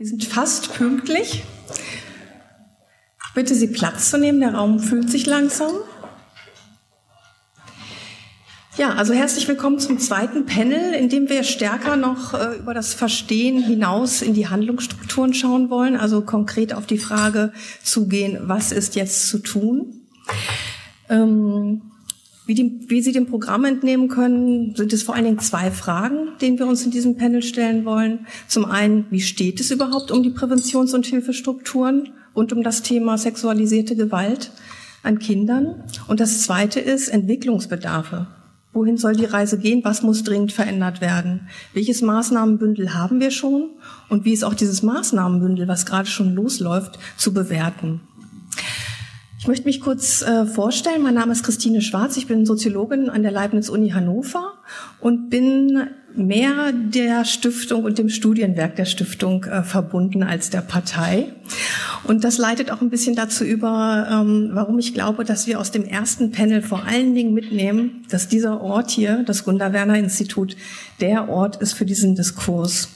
Wir sind fast pünktlich. Ich bitte Sie, Platz zu nehmen. Der Raum füllt sich langsam. Ja, also herzlich willkommen zum zweiten Panel, in dem wir stärker noch über das Verstehen hinaus in die Handlungsstrukturen schauen wollen, also konkret auf die Frage zugehen, was ist jetzt zu tun? Wie Sie dem Programm entnehmen können, sind es vor allen Dingen zwei Fragen, denen wir uns in diesem Panel stellen wollen. Zum einen, wie steht es überhaupt um die Präventions- und Hilfestrukturen und um das Thema sexualisierte Gewalt an Kindern? Und das zweite ist Entwicklungsbedarfe. Wohin soll die Reise gehen? Was muss dringend verändert werden? Welches Maßnahmenbündel haben wir schon? Und wie ist auch dieses Maßnahmenbündel, was gerade schon losläuft, zu bewerten? Ich möchte mich kurz vorstellen. Mein Name ist Christine Schwarz. Ich bin Soziologin an der Leibniz Uni Hannover und bin mehr der Stiftung und dem Studienwerk der Stiftung verbunden als der Partei. Und das leitet auch ein bisschen dazu über, warum ich glaube, dass wir aus dem ersten Panel vor allen Dingen mitnehmen, dass dieser Ort hier, das Gunda-Werner-Institut, der Ort ist für diesen Diskurs.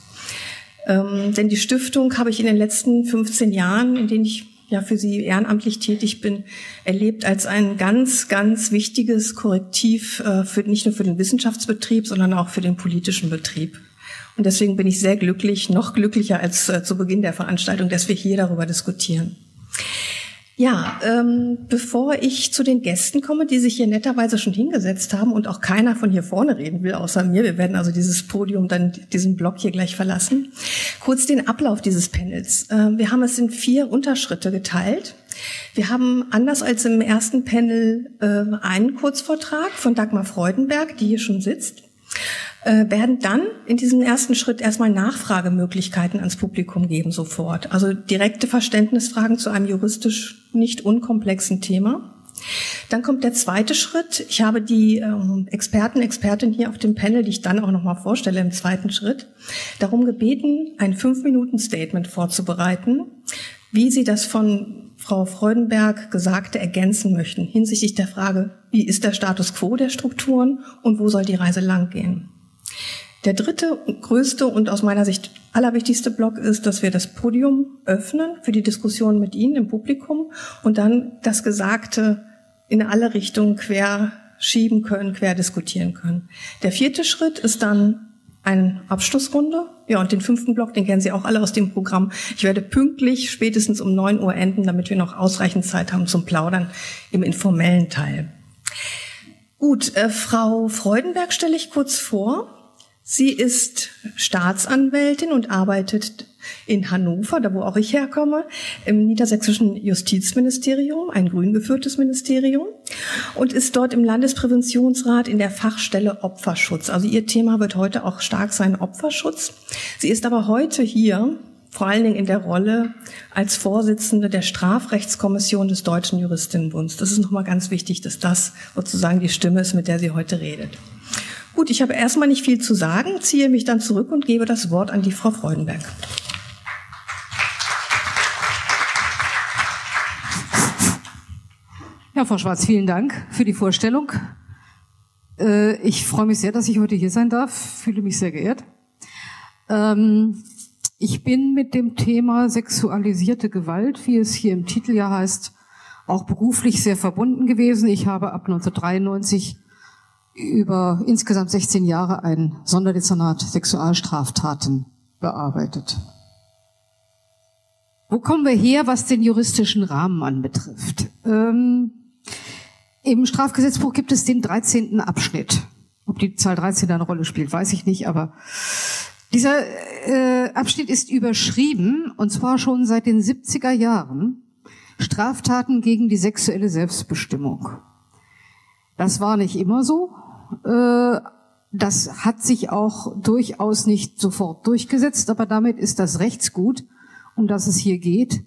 Denn die Stiftung habe ich in den letzten 15 Jahren, in denen ich ja für sie ehrenamtlich tätig bin, erlebt als ein ganz, ganz wichtiges Korrektiv für nicht nur für den Wissenschaftsbetrieb, sondern auch für den politischen Betrieb. Und deswegen bin ich sehr glücklich, noch glücklicher als zu Beginn der Veranstaltung, dass wir hier darüber diskutieren. Ja, bevor ich zu den Gästen komme, die sich hier netterweise schon hingesetzt haben und auch keiner von hier vorne reden will, außer mir, wir werden also dieses Podium, dann diesen Block hier gleich verlassen, kurz den Ablauf dieses Panels. Wir haben es in 4 Unterschritte geteilt. Wir haben, anders als im ersten Panel, einen Kurzvortrag von Dagmar Freudenberg, die hier schon sitzt, werden dann in diesem ersten Schritt erstmal Nachfragemöglichkeiten ans Publikum geben sofort. Also direkte Verständnisfragen zu einem juristisch nicht unkomplexen Thema. Dann kommt der zweite Schritt. Ich habe die Experten, Expertinnen hier auf dem Panel, die ich dann auch nochmal vorstelle im zweiten Schritt, darum gebeten, ein 5-Minuten-Statement vorzubereiten, wie sie das von Frau Freudenberg Gesagte ergänzen möchten hinsichtlich der Frage, wie ist der Status quo der Strukturen und wo soll die Reise langgehen. Der dritte, größte und aus meiner Sicht allerwichtigste Block ist, dass wir das Podium öffnen für die Diskussion mit Ihnen im Publikum und dann das Gesagte in alle Richtungen quer schieben können, quer diskutieren können. Der vierte Schritt ist dann eine Abschlussrunde. Ja, und den 5. Block, den kennen Sie auch alle aus dem Programm. Ich werde pünktlich spätestens um 9 Uhr enden, damit wir noch ausreichend Zeit haben zum Plaudern im informellen Teil. Gut, Frau Freudenberg stelle ich kurz vor. Sie ist Staatsanwältin und arbeitet in Hannover, da wo auch ich herkomme, im niedersächsischen Justizministerium, ein grün geführtes Ministerium, und ist dort im Landespräventionsrat in der Fachstelle Opferschutz. Also ihr Thema wird heute auch stark sein, Opferschutz. Sie ist aber heute hier vor allen Dingen in der Rolle als Vorsitzende der Strafrechtskommission des Deutschen Juristinnenbunds. Das ist nochmal ganz wichtig, dass das sozusagen die Stimme ist, mit der sie heute redet. Gut, ich habe erstmal nicht viel zu sagen, ziehe mich dann zurück und gebe das Wort an die Frau Freudenberg. Ja, Frau Schwarz, vielen Dank für die Vorstellung. Ich freue mich sehr, dass ich heute hier sein darf, fühle mich sehr geehrt. Ich bin mit dem Thema sexualisierte Gewalt, wie es hier im Titel ja heißt, auch beruflich sehr verbunden gewesen. Ich habe ab 1993 über insgesamt 16 Jahre ein Sonderdezernat Sexualstraftaten bearbeitet. Wo kommen wir her, was den juristischen Rahmen anbetrifft? Im Strafgesetzbuch gibt es den 13. Abschnitt. Ob die Zahl 13 eine Rolle spielt, weiß ich nicht, aber dieser Abschnitt ist überschrieben, und zwar schon seit den 70er Jahren, Straftaten gegen die sexuelle Selbstbestimmung. Das war nicht immer so. Das hat sich auch durchaus nicht sofort durchgesetzt, aber damit ist das Rechtsgut, um das es hier geht,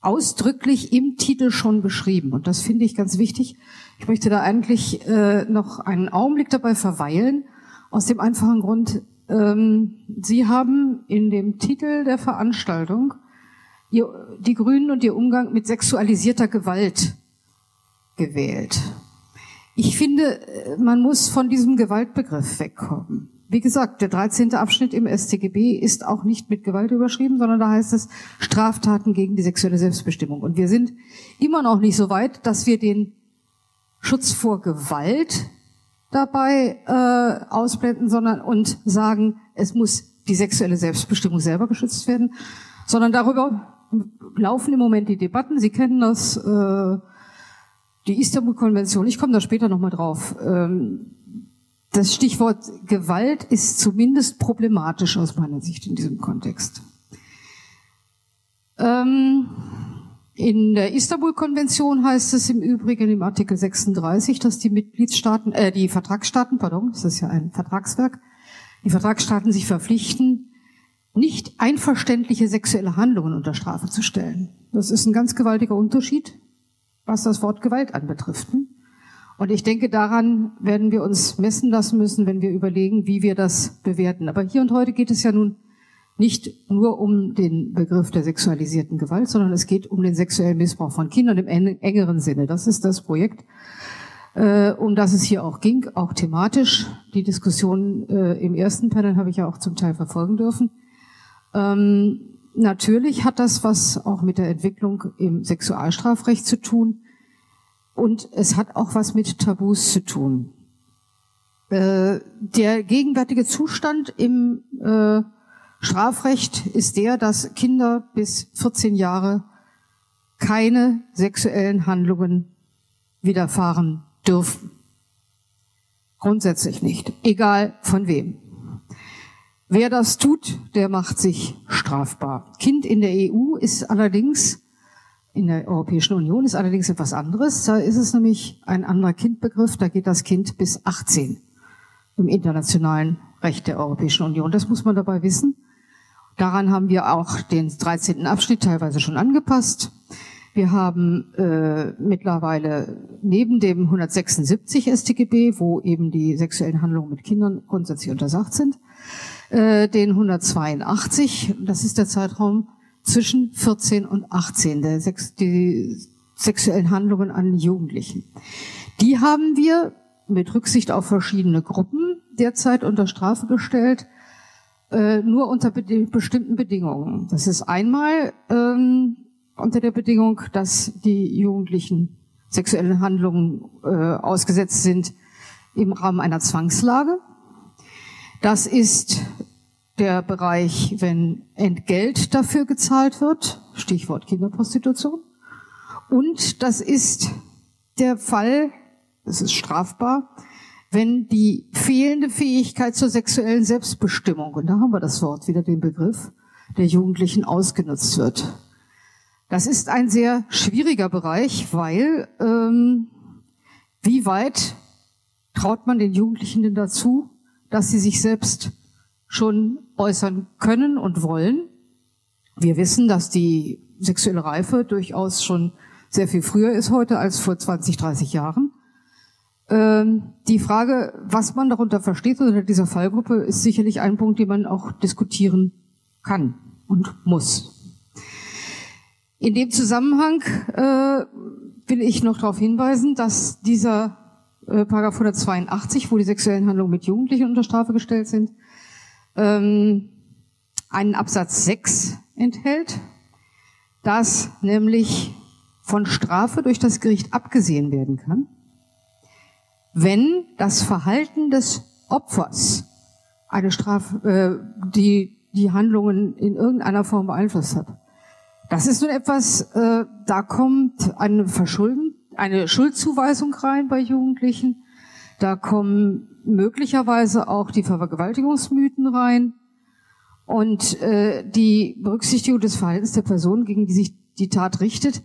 ausdrücklich im Titel schon beschrieben. Und das finde ich ganz wichtig. Ich möchte da eigentlich noch einen Augenblick dabei verweilen, aus dem einfachen Grund, Sie haben in dem Titel der Veranstaltung die Grünen und ihr Umgang mit sexualisierter Gewalt gewählt. Ich finde, man muss von diesem Gewaltbegriff wegkommen. Wie gesagt, der 13. Abschnitt im StGB ist auch nicht mit Gewalt überschrieben, sondern da heißt es Straftaten gegen die sexuelle Selbstbestimmung. Und wir sind immer noch nicht so weit, dass wir den Schutz vor Gewalt dabei ausblenden, sondern und sagen, es muss die sexuelle Selbstbestimmung selber geschützt werden, sondern darüber laufen im Moment die Debatten. Sie kennen das, die Istanbul-Konvention. Ich komme da später nochmal drauf. Das Stichwort Gewalt ist zumindest problematisch aus meiner Sicht in diesem Kontext. In der Istanbul-Konvention heißt es im Übrigen im Artikel 36, dass die Mitgliedstaaten, die Vertragsstaaten, pardon, das ist ja ein Vertragswerk, die Vertragsstaaten sich verpflichten, nicht einverständliche sexuelle Handlungen unter Strafe zu stellen. Das ist ein ganz gewaltiger Unterschied, was das Wort Gewalt anbetrifft. Und ich denke, daran werden wir uns messen lassen müssen, wenn wir überlegen, wie wir das bewerten. Aber hier und heute geht es ja nun nicht nur um den Begriff der sexualisierten Gewalt, sondern es geht um den sexuellen Missbrauch von Kindern im engeren Sinne. Das ist das Projekt, um das es hier auch ging, auch thematisch. Die Diskussion im ersten Panel habe ich ja auch zum Teil verfolgen dürfen. Natürlich hat das was auch mit der Entwicklung im Sexualstrafrecht zu tun. Und es hat auch was mit Tabus zu tun. Der gegenwärtige Zustand im Strafrecht ist der, dass Kinder bis 14 Jahre keine sexuellen Handlungen widerfahren dürfen. Grundsätzlich nicht, egal von wem. Wer das tut, der macht sich strafbar. Kind in der EU ist allerdings... In der Europäischen Union ist allerdings etwas anderes. Da ist es nämlich ein anderer Kindbegriff. Da geht das Kind bis 18 im internationalen Recht der Europäischen Union. Das muss man dabei wissen. Daran haben wir auch den 13. Abschnitt teilweise schon angepasst. Wir haben mittlerweile neben dem 176 StGB, wo eben die sexuellen Handlungen mit Kindern grundsätzlich untersagt sind, den 182. Das ist der Zeitraum zwischen 14 und 18, die sexuellen Handlungen an Jugendlichen. Die haben wir mit Rücksicht auf verschiedene Gruppen derzeit unter Strafe gestellt, nur unter bestimmten Bedingungen. Das ist einmal unter der Bedingung, dass die Jugendlichen sexuellen Handlungen ausgesetzt sind im Rahmen einer Zwangslage. Das ist der Bereich, wenn Entgelt dafür gezahlt wird, Stichwort Kinderprostitution. Und das ist der Fall, das ist strafbar, wenn die fehlende Fähigkeit zur sexuellen Selbstbestimmung, und da haben wir das Wort, wieder den Begriff, der Jugendlichen ausgenutzt wird. Das ist ein sehr schwieriger Bereich, weil wie weit traut man den Jugendlichen denn dazu, dass sie sich selbst schon äußern können und wollen. Wir wissen, dass die sexuelle Reife durchaus schon sehr viel früher ist heute als vor 20, 30 Jahren. Die Frage, was man darunter versteht unter dieser Fallgruppe, ist sicherlich ein Punkt, den man auch diskutieren kann und muss. In dem Zusammenhang will ich noch darauf hinweisen, dass dieser Paragraph 182, wo die sexuellen Handlungen mit Jugendlichen unter Strafe gestellt sind, einen Absatz 6 enthält, dass nämlich von Strafe durch das Gericht abgesehen werden kann, wenn das Verhalten des Opfers eine Strafe, die Handlungen in irgendeiner Form beeinflusst hat. Das ist nun etwas, da kommt eine Schuldzuweisung rein bei Jugendlichen, da kommen möglicherweise auch die Vergewaltigungsmythen rein und die Berücksichtigung des Verhaltens der Person, gegen die sich die Tat richtet.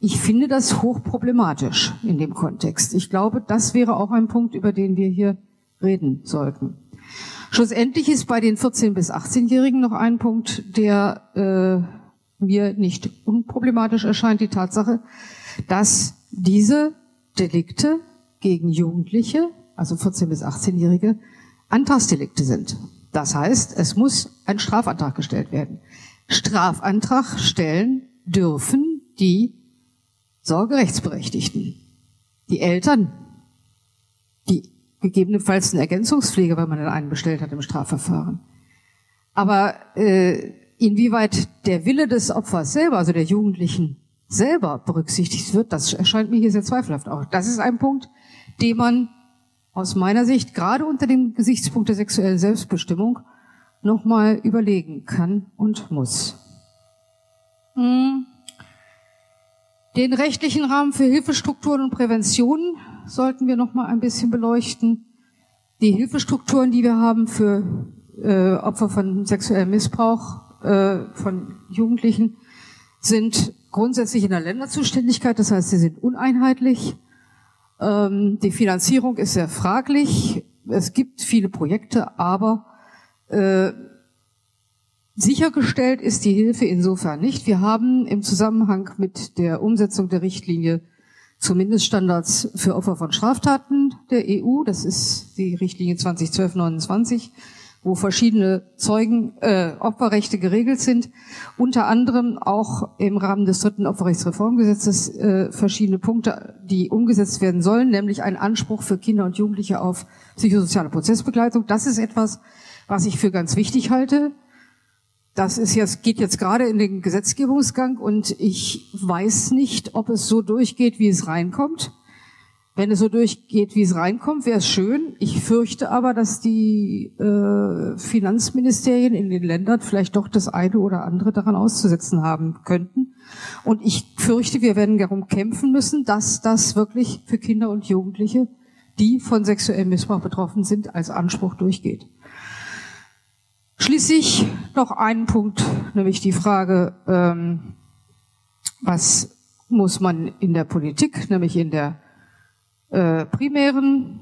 Ich finde das hochproblematisch in dem Kontext. Ich glaube, das wäre auch ein Punkt, über den wir hier reden sollten. Schlussendlich ist bei den 14- bis 18-Jährigen noch ein Punkt, der mir nicht unproblematisch erscheint, die Tatsache, dass diese Delikte gegen Jugendliche, also 14- bis 18-Jährige, Antragsdelikte sind. Das heißt, es muss ein Strafantrag gestellt werden. Strafantrag stellen dürfen die Sorgerechtsberechtigten, die Eltern, die gegebenenfalls einen Ergänzungspfleger, wenn man denn einen bestellt hat im Strafverfahren. Aber inwieweit der Wille des Opfers selber, also der Jugendlichen selber berücksichtigt wird, das erscheint mir hier sehr zweifelhaft auch. Das ist ein Punkt, den man aus meiner Sicht gerade unter dem Gesichtspunkt der sexuellen Selbstbestimmung nochmal überlegen kann und muss. Den rechtlichen Rahmen für Hilfestrukturen und Präventionen sollten wir nochmal ein bisschen beleuchten. Die Hilfestrukturen, die wir haben für Opfer von sexuellem Missbrauch von Jugendlichen, sind grundsätzlich in der Länderzuständigkeit, das heißt, sie sind uneinheitlich. Die Finanzierung ist sehr fraglich. Es gibt viele Projekte, aber sichergestellt ist die Hilfe insofern nicht. Wir haben im Zusammenhang mit der Umsetzung der Richtlinie zu Mindeststandards für Opfer von Straftaten der EU, das ist die Richtlinie 2012/29, wo verschiedene Opferrechte geregelt sind, unter anderem auch im Rahmen des 3. Opferrechtsreformgesetzes verschiedene Punkte, die umgesetzt werden sollen, nämlich ein Anspruch für Kinder und Jugendliche auf psychosoziale Prozessbegleitung. Das ist etwas, was ich für ganz wichtig halte. Das ist jetzt, geht jetzt gerade in den Gesetzgebungsgang und ich weiß nicht, ob es so durchgeht, wie es reinkommt. Wenn es so durchgeht, wie es reinkommt, wäre es schön. Ich fürchte aber, dass die Finanzministerien in den Ländern vielleicht doch das eine oder andere daran auszusetzen haben könnten. Und ich fürchte, wir werden darum kämpfen müssen, dass das wirklich für Kinder und Jugendliche, die von sexuellem Missbrauch betroffen sind, als Anspruch durchgeht. Schließlich noch einen Punkt, nämlich die Frage, was muss man in der Politik, nämlich in der primären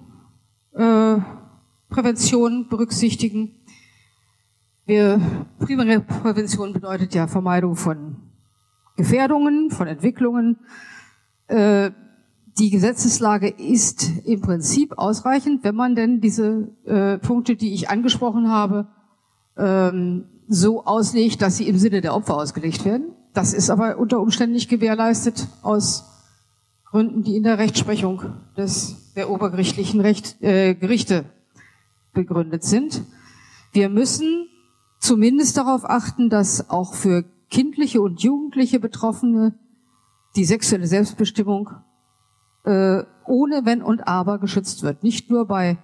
Prävention berücksichtigen. Primäre Prävention bedeutet ja Vermeidung von Gefährdungen, von Entwicklungen. Die Gesetzeslage ist im Prinzip ausreichend, wenn man denn diese Punkte, die ich angesprochen habe, so auslegt, dass sie im Sinne der Opfer ausgelegt werden. Das ist aber unter Umständen nicht gewährleistet aus Gründen, die in der Rechtsprechung der obergerichtlichen Gerichte begründet sind. Wir müssen zumindest darauf achten, dass auch für kindliche und jugendliche Betroffene die sexuelle Selbstbestimmung ohne Wenn und Aber geschützt wird. Nicht nur bei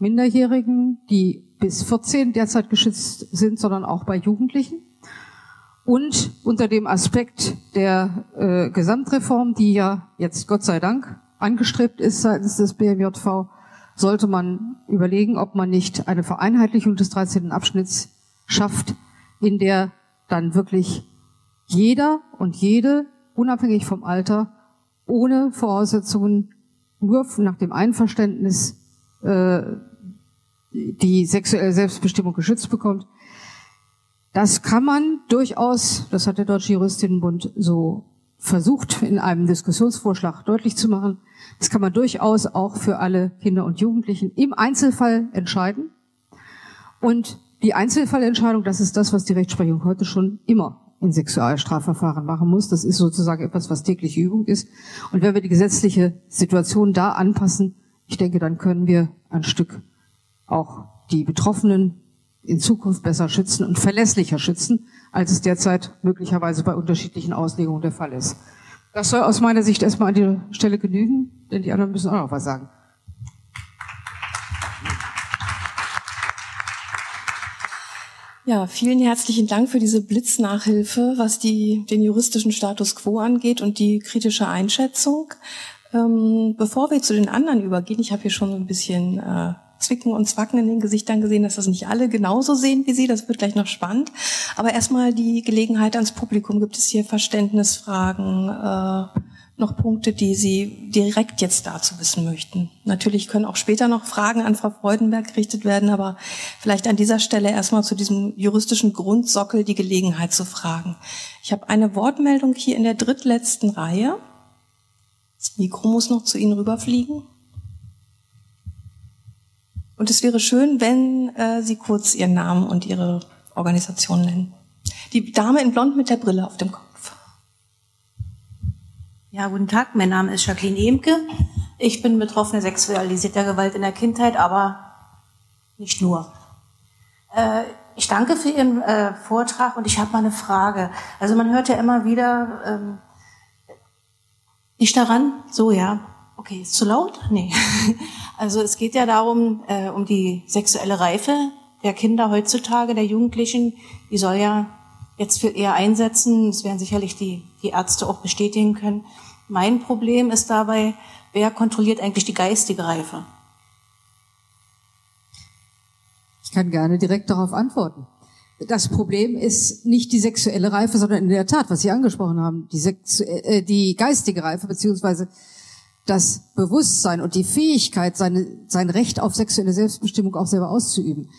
Minderjährigen, die bis 14 derzeit geschützt sind, sondern auch bei Jugendlichen. Und unter dem Aspekt der Gesamtreform, die ja jetzt Gott sei Dank angestrebt ist seitens des BMJV, sollte man überlegen, ob man nicht eine Vereinheitlichung des 13. Abschnitts schafft, in der dann wirklich jeder und jede, unabhängig vom Alter, ohne Voraussetzungen, nur nach dem Einverständnis die sexuelle Selbstbestimmung geschützt bekommt. Das kann man durchaus, das hat der Deutsche Juristinnenbund so versucht, in einem Diskussionsvorschlag deutlich zu machen, das kann man durchaus auch für alle Kinder und Jugendlichen im Einzelfall entscheiden. Und die Einzelfallentscheidung, das ist das, was die Rechtsprechung heute schon immer in Sexualstrafverfahren machen muss. Das ist sozusagen etwas, was tägliche Übung ist. Und wenn wir die gesetzliche Situation da anpassen, ich denke, dann können wir ein Stück auch die Betroffenen in Zukunft besser schützen und verlässlicher schützen, als es derzeit möglicherweise bei unterschiedlichen Auslegungen der Fall ist. Das soll aus meiner Sicht erstmal an dieser Stelle genügen, denn die anderen müssen auch noch was sagen. Ja, vielen herzlichen Dank für diese Blitznachhilfe, was den juristischen Status quo angeht und die kritische Einschätzung. Bevor wir zu den anderen übergehen, ich habe hier schon so ein bisschen Zwicken und Zwacken in den Gesichtern gesehen, dass das nicht alle genauso sehen wie Sie. Das wird gleich noch spannend. Aber erstmal die Gelegenheit ans Publikum. Gibt es hier Verständnisfragen, noch Punkte, die Sie direkt jetzt dazu wissen möchten? Natürlich können auch später noch Fragen an Frau Freudenberg gerichtet werden, aber vielleicht an dieser Stelle erstmal zu diesem juristischen Grundsockel die Gelegenheit zu fragen. Ich habe eine Wortmeldung hier in der drittletzten Reihe. Das Mikro muss noch zu Ihnen rüberfliegen. Und es wäre schön, wenn Sie kurz Ihren Namen und Ihre Organisation nennen. Die Dame in Blond mit der Brille auf dem Kopf. Ja, guten Tag, mein Name ist Jacqueline Ehmke. Ich bin Betroffene sexualisierter Gewalt in der Kindheit, aber nicht nur. Ich danke für Ihren Vortrag und ich habe mal eine Frage. Also man hört ja immer wieder, nicht daran? So, ja. Okay, ist zu laut? Nee. Also es geht ja darum, um die sexuelle Reife der Kinder heutzutage, der Jugendlichen. Die soll ja jetzt viel eher einsetzen. Das werden sicherlich die Ärzte auch bestätigen können. Mein Problem ist dabei, wer kontrolliert eigentlich die geistige Reife? Ich kann gerne direkt darauf antworten. Das Problem ist nicht die sexuelle Reife, sondern in der Tat, was Sie angesprochen haben, die geistige Reife, beziehungsweise das Bewusstsein und die Fähigkeit, sein Recht auf sexuelle Selbstbestimmung auch selber auszuüben.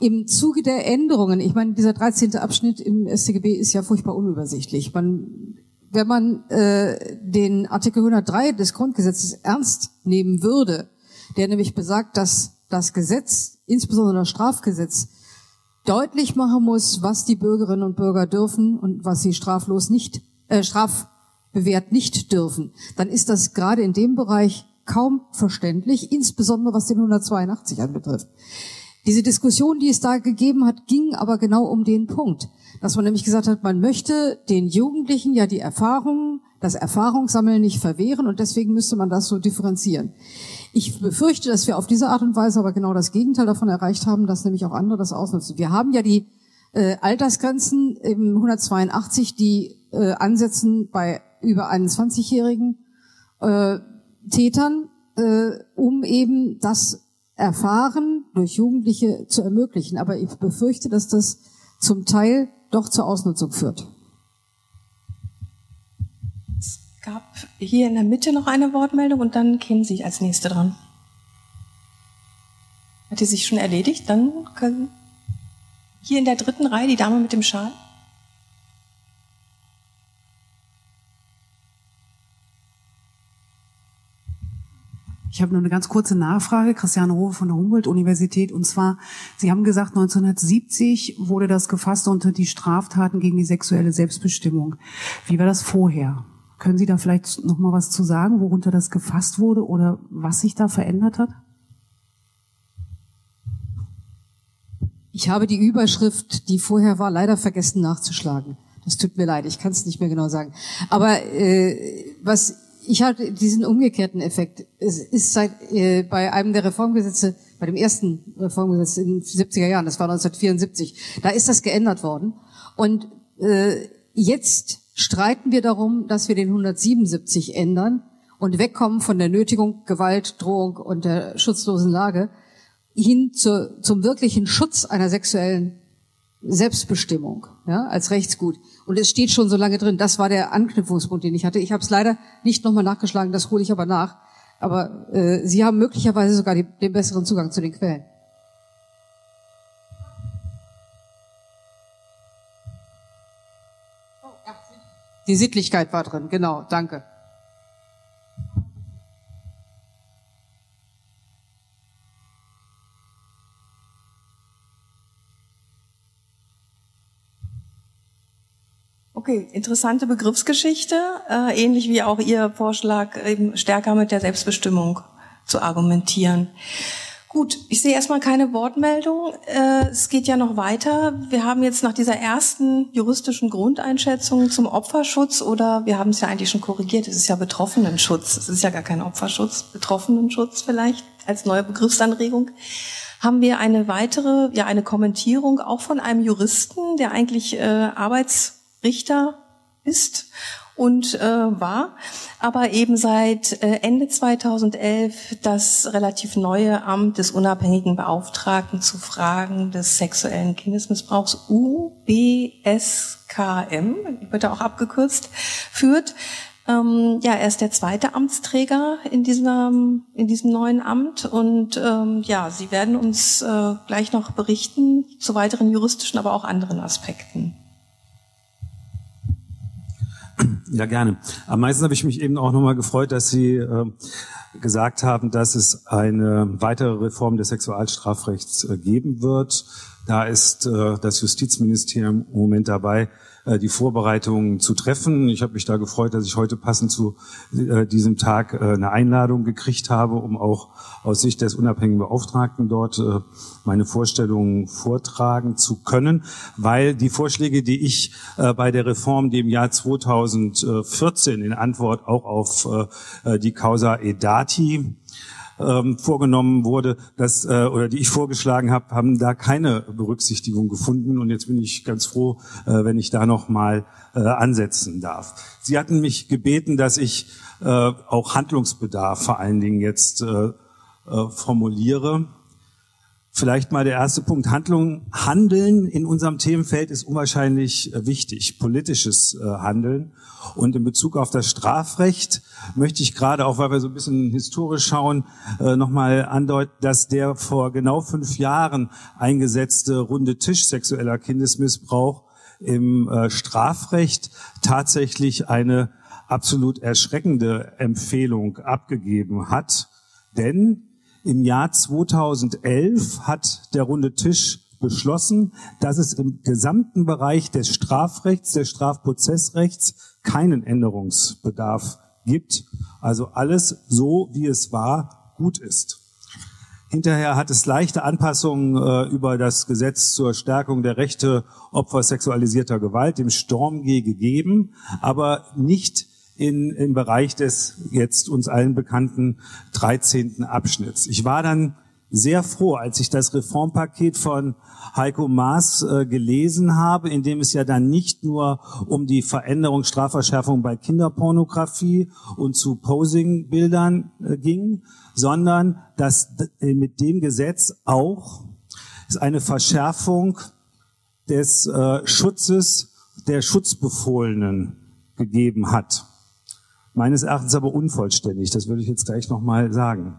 Im Zuge der Änderungen, ich meine, dieser 13. Abschnitt im StGB ist ja furchtbar unübersichtlich. Wenn man den Artikel 103 des Grundgesetzes ernst nehmen würde, der nämlich besagt, dass das Gesetz, insbesondere das Strafgesetz, deutlich machen muss, was die Bürgerinnen und Bürger dürfen und was sie strafbewehrt nicht dürfen, dann ist das gerade in dem Bereich kaum verständlich, insbesondere was den 182 anbetrifft. Diese Diskussion, die es da gegeben hat, ging aber genau um den Punkt, dass man nämlich gesagt hat, man möchte den Jugendlichen ja die Erfahrungen, das Erfahrungssammeln nicht verwehren und deswegen müsste man das so differenzieren. Ich befürchte, dass wir auf diese Art und Weise aber genau das Gegenteil davon erreicht haben, dass nämlich auch andere das ausnutzen. Wir haben ja die Altersgrenzen im 182, die ansetzen bei über 21-jährigen Tätern, um eben das Erfahren durch Jugendliche zu ermöglichen. Aber ich befürchte, dass das zum Teil doch zur Ausnutzung führt. Es gab hier in der Mitte noch eine Wortmeldung und dann kämen Sie als Nächste dran. Hat die sich schon erledigt? Dann können hier in der dritten Reihe die Dame mit dem Schal. Ich habe nur eine ganz kurze Nachfrage. Christiane Rohe von der Humboldt-Universität. Und zwar, Sie haben gesagt, 1970 wurde das gefasst unter die Straftaten gegen die sexuelle Selbstbestimmung. Wie war das vorher? Können Sie da vielleicht noch mal was zu sagen, worunter das gefasst wurde oder was sich da verändert hat? Ich habe die Überschrift, die vorher war, leider vergessen nachzuschlagen. Das tut mir leid, ich kann es nicht mehr genau sagen. Aber ich hatte diesen umgekehrten Effekt. Es ist bei einem der Reformgesetze, bei dem ersten Reformgesetz in den 70er Jahren, das war 1974, da ist das geändert worden. Und jetzt streiten wir darum, dass wir den 177 ändern und wegkommen von der Nötigung, Gewalt, Drohung und der schutzlosen Lage hin zum wirklichen Schutz einer sexuellen Selbstbestimmung, ja, als Rechtsgut. Und es steht schon so lange drin. Das war der Anknüpfungspunkt, den ich hatte. Ich habe es leider nicht nochmal nachgeschlagen, das hole ich aber nach. Aber Sie haben möglicherweise sogar den besseren Zugang zu den Quellen. Die Sittlichkeit war drin, genau, danke. Okay, interessante Begriffsgeschichte, ähnlich wie auch Ihr Vorschlag, eben stärker mit der Selbstbestimmung zu argumentieren. Gut, ich sehe erstmal keine Wortmeldung. Es geht ja noch weiter. Wir haben jetzt nach dieser ersten juristischen Grundeinschätzung zum Opferschutz, oder wir haben es ja eigentlich schon korrigiert, es ist ja Betroffenenschutz. Es ist ja gar kein Opferschutz, Betroffenenschutz vielleicht als neue Begriffsanregung. Haben wir eine weitere, ja eine Kommentierung auch von einem Juristen, der eigentlich Arbeitsrichter ist und war, aber eben seit Ende 2011 das relativ neue Amt des Unabhängigen Beauftragten zu Fragen des sexuellen Kindesmissbrauchs, UBSKM, wird auch abgekürzt, führt. Ja, er ist der zweite Amtsträger in diesem neuen Amt und ja, Sie werden uns gleich noch berichten zu weiteren juristischen, aber auch anderen Aspekten. Ja, gerne. Am meisten habe ich mich eben auch nochmal gefreut, dass Sie gesagt haben, dass es eine weitere Reform des Sexualstrafrechts geben wird. Da ist das Justizministerium im Moment dabei, die Vorbereitungen zu treffen. Ich habe mich da gefreut, dass ich heute passend zu diesem Tag eine Einladung gekriegt habe, um auch aus Sicht des unabhängigen Beauftragten dort meine Vorstellungen vortragen zu können, weil die Vorschläge, die ich bei der Reform, die im Jahr 2014 in Antwort auch auf die Causa Edathy vorgenommen wurde, oder die ich vorgeschlagen habe, haben da keine Berücksichtigung gefunden. Und jetzt bin ich ganz froh, wenn ich da nochmal ansetzen darf. Sie hatten mich gebeten, dass ich auch Handlungsbedarf vor allen Dingen jetzt formuliere. Vielleicht mal der erste Punkt. Handeln in unserem Themenfeld ist unwahrscheinlich wichtig, politisches Handeln. Und in Bezug auf das Strafrecht möchte ich gerade, auch weil wir so ein bisschen historisch schauen, nochmal andeuten, dass der vor genau 5 Jahren eingesetzte runde Tisch sexueller Kindesmissbrauch im Strafrecht tatsächlich eine absolut erschreckende Empfehlung abgegeben hat. Denn im Jahr 2011 hat der Runde Tisch beschlossen, dass es im gesamten Bereich des Strafrechts, des Strafprozessrechts keinen Änderungsbedarf gibt. Also alles so, wie es war, gut ist. Hinterher hat es leichte Anpassungen über das Gesetz zur Stärkung der Rechte Opfer sexualisierter Gewalt, dem StORG, gegeben, aber nicht im Bereich des jetzt uns allen bekannten 13. Abschnitts. Ich war dann sehr froh, als ich das Reformpaket von Heiko Maas gelesen habe, in dem es ja dann nicht nur um die Veränderung, Strafverschärfung bei Kinderpornografie und zu Posing-Bildern ging, sondern dass mit dem Gesetz auch eine Verschärfung des Schutzes der Schutzbefohlenen gegeben hat. Meines Erachtens aber unvollständig, das würde ich jetzt gleich nochmal sagen.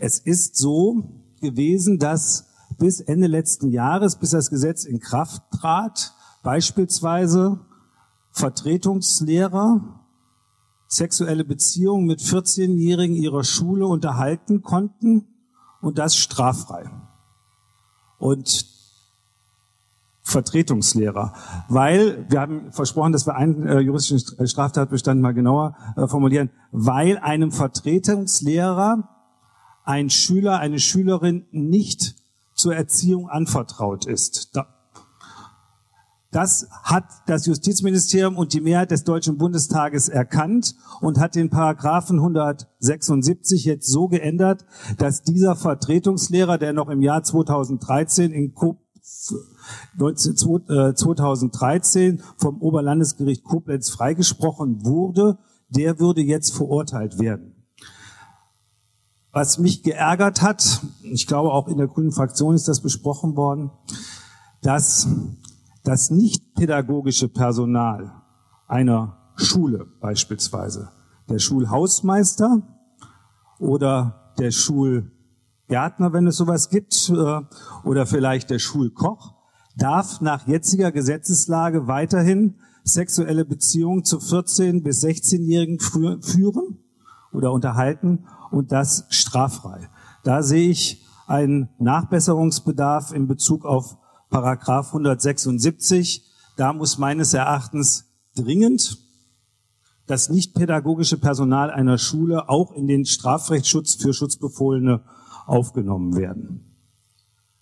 Es ist so gewesen, dass bis Ende letzten Jahres, bis das Gesetz in Kraft trat, beispielsweise Vertretungslehrer sexuelle Beziehungen mit 14-Jährigen ihrer Schule unterhalten konnten, und das straffrei. Und Vertretungslehrer, weil wir haben versprochen, dass wir einen juristischen Straftatbestand mal genauer formulieren, weil einem Vertretungslehrer ein Schüler, eine Schülerin nicht zur Erziehung anvertraut ist. Das hat das Justizministerium und die Mehrheit des Deutschen Bundestages erkannt und hat den Paragraphen 176 jetzt so geändert, dass dieser Vertretungslehrer, der noch im Jahr 2013 in 2013 vom Oberlandesgericht Koblenz freigesprochen wurde, der würde jetzt verurteilt werden. Was mich geärgert hat, ich glaube auch in der grünen Fraktion ist das besprochen worden, dass das nicht pädagogische Personal einer Schule, beispielsweise der Schulhausmeister oder der Schulgärtner, wenn es sowas gibt, oder vielleicht der Schulkoch, darf nach jetziger Gesetzeslage weiterhin sexuelle Beziehungen zu 14- bis 16-Jährigen führen oder unterhalten, und das straffrei. Da sehe ich einen Nachbesserungsbedarf in Bezug auf Paragraph 176. Da muss meines Erachtens dringend das nicht pädagogische Personal einer Schule auch in den Strafrechtsschutz für Schutzbefohlene aufgenommen werden.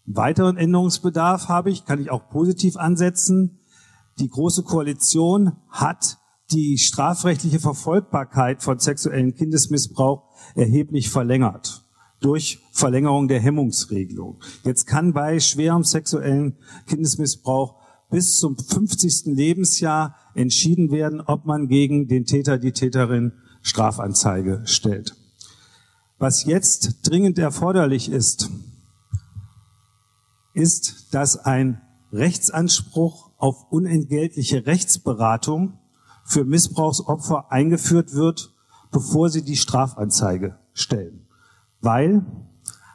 Weiteren Änderungsbedarf habe ich, kann ich auch positiv ansetzen. Die Große Koalition hat die strafrechtliche Verfolgbarkeit von sexuellem Kindesmissbrauch erheblich verlängert durch Verlängerung der Hemmungsregelung. Jetzt kann bei schwerem sexuellen Kindesmissbrauch bis zum 50. Lebensjahr entschieden werden, ob man gegen den Täter, die Täterin Strafanzeige stellt. Was jetzt dringend erforderlich ist, ist, dass ein Rechtsanspruch auf unentgeltliche Rechtsberatung für Missbrauchsopfer eingeführt wird, bevor sie die Strafanzeige stellen, weil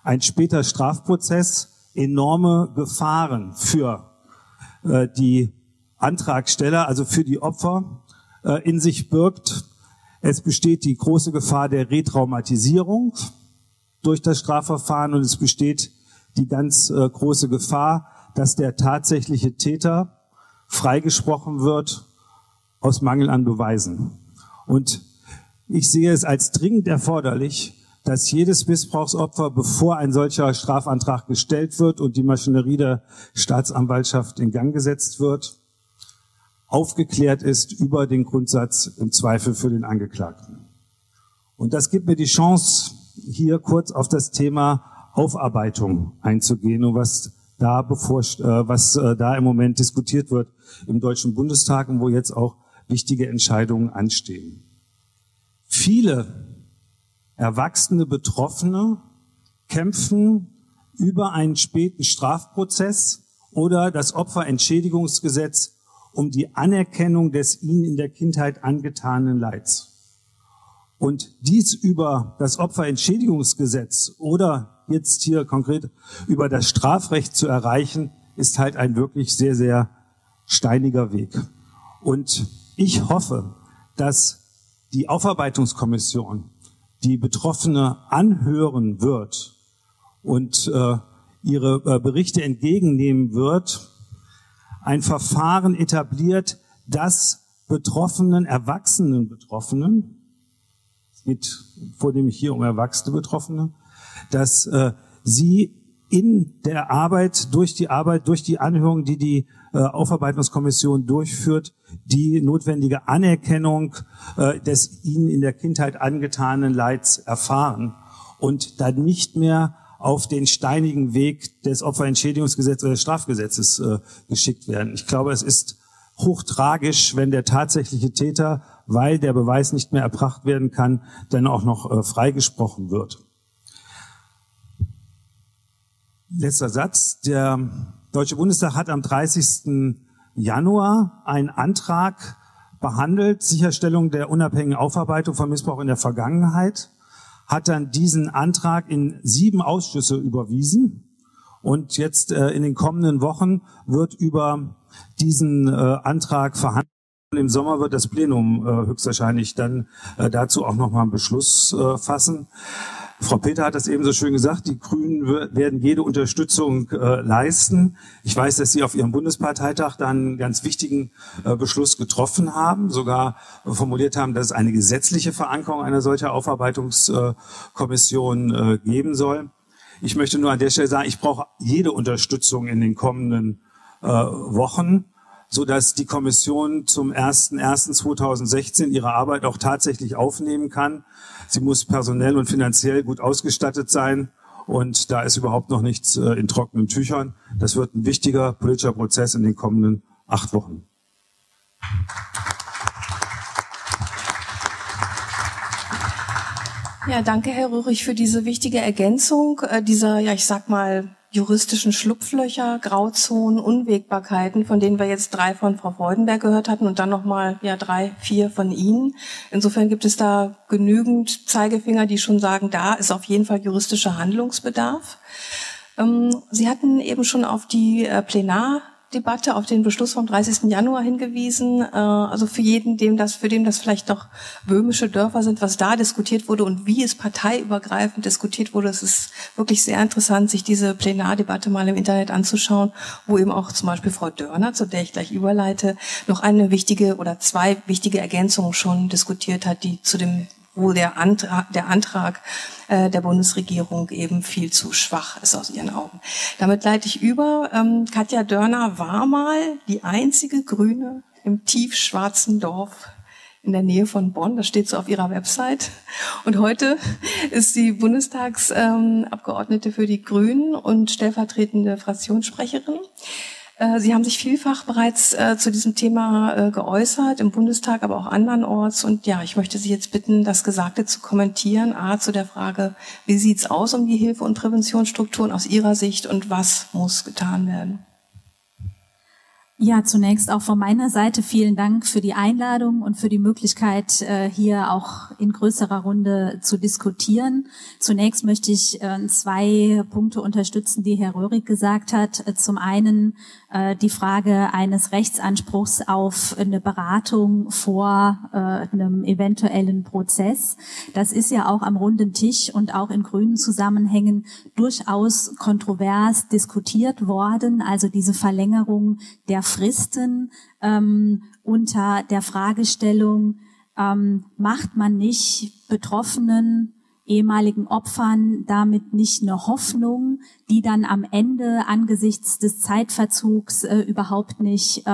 ein später Strafprozess enorme Gefahren für die Antragsteller, also für die Opfer, in sich birgt. Es besteht die große Gefahr der Retraumatisierung durch das Strafverfahren, und es besteht die ganz große Gefahr, dass der tatsächliche Täter freigesprochen wird aus Mangel an Beweisen. Und ich sehe es als dringend erforderlich, dass jedes Missbrauchsopfer, bevor ein solcher Strafantrag gestellt wird und die Maschinerie der Staatsanwaltschaft in Gang gesetzt wird, aufgeklärt ist über den Grundsatz im Zweifel für den Angeklagten. Und das gibt mir die Chance, hier kurz auf das Thema Aufarbeitung einzugehen und was da im Moment diskutiert wird im Deutschen Bundestag und wo jetzt auch wichtige Entscheidungen anstehen. Viele erwachsene Betroffene kämpfen über einen späten Strafprozess oder das Opferentschädigungsgesetz um die Anerkennung des ihnen in der Kindheit angetanen Leids. Und dies über das Opferentschädigungsgesetz oder jetzt hier konkret über das Strafrecht zu erreichen, ist halt ein wirklich sehr, sehr steiniger Weg. Und ich hoffe, dass die Aufarbeitungskommission die Betroffene anhören wird und ihre Berichte entgegennehmen wird, ein Verfahren etabliert, das Betroffenen, erwachsenen Betroffenen, es geht vornehmlich hier um erwachsene Betroffene, dass sie in der Arbeit, durch die Anhörung, die die Aufarbeitungskommission durchführt, die notwendige Anerkennung des ihnen in der Kindheit angetanen Leids erfahren und dann nicht mehr auf den steinigen Weg des Opferentschädigungsgesetzes oder des Strafgesetzes geschickt werden. Ich glaube, es ist hochtragisch, wenn der tatsächliche Täter, weil der Beweis nicht mehr erbracht werden kann, dann auch noch freigesprochen wird. Letzter Satz. Der Deutsche Bundestag hat am 30. Januar einen Antrag behandelt, Sicherstellung der unabhängigen Aufarbeitung von Missbrauch in der Vergangenheit, hat dann diesen Antrag in 7 Ausschüsse überwiesen und jetzt in den kommenden Wochen wird über diesen Antrag verhandelt. Im Sommer wird das Plenum höchstwahrscheinlich dann dazu auch nochmal einen Beschluss fassen. Frau Peter hat das eben so schön gesagt, die Grünen werden jede Unterstützung leisten. Ich weiß, dass Sie auf Ihrem Bundesparteitag dann einen ganz wichtigen Beschluss getroffen haben, sogar formuliert haben, dass es eine gesetzliche Verankerung einer solchen Aufarbeitungskommission geben soll. Ich möchte nur an der Stelle sagen, ich brauche jede Unterstützung in den kommenden Wochen, sodass die Kommission zum 01.01.2016 ihre Arbeit auch tatsächlich aufnehmen kann. Sie muss personell und finanziell gut ausgestattet sein und da ist überhaupt noch nichts in trockenen Tüchern. Das wird ein wichtiger politischer Prozess in den kommenden 8 Wochen. Ja, danke, Herr Rörig, für diese wichtige Ergänzung dieser, ja, ich sag mal, juristischen Schlupflöcher, Grauzonen, Unwägbarkeiten, von denen wir jetzt 3 von Frau Freudenberg gehört hatten und dann nochmal ja 3, 4 von Ihnen. Insofern gibt es da genügend Zeigefinger, die schon sagen, da ist auf jeden Fall juristischer Handlungsbedarf. Sie hatten eben schon auf die Plenardebatte, auf den Beschluss vom 30. Januar hingewiesen. Also für jeden, für den das vielleicht noch böhmische Dörfer sind, was da diskutiert wurde und wie es parteiübergreifend diskutiert wurde. Es ist wirklich sehr interessant, sich diese Plenardebatte mal im Internet anzuschauen, wo eben auch zum Beispiel Frau Dörner, zu der ich gleich überleite, noch eine wichtige oder 2 wichtige Ergänzungen schon diskutiert hat, die zu dem, wo der Antrag der Bundesregierung eben viel zu schwach ist aus ihren Augen. Damit leite ich über. Katja Dörner war mal die einzige Grüne im tiefschwarzen Dorf in der Nähe von Bonn. Das steht so auf ihrer Website. Und heute ist sie Bundestagsabgeordnete für die Grünen und stellvertretende Fraktionssprecherin. Sie haben sich vielfach bereits zu diesem Thema geäußert, im Bundestag, aber auch andernorts. Und ja, ich möchte Sie jetzt bitten, das Gesagte zu kommentieren. A, zu der Frage, wie sieht's aus um die Hilfe- und Präventionsstrukturen aus Ihrer Sicht und was muss getan werden? Ja, zunächst auch von meiner Seite vielen Dank für die Einladung und für die Möglichkeit, hier auch in größerer Runde zu diskutieren. Zunächst möchte ich zwei Punkte unterstützen, die Herr Rörig gesagt hat. Zum einen die Frage eines Rechtsanspruchs auf eine Beratung vor einem eventuellen Prozess. Das ist ja auch am runden Tisch und auch in grünen Zusammenhängen durchaus kontrovers diskutiert worden, also diese Verlängerung der Fristen unter der Fragestellung, macht man nicht Betroffenen, ehemaligen Opfern damit nicht eine Hoffnung, die dann am Ende angesichts des Zeitverzugs überhaupt nicht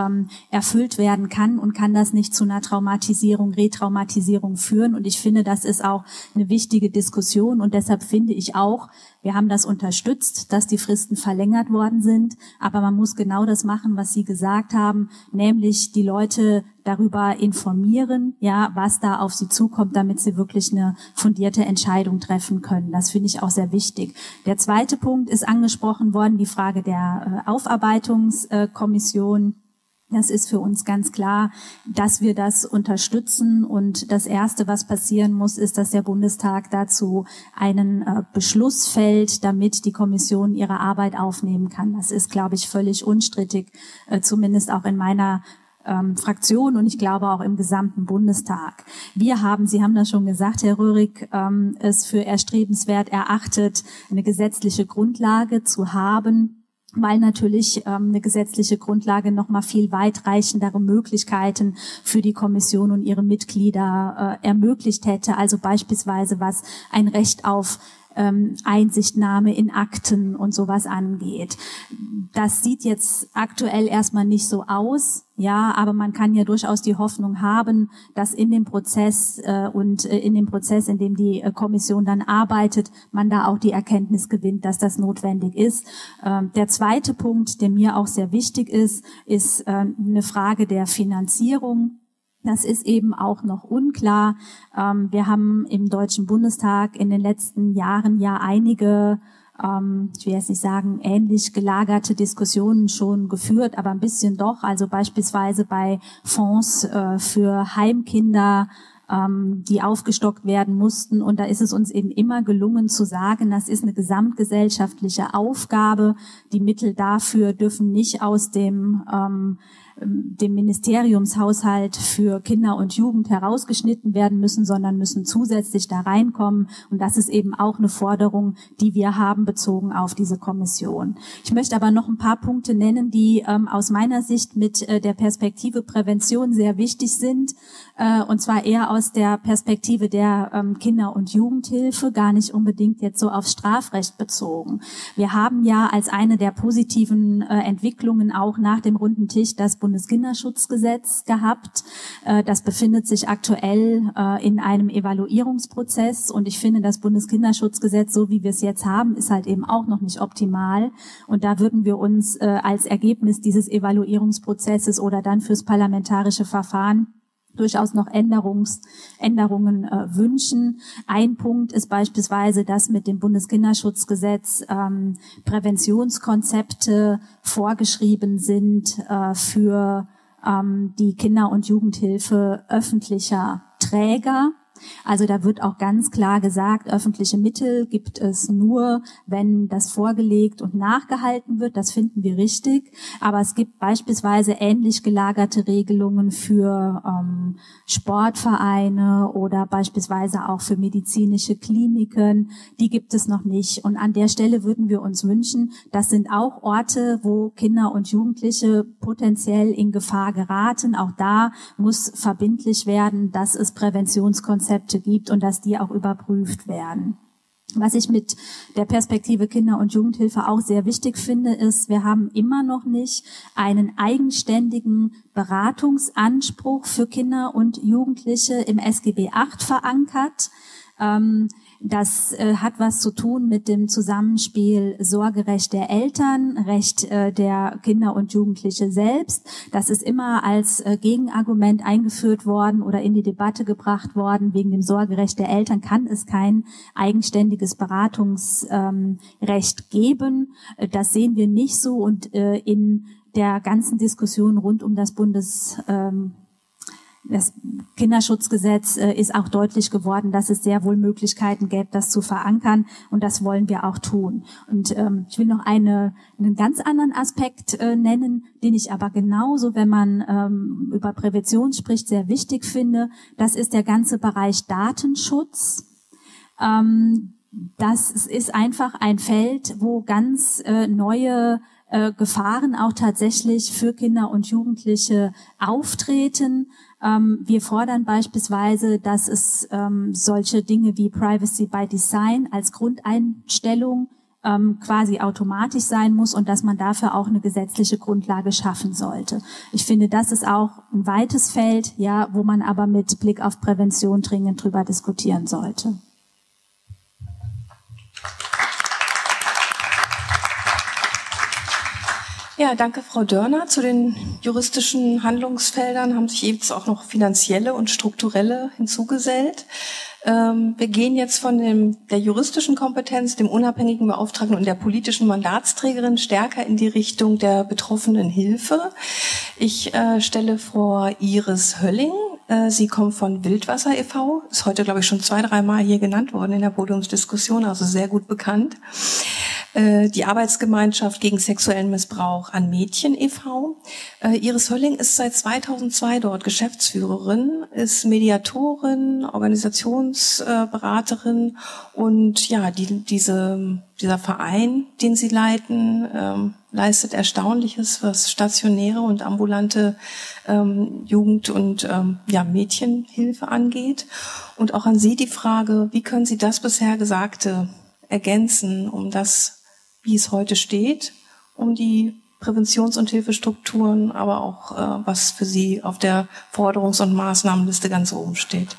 erfüllt werden kann, und kann das nicht zu einer Traumatisierung, Retraumatisierung führen? Und ich finde, das ist auch eine wichtige Diskussion, und deshalb finde ich auch, wir haben das unterstützt, dass die Fristen verlängert worden sind, aber man muss genau das machen, was Sie gesagt haben, nämlich die Leute darüber informieren, ja, was da auf sie zukommt, damit sie wirklich eine fundierte Entscheidung treffen können. Das finde ich auch sehr wichtig. Der zweite Punkt ist angesprochen worden, die Frage der Aufarbeitungskommission. Das ist für uns ganz klar, dass wir das unterstützen, und das Erste, was passieren muss, ist, dass der Bundestag dazu einen Beschluss fällt, damit die Kommission ihre Arbeit aufnehmen kann. Das ist, glaube ich, völlig unstrittig, zumindest auch in meiner Fraktion und ich glaube auch im gesamten Bundestag. Wir haben, Sie haben das schon gesagt, Herr Rörig, es für erstrebenswert erachtet, eine gesetzliche Grundlage zu haben, weil natürlich eine gesetzliche Grundlage nochmal viel weitreichendere Möglichkeiten für die Kommission und ihre Mitglieder ermöglicht hätte. Also beispielsweise was ein Recht auf Einsichtnahme in Akten und sowas angeht. Das sieht jetzt aktuell erstmal nicht so aus, ja, aber man kann ja durchaus die Hoffnung haben, dass in dem Prozess in dem die Kommission dann arbeitet, man da auch die Erkenntnis gewinnt, dass das notwendig ist. Der zweite Punkt, der mir auch sehr wichtig ist, ist eine Frage der Finanzierung. Das ist eben auch noch unklar. Wir haben im Deutschen Bundestag in den letzten Jahren ja einige, ich will jetzt nicht sagen, ähnlich gelagerte Diskussionen schon geführt, aber ein bisschen doch. Also beispielsweise bei Fonds für Heimkinder, die aufgestockt werden mussten. Und da ist es uns eben immer gelungen zu sagen, das ist eine gesamtgesellschaftliche Aufgabe. Die Mittel dafür dürfen nicht aus dem Ministeriumshaushalt für Kinder und Jugend herausgeschnitten werden müssen, sondern müssen zusätzlich da reinkommen. Und das ist eben auch eine Forderung, die wir haben, bezogen auf diese Kommission. Ich möchte aber noch ein paar Punkte nennen, die aus meiner Sicht mit der Perspektive Prävention sehr wichtig sind, und zwar eher aus der Perspektive der Kinder- und Jugendhilfe, gar nicht unbedingt jetzt so auf Strafrecht bezogen. Wir haben ja als eine der positiven Entwicklungen auch nach dem runden Tisch das Bundeskinderschutzgesetz gehabt. Das befindet sich aktuell in einem Evaluierungsprozess, und ich finde, das Bundeskinderschutzgesetz, so wie wir es jetzt haben, ist halt eben auch noch nicht optimal, und da würden wir uns als Ergebnis dieses Evaluierungsprozesses oder dann fürs parlamentarische Verfahren durchaus noch Änderungen wünschen. Ein Punkt ist beispielsweise, dass mit dem Bundeskinderschutzgesetz Präventionskonzepte vorgeschrieben sind für die Kinder- und Jugendhilfe öffentlicher Träger. Also da wird auch ganz klar gesagt, öffentliche Mittel gibt es nur, wenn das vorgelegt und nachgehalten wird. Das finden wir richtig. Aber es gibt beispielsweise ähnlich gelagerte Regelungen für Sportvereine oder beispielsweise auch für medizinische Kliniken. Die gibt es noch nicht. Und an der Stelle würden wir uns wünschen, das sind auch Orte, wo Kinder und Jugendliche potenziell in Gefahr geraten. Auch da muss verbindlich werden, dass es Präventionskonzepte gibt und dass die auch überprüft werden. Was ich mit der Perspektive Kinder- und Jugendhilfe auch sehr wichtig finde, ist, wir haben immer noch nicht einen eigenständigen Beratungsanspruch für Kinder und Jugendliche im SGB VIII verankert. Das hat was zu tun mit dem Zusammenspiel Sorgerecht der Eltern, Recht der Kinder und Jugendliche selbst. Das ist immer als Gegenargument eingeführt worden oder in die Debatte gebracht worden. Wegen dem Sorgerecht der Eltern kann es kein eigenständiges Beratungsrecht geben. Das sehen wir nicht so, und in der ganzen Diskussion rund um das Bundeskinderschutzgesetz ist auch deutlich geworden, dass es sehr wohl Möglichkeiten gäbe, das zu verankern, und das wollen wir auch tun. Und ich will noch einen ganz anderen Aspekt nennen, den ich aber genauso, wenn man über Prävention spricht, sehr wichtig finde. Das ist der ganze Bereich Datenschutz. Das ist einfach ein Feld, wo ganz neue Gefahren auch tatsächlich für Kinder und Jugendliche auftreten. Wir fordern beispielsweise, dass es solche Dinge wie Privacy by Design als Grundeinstellung quasi automatisch sein muss und dass man dafür auch eine gesetzliche Grundlage schaffen sollte. Ich finde, das ist auch ein weites Feld, ja, wo man aber mit Blick auf Prävention dringend drüber diskutieren sollte. Ja, danke, Frau Dörner. Zu den juristischen Handlungsfeldern haben sich jetzt auch noch finanzielle und strukturelle hinzugesellt. Wir gehen jetzt von der juristischen Kompetenz, dem unabhängigen Beauftragten und der politischen Mandatsträgerin stärker in die Richtung der betroffenen Hilfe. Ich stelle vor Iris Hölling. Sie kommt von Wildwasser e.V., ist heute, glaube ich, schon 2-3 Mal hier genannt worden in der Podiumsdiskussion, also sehr gut bekannt. Die Arbeitsgemeinschaft gegen sexuellen Missbrauch an Mädchen e.V. Iris Hölling ist seit 2002 dort Geschäftsführerin, ist Mediatorin, Organisationsberaterin und ja, dieser Verein, den sie leiten, leistet Erstaunliches, was stationäre und ambulante Jugend- und Mädchenhilfe angeht. Und auch an Sie die Frage, wie können Sie das bisher Gesagte ergänzen, um das, wie es heute steht, um die Präventions- und Hilfestrukturen, aber auch was für Sie auf der Forderungs- und Maßnahmenliste ganz oben steht?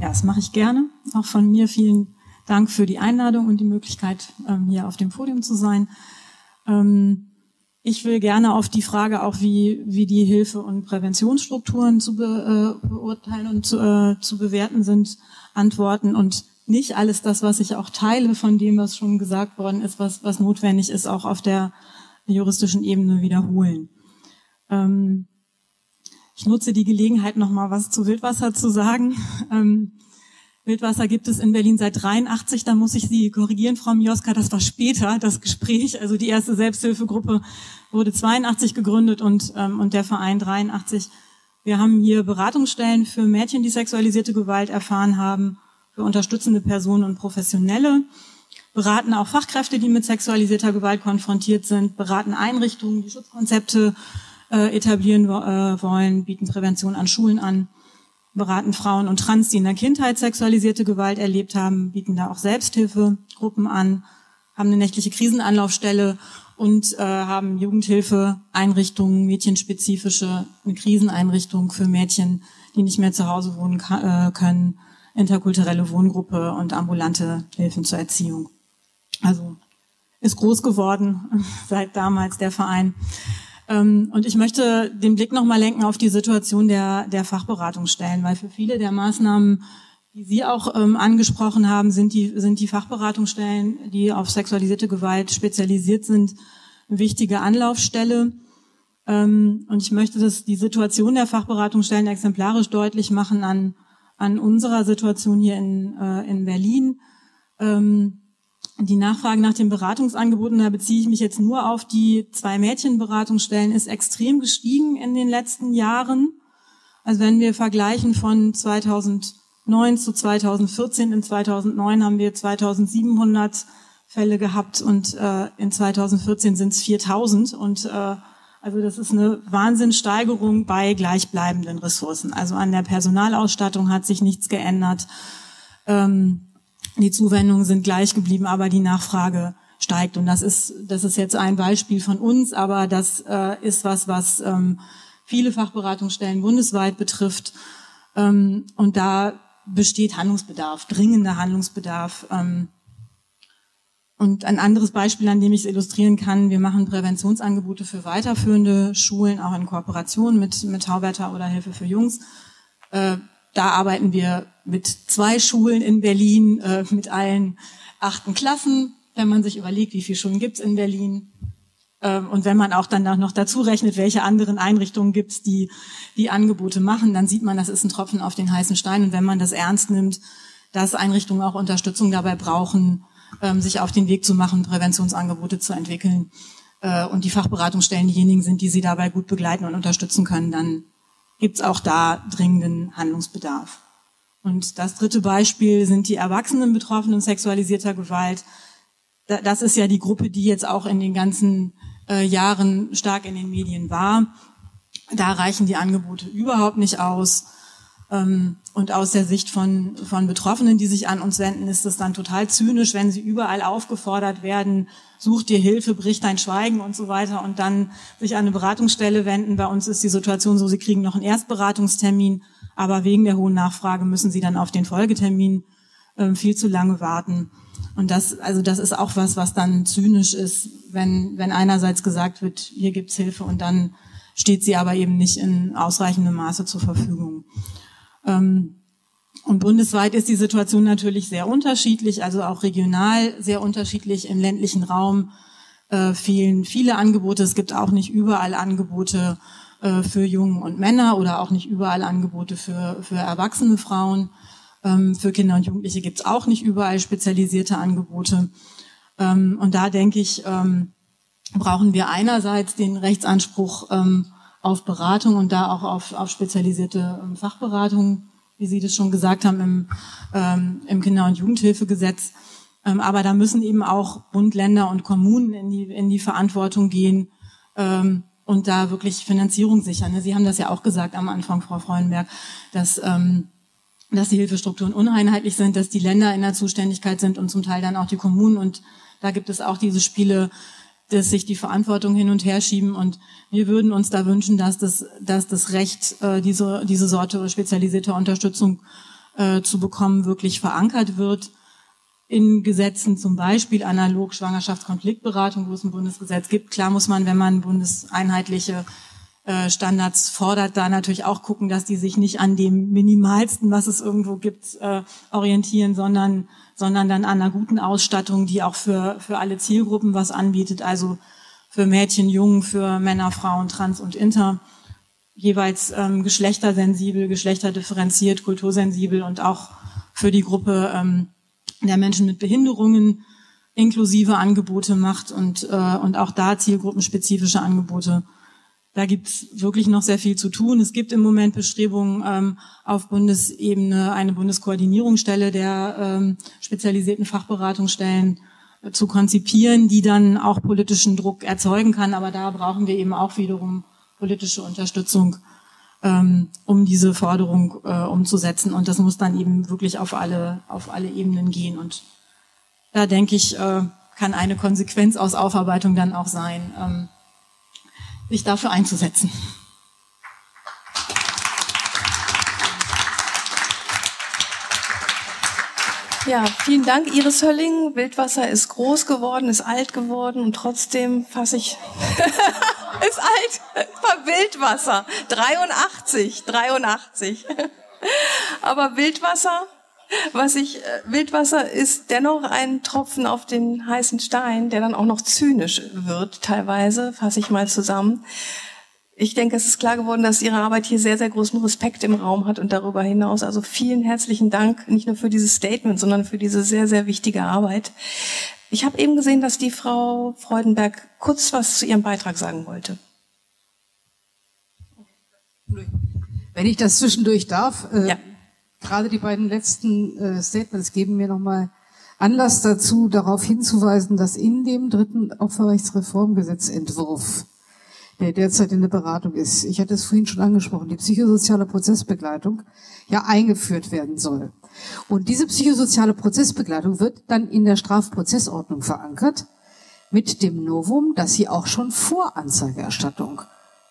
Ja, das mache ich gerne. Auch von mir vielen Dank für die Einladung und die Möglichkeit, hier auf dem Podium zu sein. Ich will gerne auf die Frage auch, wie die Hilfe- und Präventionsstrukturen zu beurteilen und zu bewerten sind, antworten, und nicht alles das, was ich auch teile von dem, was schon gesagt worden ist, was notwendig ist, auch auf der juristischen Ebene wiederholen. Ich nutze die Gelegenheit, noch mal was zu Wildwasser zu sagen. Wildwasser gibt es in Berlin seit 83, da muss ich Sie korrigieren, Frau Mioska, das war später, das Gespräch. Also die erste Selbsthilfegruppe wurde 82 gegründet und der Verein 83. Wir haben hier Beratungsstellen für Mädchen, die sexualisierte Gewalt erfahren haben, für unterstützende Personen und Professionelle, beraten auch Fachkräfte, die mit sexualisierter Gewalt konfrontiert sind, beraten Einrichtungen, die Schutzkonzepte etablieren wollen, bieten Prävention an Schulen an, beraten Frauen und Trans, die in der Kindheit sexualisierte Gewalt erlebt haben, bieten da auch Selbsthilfegruppen an, haben eine nächtliche Krisenanlaufstelle und haben Jugendhilfeeinrichtungen, mädchenspezifische Kriseneinrichtungen für Mädchen, die nicht mehr zu Hause wohnen können, interkulturelle Wohngruppe und ambulante Hilfen zur Erziehung. Also ist groß geworden seit damals der Verein. Und ich möchte den Blick nochmal lenken auf die Situation der Fachberatungsstellen, weil für viele der Maßnahmen, die Sie auch angesprochen haben, sind die Fachberatungsstellen, die auf sexualisierte Gewalt spezialisiert sind, eine wichtige Anlaufstelle. Und ich möchte die Situation der Fachberatungsstellen exemplarisch deutlich machen an unserer Situation hier in Berlin. Die Nachfrage nach den Beratungsangeboten, da beziehe ich mich jetzt nur auf die 2 Mädchenberatungsstellen, ist extrem gestiegen in den letzten Jahren. Also wenn wir vergleichen von 2009 zu 2014, in 2009 haben wir 2700 Fälle gehabt und in 2014 sind es 4000. Und also das ist eine Wahnsinnssteigerung bei gleichbleibenden Ressourcen. Also an der Personalausstattung hat sich nichts geändert. Die Zuwendungen sind gleich geblieben, aber die Nachfrage steigt. Und das ist jetzt ein Beispiel von uns, aber das ist was viele Fachberatungsstellen bundesweit betrifft. Und da besteht Handlungsbedarf, dringender Handlungsbedarf. Und ein anderes Beispiel, an dem ich es illustrieren kann: Wir machen Präventionsangebote für weiterführende Schulen, auch in Kooperation mit Tauwetter oder Hilfe für Jungs. Da arbeiten wir mit 2 Schulen in Berlin, mit allen 8. Klassen. Wenn man sich überlegt, wie viele Schulen gibt es in Berlin, Und wenn man auch dann noch dazu rechnet, welche anderen Einrichtungen gibt es, die Angebote machen, dann sieht man, das ist ein Tropfen auf den heißen Stein. Und wenn man das ernst nimmt, dass Einrichtungen auch Unterstützung dabei brauchen, sich auf den Weg zu machen, Präventionsangebote zu entwickeln und die Fachberatungsstellen diejenigen sind, die sie dabei gut begleiten und unterstützen können, dann gibt es auch da dringenden Handlungsbedarf. Und das dritte Beispiel sind die erwachsenen Betroffenen sexualisierter Gewalt. Das ist ja die Gruppe, die jetzt auch in den ganzen Jahren stark in den Medien war. Da reichen die Angebote überhaupt nicht aus. Und aus der Sicht von Betroffenen, die sich an uns wenden, ist es dann total zynisch, wenn sie überall aufgefordert werden, such dir Hilfe, brich dein Schweigen und so weiter und dann sich an eine Beratungsstelle wenden. Bei uns ist die Situation so, sie kriegen noch einen Erstberatungstermin, aber wegen der hohen Nachfrage müssen sie dann auf den Folgetermin viel zu lange warten. Und das ist auch was dann zynisch ist, wenn einerseits gesagt wird, hier gibt's Hilfe und dann steht sie aber eben nicht in ausreichendem Maße zur Verfügung. Und bundesweit ist die Situation natürlich sehr unterschiedlich, also auch regional sehr unterschiedlich. Im ländlichen Raum fehlen viele Angebote. Es gibt auch nicht überall Angebote für Jungen und Männer oder auch nicht überall Angebote für erwachsene Frauen. Für Kinder und Jugendliche gibt es auch nicht überall spezialisierte Angebote. Und da denke ich, brauchen wir einerseits den Rechtsanspruch auf Beratung und da auch auf spezialisierte Fachberatung, wie Sie das schon gesagt haben, im Kinder- und Jugendhilfegesetz. Aber da müssen eben auch Bund, Länder und Kommunen in die Verantwortung gehen und da wirklich Finanzierung sichern. Sie haben das ja auch gesagt am Anfang, Frau Freudenberg, dass die Hilfestrukturen uneinheitlich sind, dass die Länder in der Zuständigkeit sind und zum Teil dann auch die Kommunen. Und da gibt es auch diese Spiele, dass sich die Verantwortung hin und her schieben. Und wir würden uns da wünschen, dass das Recht, diese Sorte spezialisierter Unterstützung zu bekommen, wirklich verankert wird. In Gesetzen zum Beispiel analog Schwangerschaftskonfliktberatung, wo es ein Bundesgesetz gibt. Klar muss man, wenn man bundeseinheitliche Standards fordert, da natürlich auch gucken, dass die sich nicht an dem Minimalsten, was es irgendwo gibt, orientieren, sondern dann an einer guten Ausstattung, die auch für alle Zielgruppen was anbietet, also für Mädchen, Jungen, für Männer, Frauen, Trans und Inter, jeweils geschlechtersensibel, geschlechterdifferenziert, kultursensibel und auch für die Gruppe der Menschen mit Behinderungen inklusive Angebote macht und auch da zielgruppenspezifische Angebote. Da gibt's wirklich noch sehr viel zu tun. Es gibt im Moment Bestrebungen, auf Bundesebene eine Bundeskoordinierungsstelle der spezialisierten Fachberatungsstellen zu konzipieren, die dann auch politischen Druck erzeugen kann. Aber da brauchen wir eben auch wiederum politische Unterstützung, um diese Forderung umzusetzen. Und das muss dann eben wirklich auf alle Ebenen gehen. Und da denke ich, kann eine Konsequenz aus Aufarbeitung dann auch sein, sich dafür einzusetzen. Ja, vielen Dank, Iris Hölling. Wildwasser ist groß geworden, ist alt geworden und trotzdem fasse ich... ist alt, war Wildwasser, 83. Aber Wildwasser ist dennoch ein Tropfen auf den heißen Stein, der dann auch noch zynisch wird teilweise, fasse ich mal zusammen. Ich denke, es ist klar geworden, dass Ihre Arbeit hier sehr, sehr großen Respekt im Raum hat und darüber hinaus. Also vielen herzlichen Dank, nicht nur für dieses Statement, sondern für diese sehr, sehr wichtige Arbeit. Ich habe eben gesehen, dass die Frau Freudenberg kurz was zu ihrem Beitrag sagen wollte. Wenn ich das zwischendurch darf... Ja. Gerade die beiden letzten Statements geben mir nochmal Anlass dazu, darauf hinzuweisen, dass in dem dritten Opferrechtsreformgesetzentwurf, der derzeit in der Beratung ist, ich hatte es vorhin schon angesprochen, die psychosoziale Prozessbegleitung ja eingeführt werden soll. Und diese psychosoziale Prozessbegleitung wird dann in der Strafprozessordnung verankert, mit dem Novum, dass sie auch schon vor Anzeigerstattung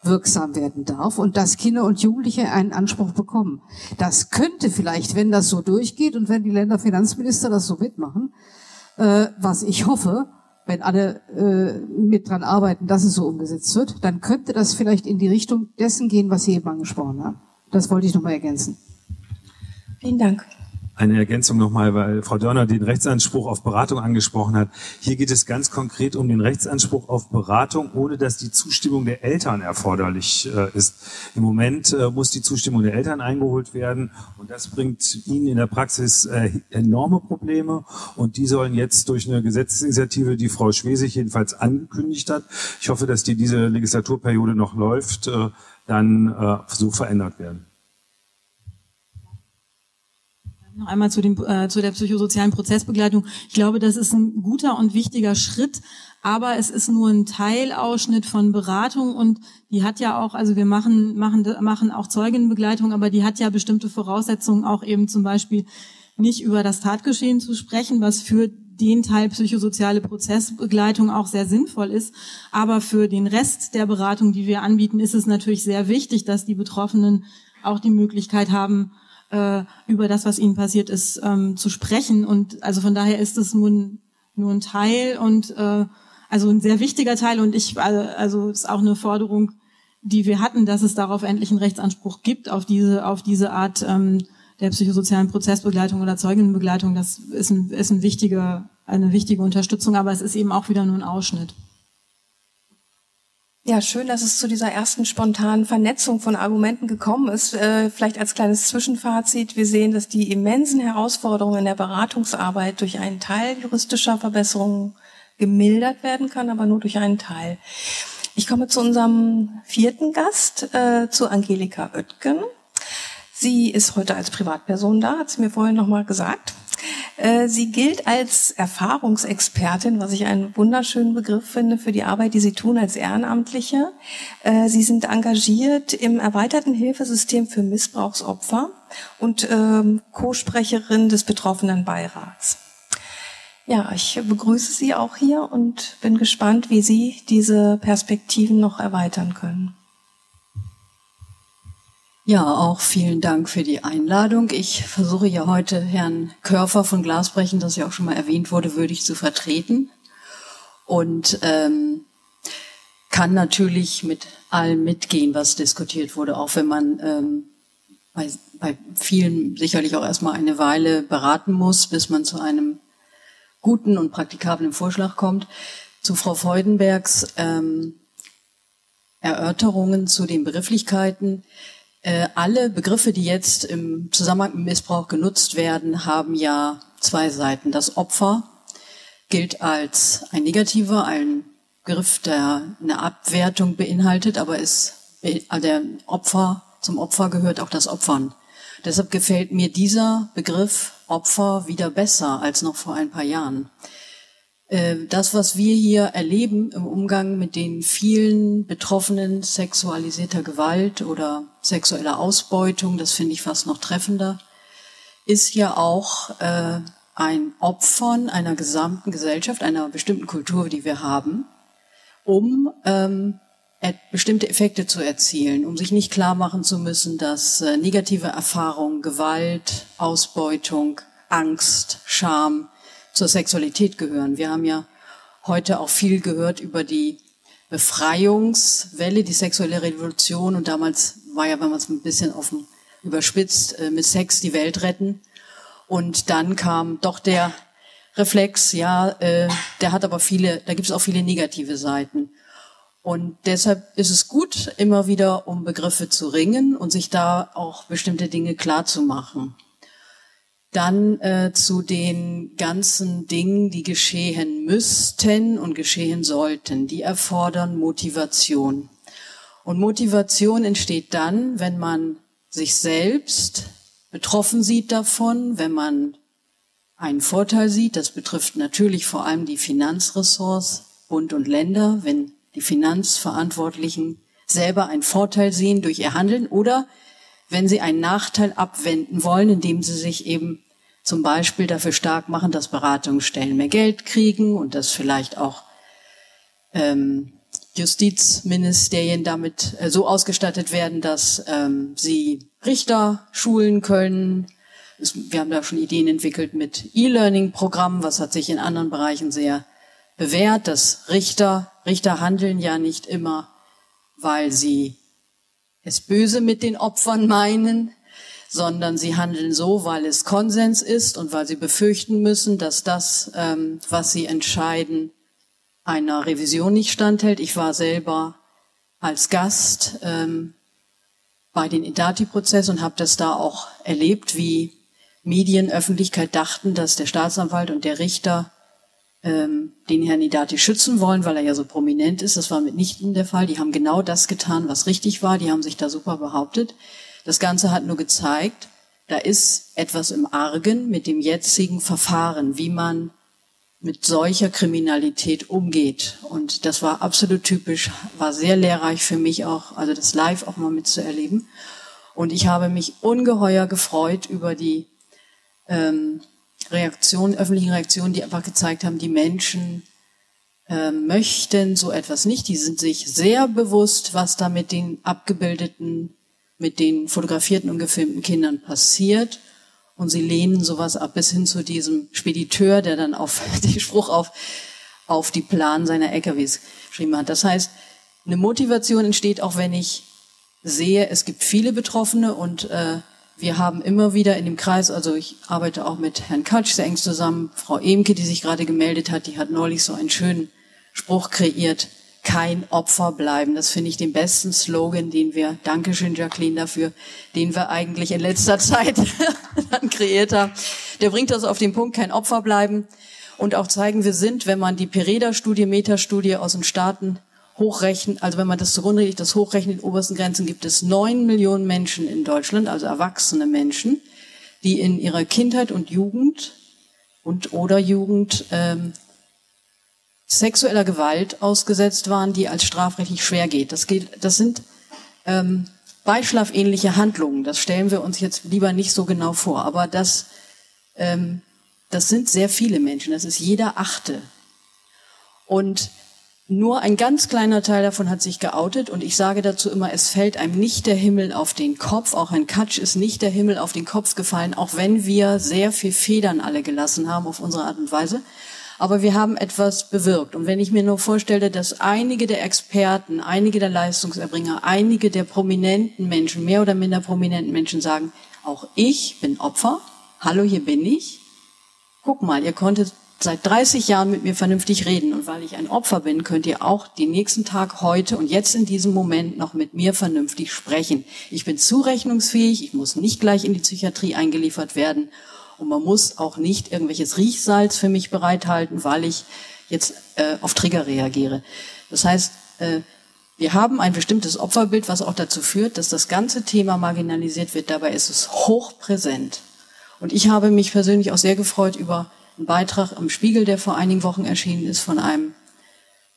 wirksam werden darf und dass Kinder und Jugendliche einen Anspruch bekommen. Das könnte vielleicht, wenn das so durchgeht und wenn die Länderfinanzminister das so mitmachen, was ich hoffe, wenn alle mit dran arbeiten, dass es so umgesetzt wird, dann könnte das vielleicht in die Richtung dessen gehen, was Sie eben angesprochen haben. Das wollte ich nochmal ergänzen. Vielen Dank. eine Ergänzung nochmal, weil Frau Dörner den Rechtsanspruch auf Beratung angesprochen hat. Hier geht es ganz konkret um den Rechtsanspruch auf Beratung, ohne dass die Zustimmung der Eltern erforderlich ist. Im Moment muss die Zustimmung der Eltern eingeholt werden und das bringt ihnen in der Praxis enorme Probleme und die sollen jetzt durch eine Gesetzesinitiative, die Frau Schwesig jedenfalls angekündigt hat, ich hoffe, dass die diese Legislaturperiode noch läuft, dann so verändert werden. Noch einmal zu der psychosozialen Prozessbegleitung. Ich glaube, das ist ein guter und wichtiger Schritt, aber es ist nur ein Teilausschnitt von Beratung und die hat ja auch, also wir machen auch Zeuginnenbegleitung, aber die hat ja bestimmte Voraussetzungen, auch eben zum Beispiel nicht über das Tatgeschehen zu sprechen, was für den Teil psychosoziale Prozessbegleitung auch sehr sinnvoll ist. Aber für den Rest der Beratung, die wir anbieten, ist es natürlich sehr wichtig, dass die Betroffenen auch die Möglichkeit haben, über das, was ihnen passiert ist, zu sprechen. Und also von daher ist es nur ein Teil und also ein sehr wichtiger Teil. Und also ist auch eine Forderung, die wir hatten, dass es darauf endlich einen Rechtsanspruch gibt, auf diese Art der psychosozialen Prozessbegleitung oder Zeuginnenbegleitung. Das ist eine wichtige Unterstützung, aber es ist eben auch wieder nur ein Ausschnitt. Ja, schön, dass es zu dieser ersten spontanen Vernetzung von Argumenten gekommen ist. Vielleicht als kleines Zwischenfazit. Wir sehen, dass die immensen Herausforderungen in der Beratungsarbeit durch einen Teil juristischer Verbesserungen gemildert werden kann, aber nur durch einen Teil. Ich komme zu unserem vierten Gast, zu Angelika Oetken. Sie ist heute als Privatperson da, hat sie mir vorhin nochmal gesagt. Sie gilt als Erfahrungsexpertin, was ich einen wunderschönen Begriff finde für die Arbeit, die Sie tun als Ehrenamtliche. Sie sind engagiert im erweiterten Hilfesystem für Missbrauchsopfer und Co-Sprecherin des betroffenen Beirats. Ja, ich begrüße Sie auch hier und bin gespannt, wie Sie diese Perspektiven noch erweitern können. Ja, auch vielen Dank für die Einladung. Ich versuche ja heute Herrn Körfer von Glasbrechen, das ja auch schon mal erwähnt wurde, würdig zu vertreten und kann natürlich mit allem mitgehen, was diskutiert wurde, auch wenn man bei vielen sicherlich auch erstmal eine Weile beraten muss, bis man zu einem guten und praktikablen Vorschlag kommt. Zu Frau Freudenbergs Erörterungen zu den Begrifflichkeiten. Alle Begriffe, die jetzt im Zusammenhang mit Missbrauch genutzt werden, haben ja zwei Seiten. Das Opfer gilt als ein negativer, ein Begriff, der eine Abwertung beinhaltet, aber zum Opfer gehört auch das Opfern. Deshalb gefällt mir dieser Begriff Opfer wieder besser als noch vor ein paar Jahren. Das, was wir hier erleben im Umgang mit den vielen Betroffenen sexualisierter Gewalt oder sexueller Ausbeutung, das finde ich fast noch treffender, ist ja auch ein Opfern einer gesamten Gesellschaft, einer bestimmten Kultur, die wir haben, um bestimmte Effekte zu erzielen, um sich nicht klar machen zu müssen, dass negative Erfahrungen, Gewalt, Ausbeutung, Angst, Scham, zur Sexualität gehören. Wir haben ja heute auch viel gehört über die Befreiungswelle, die sexuelle Revolution und damals war ja, wenn man es ein bisschen offen überspitzt, mit Sex die Welt retten und dann kam doch der Reflex, da gibt es auch viele negative Seiten und deshalb ist es gut, immer wieder um Begriffe zu ringen und sich da auch bestimmte Dinge klar zu machen. Dann zu den ganzen Dingen, die geschehen müssten und geschehen sollten. Die erfordern Motivation. Und Motivation entsteht dann, wenn man sich selbst betroffen sieht davon, wenn man einen Vorteil sieht. Das betrifft natürlich vor allem die Finanzressorts, Bund und Länder, wenn die Finanzverantwortlichen selber einen Vorteil sehen durch ihr Handeln oder wenn sie einen Nachteil abwenden wollen, indem sie sich eben zum Beispiel dafür stark machen, dass Beratungsstellen mehr Geld kriegen und dass vielleicht auch Justizministerien damit so ausgestattet werden, dass sie Richter schulen können. Wir haben da schon Ideen entwickelt mit E-Learning-Programmen, was hat sich in anderen Bereichen sehr bewährt, dass Richter handeln ja nicht immer, weil sie es böse mit den Opfern meinen, sondern sie handeln so, weil es Konsens ist und weil sie befürchten müssen, dass das, was sie entscheiden, einer Revision nicht standhält. Ich war selber als Gast bei den Edathy-Prozess und habe das da auch erlebt, wie Medien, Öffentlichkeit dachten, dass der Staatsanwalt und der Richter den Herrn Edathy schützen wollen, weil er ja so prominent ist. Das war mitnichten der Fall. Die haben genau das getan, was richtig war. Die haben sich da super behauptet. Das Ganze hat nur gezeigt, da ist etwas im Argen mit dem jetzigen Verfahren, wie man mit solcher Kriminalität umgeht. Und das war absolut typisch, war sehr lehrreich für mich auch, also das live auch mal mitzuerleben. Und ich habe mich ungeheuer gefreut über die öffentlichen Reaktionen, die einfach gezeigt haben, die Menschen möchten so etwas nicht. Die sind sich sehr bewusst, was da mit den abgebildeten, mit den fotografierten und gefilmten Kindern passiert. Und sie lehnen sowas ab, bis hin zu diesem Spediteur, der dann auf den Spruch auf die Plan seiner LKWs geschrieben hat. Das heißt, eine Motivation entsteht, auch wenn ich sehe, es gibt viele Betroffene und wir haben immer wieder in dem Kreis, also ich arbeite auch mit Herrn Katsch sehr eng zusammen, Frau Ehmke, die sich gerade gemeldet hat, die hat neulich so einen schönen Spruch kreiert, kein Opfer bleiben. Das finde ich den besten Slogan, den wir, Dankeschön Jacqueline dafür, den wir eigentlich in letzter Zeit dann kreiert haben. Der bringt das auf den Punkt, kein Opfer bleiben und auch zeigen, wir sind, wenn man die Pereda-Studie, Metastudie aus den Staaten hochrechnen, also wenn man das zugrunde legt, das hochrechnet in obersten Grenzen, gibt es 9 Millionen Menschen in Deutschland, also erwachsene Menschen, die in ihrer Kindheit und Jugend und oder Jugend sexueller Gewalt ausgesetzt waren, die als strafrechtlich schwer geht. Das sind beischlafähnliche Handlungen, das stellen wir uns jetzt lieber nicht so genau vor, aber das sind sehr viele Menschen, das ist jeder Achte. Und nur ein ganz kleiner Teil davon hat sich geoutet und ich sage dazu immer, es fällt einem nicht der Himmel auf den Kopf, auch ein Katsch ist nicht der Himmel auf den Kopf gefallen, auch wenn wir sehr viel Federn alle gelassen haben auf unsere Art und Weise, aber wir haben etwas bewirkt. Und wenn ich mir nur vorstelle, dass einige der Experten, einige der Leistungserbringer, einige der prominenten Menschen, mehr oder minder prominenten Menschen sagen, auch ich bin Opfer, hallo, hier bin ich, guck mal, ihr konntet seit 30 Jahren mit mir vernünftig reden und weil ich ein Opfer bin, könnt ihr auch den nächsten Tag heute und jetzt in diesem Moment noch mit mir vernünftig sprechen. Ich bin zurechnungsfähig, ich muss nicht gleich in die Psychiatrie eingeliefert werden und man muss auch nicht irgendwelches Riechsalz für mich bereithalten, weil ich jetzt auf Trigger reagiere. Das heißt, wir haben ein bestimmtes Opferbild, was auch dazu führt, dass das ganze Thema marginalisiert wird. Dabei ist es hochpräsent. Und ich habe mich persönlich auch sehr gefreut über ein Beitrag im Spiegel, der vor einigen Wochen erschienen ist, von einem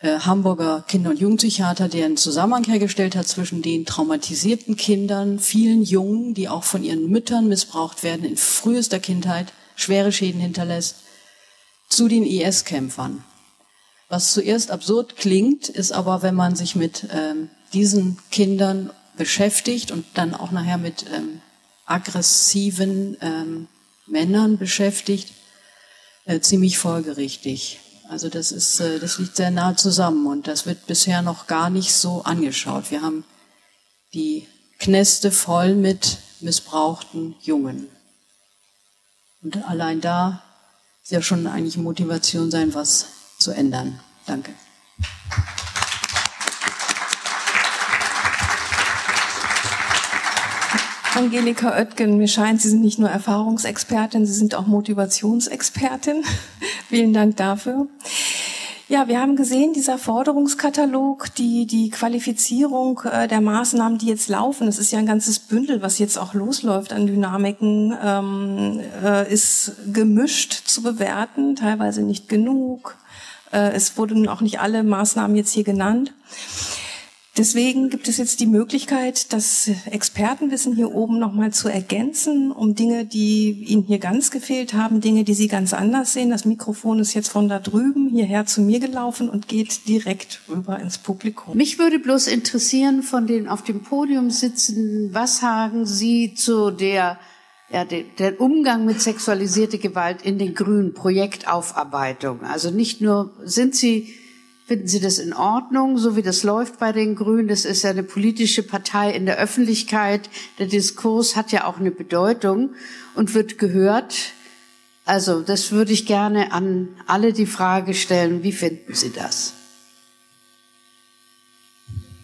Hamburger Kinder- und Jugendpsychiater, der einen Zusammenhang hergestellt hat zwischen den traumatisierten Kindern, vielen Jungen, die auch von ihren Müttern missbraucht werden, in frühester Kindheit schwere Schäden hinterlässt, zu den IS-Kämpfern. Was zuerst absurd klingt, ist aber, wenn man sich mit diesen Kindern beschäftigt und dann auch nachher mit aggressiven Männern beschäftigt, ziemlich folgerichtig. Also das liegt sehr nah zusammen und das wird bisher noch gar nicht so angeschaut. Wir haben die Kneste voll mit missbrauchten Jungen. Und allein da ist ja schon eigentlich Motivation sein, was zu ändern. Danke. Angelika Oetken, mir scheint, Sie sind nicht nur Erfahrungsexpertin, Sie sind auch Motivationsexpertin. Vielen Dank dafür. Ja, wir haben gesehen, dieser Forderungskatalog, die Qualifizierung der Maßnahmen, die jetzt laufen, das ist ja ein ganzes Bündel, was jetzt auch losläuft an Dynamiken, ist gemischt zu bewerten, teilweise nicht genug. Es wurden auch nicht alle Maßnahmen jetzt hier genannt. Deswegen gibt es jetzt die Möglichkeit, das Expertenwissen hier oben nochmal zu ergänzen, um Dinge, die Ihnen hier ganz gefehlt haben, Dinge, die Sie ganz anders sehen. Das Mikrofon ist jetzt von da drüben hierher zu mir gelaufen und geht direkt rüber ins Publikum. Mich würde bloß interessieren, von den auf dem Podium sitzenden, was sagen Sie zu der Umgang mit sexualisierter Gewalt in den Grünen Projektaufarbeitung? Also nicht nur, sind Sie Finden Sie das in Ordnung, so wie das läuft bei den Grünen? Das ist ja eine politische Partei in der Öffentlichkeit. Der Diskurs hat ja auch eine Bedeutung und wird gehört. Also das würde ich gerne an alle die Frage stellen, wie finden Sie das?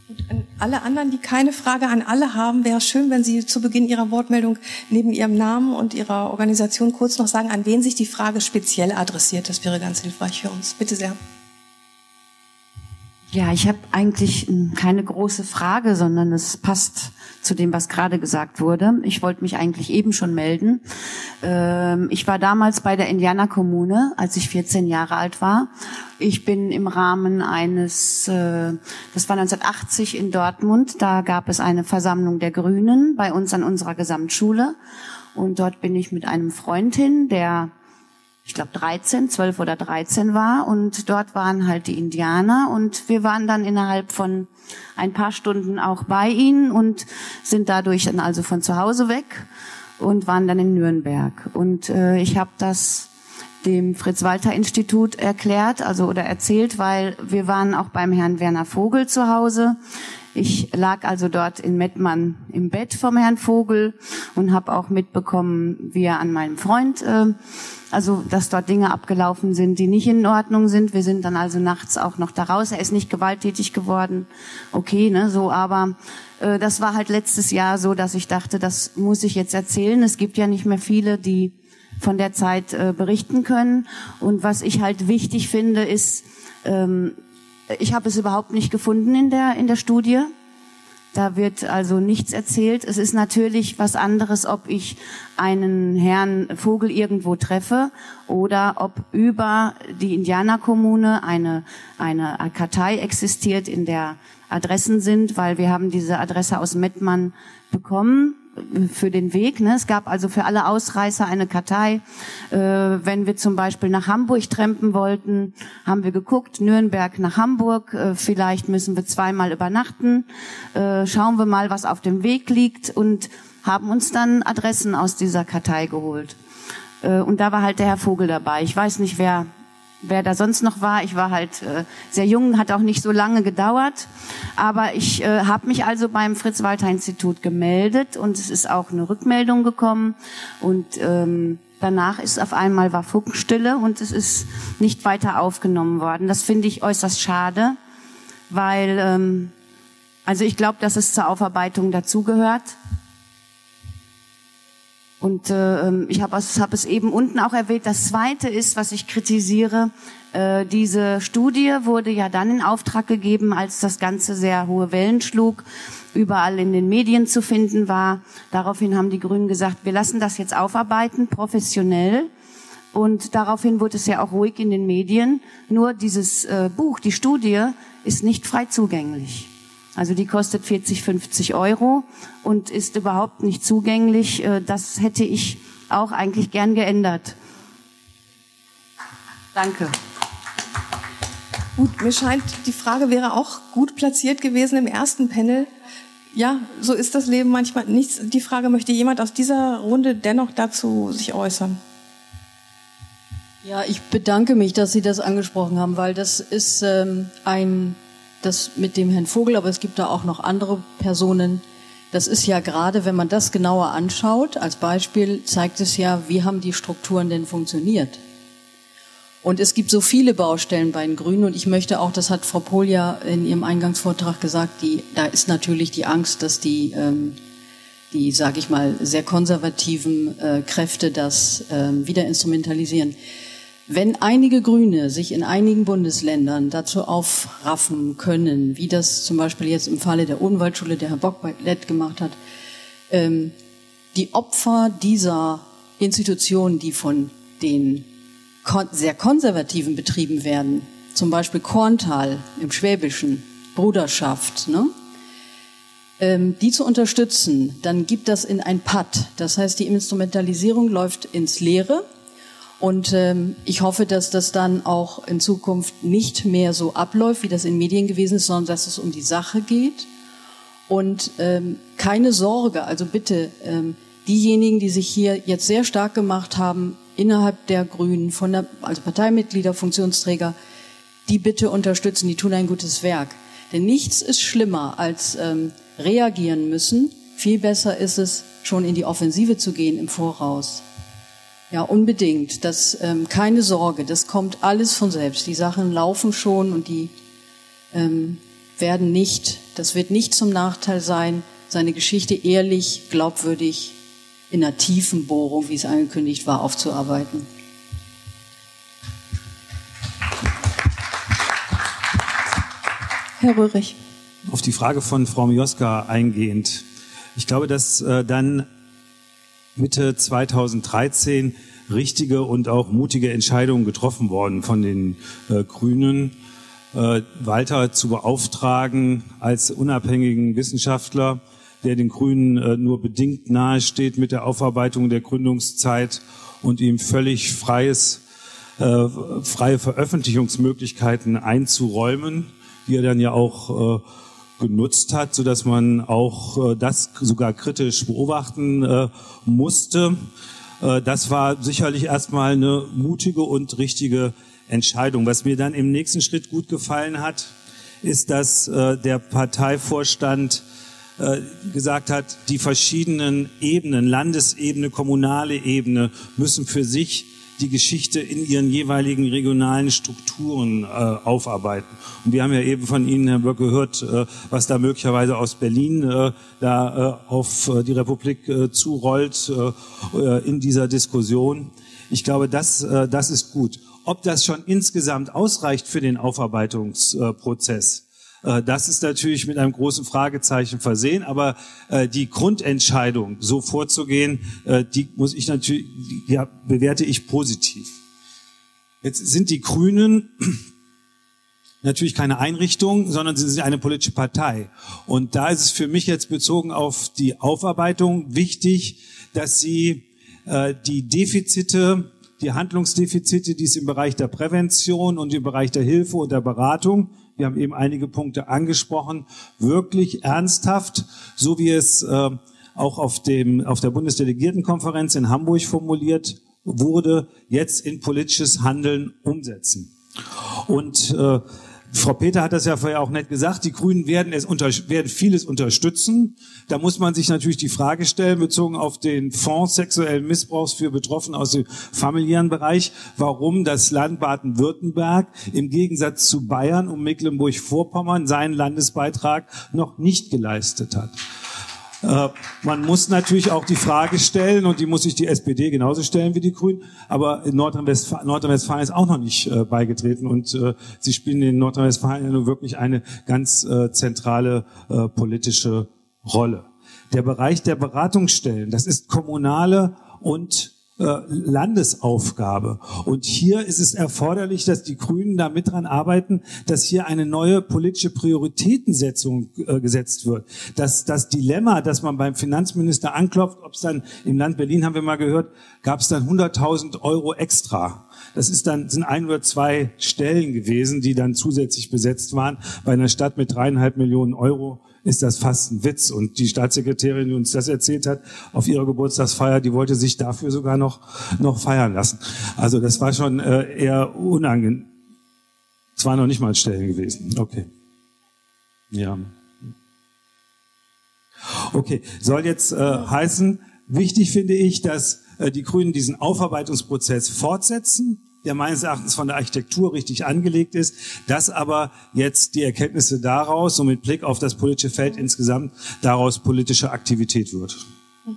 Und an alle anderen, die keine Frage an alle haben, wäre schön, wenn Sie zu Beginn Ihrer Wortmeldung neben Ihrem Namen und Ihrer Organisation kurz noch sagen, an wen sich die Frage speziell adressiert. Das wäre ganz hilfreich für uns. Bitte sehr. Ja, ich habe eigentlich keine große Frage, sondern es passt zu dem, was gerade gesagt wurde. Ich wollte mich eigentlich eben schon melden. Ich war damals bei der Indianerkommune, als ich 14 Jahre alt war. Ich bin im Rahmen eines, das war 1980 in Dortmund, da gab es eine Versammlung der Grünen bei uns an unserer Gesamtschule. Und dort bin ich mit einem Freund hin, der... ich glaube 12 oder 13 war, und dort waren halt die Indianer und wir waren dann innerhalb von ein paar Stunden auch bei ihnen und sind dadurch dann also von zu Hause weg und waren dann in Nürnberg. Und ich habe das dem Fritz-Walter-Institut erklärt, also oder erzählt, weil wir waren auch beim Herrn Werner Vogel zu Hause. Ich lag also dort in Mettmann im Bett vom Herrn Vogel und habe auch mitbekommen, wie er an meinem Freund, also dass dort Dinge abgelaufen sind, die nicht in Ordnung sind. Wir sind dann also nachts auch noch da raus. Er ist nicht gewalttätig geworden, okay, ne, so, aber das war halt letztes Jahr so, dass ich dachte, das muss ich jetzt erzählen. Es gibt ja nicht mehr viele, die von der Zeit berichten können. Und was ich halt wichtig finde, ist, ich habe es überhaupt nicht gefunden in der Studie. Da wird also nichts erzählt. Es ist natürlich was anderes, ob ich einen Herrn Vogel irgendwo treffe oder ob über die Indianerkommune eine Kartei existiert, in der Adressen sind, weil wir haben diese Adresse aus Mettmann bekommen für den Weg. Ne? Es gab also für alle Ausreißer eine Kartei. Wenn wir zum Beispiel nach Hamburg trampen wollten, haben wir geguckt, Nürnberg nach Hamburg, vielleicht müssen wir zweimal übernachten, schauen wir mal, was auf dem Weg liegt, und haben uns dann Adressen aus dieser Kartei geholt. Und da war halt der Herr Vogel dabei. Ich weiß nicht, wer da sonst noch war. Ich war halt sehr jung, hat auch nicht so lange gedauert. Aber ich habe mich also beim Fritz-Walter-Institut gemeldet und es ist auch eine Rückmeldung gekommen. Und danach ist auf einmal war Funkstille und es ist nicht weiter aufgenommen worden. Das finde ich äußerst schade, weil also ich glaube, dass es zur Aufarbeitung dazugehört. Und ich habe es eben unten auch erwähnt. Das Zweite ist, was ich kritisiere, diese Studie wurde ja dann in Auftrag gegeben, als das Ganze sehr hohe Wellen schlug, überall in den Medien zu finden war. Daraufhin haben die Grünen gesagt, wir lassen das jetzt aufarbeiten, professionell. Und daraufhin wurde es ja auch ruhig in den Medien. Nur dieses Buch, die Studie, ist nicht frei zugänglich. Also die kostet 40, 50 Euro und ist überhaupt nicht zugänglich. Das hätte ich auch eigentlich gern geändert. Danke. Gut, mir scheint, die Frage wäre auch gut platziert gewesen im ersten Panel. Ja, so ist das Leben manchmal nicht. Die Frage, möchte jemand aus dieser Runde dennoch dazu sich äußern? Ja, ich bedanke mich, dass Sie das angesprochen haben, weil das ist das mit dem Herrn Vogel, aber es gibt da auch noch andere Personen. Das ist ja gerade, wenn man das genauer anschaut, als Beispiel zeigt es ja, wie haben die Strukturen denn funktioniert? Und es gibt so viele Baustellen bei den Grünen und ich möchte auch, das hat Frau Polja in ihrem Eingangsvortrag gesagt, da ist natürlich die Angst, dass die sage ich mal, sehr konservativen Kräfte das wieder instrumentalisieren. Wenn einige Grüne sich in einigen Bundesländern dazu aufraffen können, wie das zum Beispiel jetzt im Falle der Odenwaldschule, der Herr Bocklet gemacht hat, die Opfer dieser Institutionen, die von den sehr konservativen betrieben werden, zum Beispiel Korntal im Schwäbischen, Bruderschaft, ne? Die zu unterstützen, dann gibt das in ein Patt. Das heißt, die Instrumentalisierung läuft ins Leere. Und ich hoffe, dass das dann auch in Zukunft nicht mehr so abläuft, wie das in Medien gewesen ist, sondern dass es um die Sache geht. Und keine Sorge, also bitte, diejenigen, die sich hier jetzt sehr stark gemacht haben, innerhalb der Grünen, also Parteimitglieder, Funktionsträger, die bitte unterstützen, die tun ein gutes Werk. Denn nichts ist schlimmer als reagieren müssen. Viel besser ist es, schon in die Offensive zu gehen im Voraus. Ja, unbedingt. Das, keine Sorge, das kommt alles von selbst. Die Sachen laufen schon und die werden nicht, das wird nicht zum Nachteil sein, seine Geschichte ehrlich, glaubwürdig, in einer tiefen Bohrung, wie es angekündigt war, aufzuarbeiten. Herr Rörig. Auf die Frage von Frau Mioska eingehend. Ich glaube, dass dann Mitte 2013 richtige und auch mutige Entscheidungen getroffen worden von den Grünen, Walter zu beauftragen als unabhängigen Wissenschaftler, der den Grünen nur bedingt nahesteht mit der Aufarbeitung der Gründungszeit und ihm völlig freie Veröffentlichungsmöglichkeiten einzuräumen, die er dann ja auch genutzt hat, sodass man auch das sogar kritisch beobachten musste. Das war sicherlich erstmal eine mutige und richtige Entscheidung. Was mir dann im nächsten Schritt gut gefallen hat, ist, dass der Parteivorstand gesagt hat, die verschiedenen Ebenen, Landesebene, kommunale Ebene, müssen für sich die Geschichte in ihren jeweiligen regionalen Strukturen aufarbeiten. Und wir haben ja eben von Ihnen, Herr Böck, gehört, was da möglicherweise aus Berlin auf die Republik zurollt in dieser Diskussion. Ich glaube, das ist gut. Ob das schon insgesamt ausreicht für den Aufarbeitungsprozess, das ist natürlich mit einem großen Fragezeichen versehen, aber die Grundentscheidung, so vorzugehen, die muss ich natürlich, ja, bewerte ich positiv. Jetzt sind die Grünen natürlich keine Einrichtung, sondern sie sind eine politische Partei. Und da ist es für mich jetzt bezogen auf die Aufarbeitung wichtig, dass sie die Defizite, die Handlungsdefizite, die es im Bereich der Prävention und im Bereich der Hilfe und der Beratung, wir haben eben einige Punkte angesprochen, wirklich ernsthaft, so wie es auch auf der Bundesdelegiertenkonferenz in Hamburg formuliert wurde, jetzt in politisches Handeln umsetzen. Und Frau Peter hat das ja vorher auch nett gesagt, die Grünen werden vieles unterstützen. Da muss man sich natürlich die Frage stellen, bezogen auf den Fonds sexuellen Missbrauchs für Betroffene aus dem familiären Bereich, warum das Land Baden-Württemberg im Gegensatz zu Bayern und Mecklenburg-Vorpommern seinen Landesbeitrag noch nicht geleistet hat. Man muss natürlich auch die Frage stellen, und die muss sich die SPD genauso stellen wie die Grünen, aber Nordrhein-Westfalen ist auch noch nicht beigetreten und sie spielen in Nordrhein-Westfalen nur wirklich eine ganz zentrale politische Rolle. Der Bereich der Beratungsstellen, das ist kommunale und Landesaufgabe. Und hier ist es erforderlich, dass die Grünen da mit dran arbeiten, dass hier eine neue politische Prioritätensetzung gesetzt wird. Dass das Dilemma, dass man beim Finanzminister anklopft, ob es dann im Land Berlin, haben wir mal gehört, gab es dann 100.000 Euro extra. Das ist dann, sind 1 oder 2 Stellen gewesen, die dann zusätzlich besetzt waren. Bei einer Stadt mit 3,5 Millionen Euro ist das fast ein Witz. Und die Staatssekretärin, die uns das erzählt hat, auf ihrer Geburtstagsfeier, die wollte sich dafür sogar noch feiern lassen. Also das war schon eher unangenehm. Es waren noch nicht mal Stellen gewesen. Okay. Ja. Okay. Soll jetzt heißen, wichtig finde ich, dass die Grünen diesen Aufarbeitungsprozess fortsetzen, der meines Erachtens von der Architektur richtig angelegt ist, dass aber jetzt die Erkenntnisse daraus und mit Blick auf das politische Feld insgesamt daraus politische Aktivität wird. Mhm.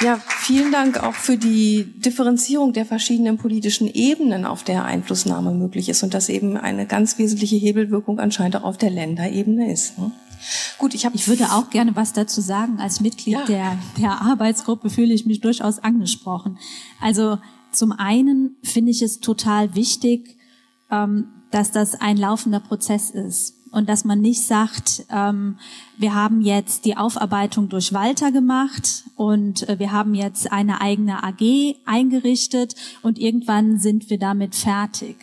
Ja, vielen Dank auch für die Differenzierung der verschiedenen politischen Ebenen, auf der Einflussnahme möglich ist und dass eben eine ganz wesentliche Hebelwirkung anscheinend auch auf der Länderebene ist. Ne? Gut, ich würde auch gerne was dazu sagen. Als Mitglied der Arbeitsgruppe fühle ich mich durchaus angesprochen. Also zum einen finde ich es total wichtig, dass das ein laufender Prozess ist und dass man nicht sagt, Wir haben jetzt die Aufarbeitung durch Walter gemacht und wir haben jetzt eine eigene AG eingerichtet und irgendwann sind wir damit fertig.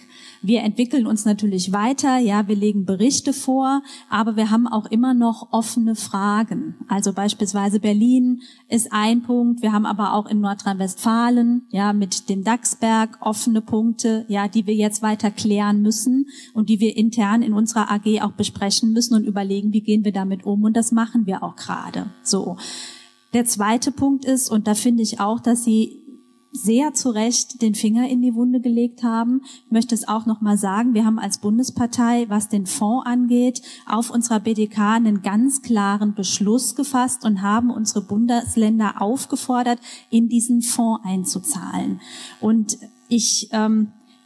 Wir entwickeln uns natürlich weiter, ja, wir legen Berichte vor, aber wir haben auch immer noch offene Fragen. Also beispielsweise Berlin ist ein Punkt, wir haben aber auch in Nordrhein-Westfalen, ja, mit dem Dachsberg offene Punkte, ja, die wir jetzt weiter klären müssen und die wir intern in unserer AG auch besprechen müssen und überlegen, wie gehen wir damit um, und das machen wir auch gerade. So. Der zweite Punkt ist, und da finde ich auch, dass Sie sehr zu Recht den Finger in die Wunde gelegt haben. Ich möchte es auch nochmal sagen, wir haben als Bundespartei, was den Fonds angeht, auf unserer BDK einen ganz klaren Beschluss gefasst und haben unsere Bundesländer aufgefordert, in diesen Fonds einzuzahlen. Und ich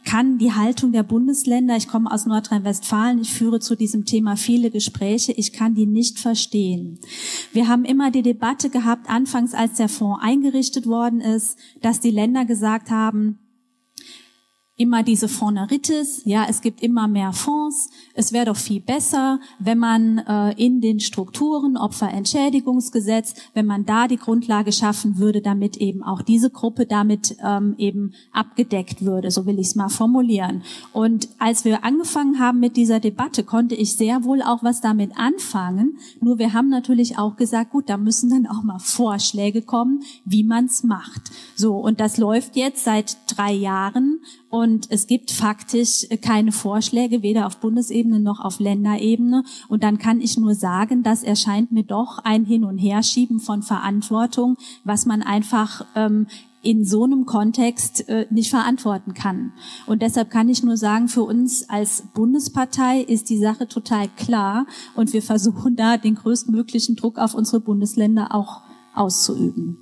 kann die Haltung der Bundesländer, ich komme aus Nordrhein-Westfalen, ich führe zu diesem Thema viele Gespräche, ich kann die nicht verstehen. Wir haben immer die Debatte gehabt, anfangs als der Fonds eingerichtet worden ist, dass die Länder gesagt haben, immer diese Fonderitis, ja, es gibt immer mehr Fonds, es wäre doch viel besser, wenn man in den Strukturen, Opferentschädigungsgesetz, wenn man da die Grundlage schaffen würde, damit eben auch diese Gruppe damit eben abgedeckt würde, so will ich es mal formulieren. Und als wir angefangen haben mit dieser Debatte, konnte ich sehr wohl auch was damit anfangen, nur wir haben natürlich auch gesagt, gut, da müssen dann auch mal Vorschläge kommen, wie man es macht. So, und das läuft jetzt seit 3 Jahren. Und es gibt faktisch keine Vorschläge, weder auf Bundesebene noch auf Länderebene. Und dann kann ich nur sagen, das erscheint mir doch ein Hin- und Herschieben von Verantwortung, was man einfach in so einem Kontext nicht verantworten kann. Und deshalb kann ich nur sagen, für uns als Bundespartei ist die Sache total klar. Und wir versuchen da den größtmöglichen Druck auf unsere Bundesländer auch auszuüben.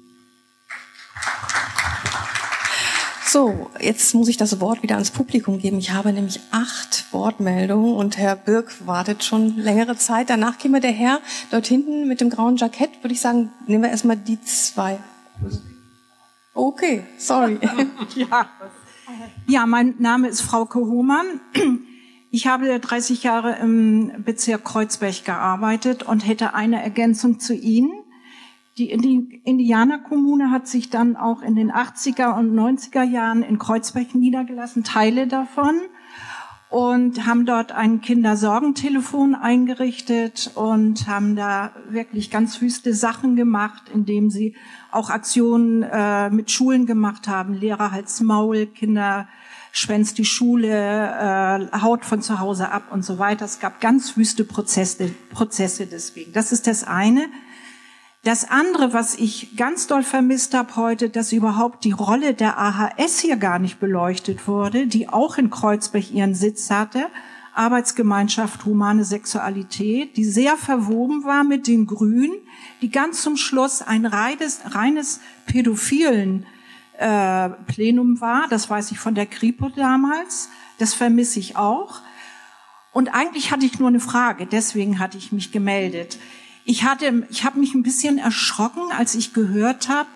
So, jetzt muss ich das Wort wieder ans Publikum geben. Ich habe nämlich 8 Wortmeldungen und Herr Birk wartet schon längere Zeit. Danach gehen wir der Herr dort hinten mit dem grauen Jackett. Würde ich sagen, nehmen wir erstmal die 2. Okay, sorry. Ja, mein Name ist Frauke Hohmann. Ich habe 30 Jahre im Bezirk Kreuzberg gearbeitet und hätte eine Ergänzung zu Ihnen. Die Indianerkommune hat sich dann auch in den 80er und 90er Jahren in Kreuzberg niedergelassen, Teile davon, und haben dort ein Kindersorgentelefon eingerichtet und haben da wirklich ganz wüste Sachen gemacht, indem sie auch Aktionen mit Schulen gemacht haben, Lehrer halt's Maul, Kinder schwänzt die Schule, haut von zu Hause ab und so weiter. Es gab ganz wüste Prozesse deswegen. Das ist das eine. Das andere, was ich ganz doll vermisst habe heute, dass überhaupt die Rolle der AHS hier gar nicht beleuchtet wurde, die auch in Kreuzberg ihren Sitz hatte, Arbeitsgemeinschaft humane Sexualität, die sehr verwoben war mit den Grünen, die ganz zum Schluss ein reines pädophilen Plenum war, das weiß ich von der Kripo damals, das vermisse ich auch. Und eigentlich hatte ich nur eine Frage, deswegen hatte ich mich gemeldet. Ich habe mich ein bisschen erschrocken, als ich gehört habe,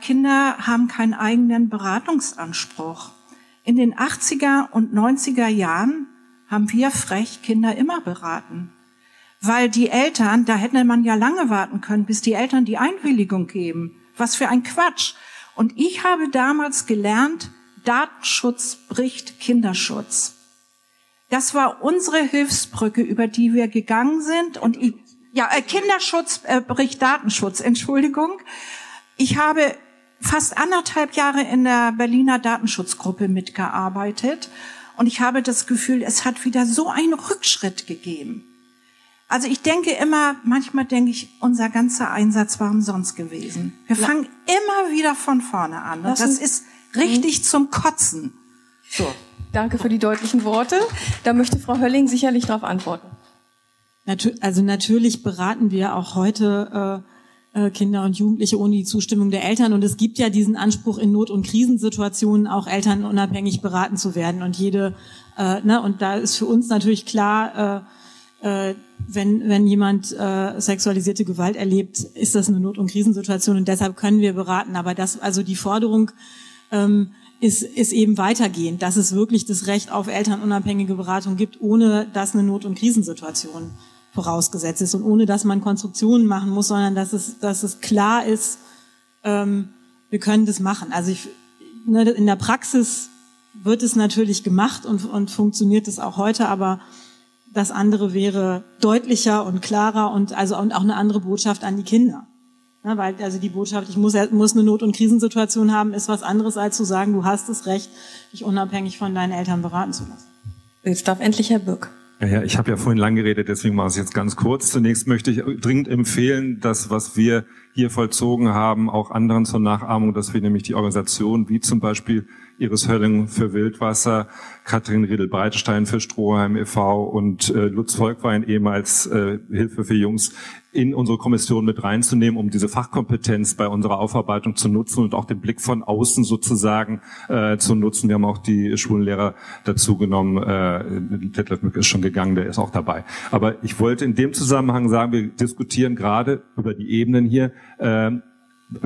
Kinder haben keinen eigenen Beratungsanspruch. In den 80er und 90er Jahren haben wir frech Kinder immer beraten. Weil die Eltern, da hätte man ja lange warten können, bis die Eltern die Einwilligung geben. Was für ein Quatsch. Und ich habe damals gelernt, Datenschutz bricht Kinderschutz. Das war unsere Hilfsbrücke, über die wir gegangen sind. Und ich... Ja, Kinderschutz bricht Datenschutz, Entschuldigung. Ich habe fast anderthalb Jahre in der Berliner Datenschutzgruppe mitgearbeitet und ich habe das Gefühl, es hat wieder so einen Rückschritt gegeben. Also ich denke immer, manchmal denke ich, unser ganzer Einsatz war umsonst gewesen. Wir fangen immer wieder von vorne an und das ist richtig zum Kotzen. So. Danke für die deutlichen Worte. Da möchte Frau Hölling sicherlich darauf antworten. Also natürlich beraten wir auch heute Kinder und Jugendliche ohne die Zustimmung der Eltern. Und es gibt ja diesen Anspruch, in Not- und Krisensituationen auch Eltern unabhängig beraten zu werden. Und und da ist für uns natürlich klar, wenn jemand sexualisierte Gewalt erlebt, ist das eine Not- und Krisensituation und deshalb können wir beraten. Aber das, also die Forderung ist eben weitergehend, dass es wirklich das Recht auf elternunabhängige Beratung gibt, ohne dass eine Not- und Krisensituation vorausgesetzt ist und ohne, dass man Konstruktionen machen muss, sondern dass es klar ist, wir können das machen. Also in der Praxis wird es natürlich gemacht und funktioniert es auch heute, aber das andere wäre deutlicher und klarer und auch eine andere Botschaft an die Kinder. Ja, weil also die Botschaft, ich muss eine Not- und Krisensituation haben, ist was anderes als zu sagen, du hast das Recht, dich unabhängig von deinen Eltern beraten zu lassen. Jetzt darf endlich Herr Birk. Ja, ich habe ja vorhin lang geredet, deswegen mache ich es jetzt ganz kurz. Zunächst möchte ich dringend empfehlen, das, was wir hier vollzogen haben, auch anderen zur Nachahmung, dass wir nämlich die Organisationen wie zum Beispiel Iris Hölling für Wildwasser, Katrin Riedel-Breitstein für Stroheim e.V. und Lutz Volkwein, ehemals Hilfe für Jungs, in unsere Kommission mit reinzunehmen, um diese Fachkompetenz bei unserer Aufarbeitung zu nutzen und auch den Blick von außen sozusagen zu nutzen. Wir haben auch die Schullehrer dazu genommen. Detlef Mück ist schon gegangen, der ist auch dabei. Aber ich wollte in dem Zusammenhang sagen, wir diskutieren gerade über die Ebenen hier,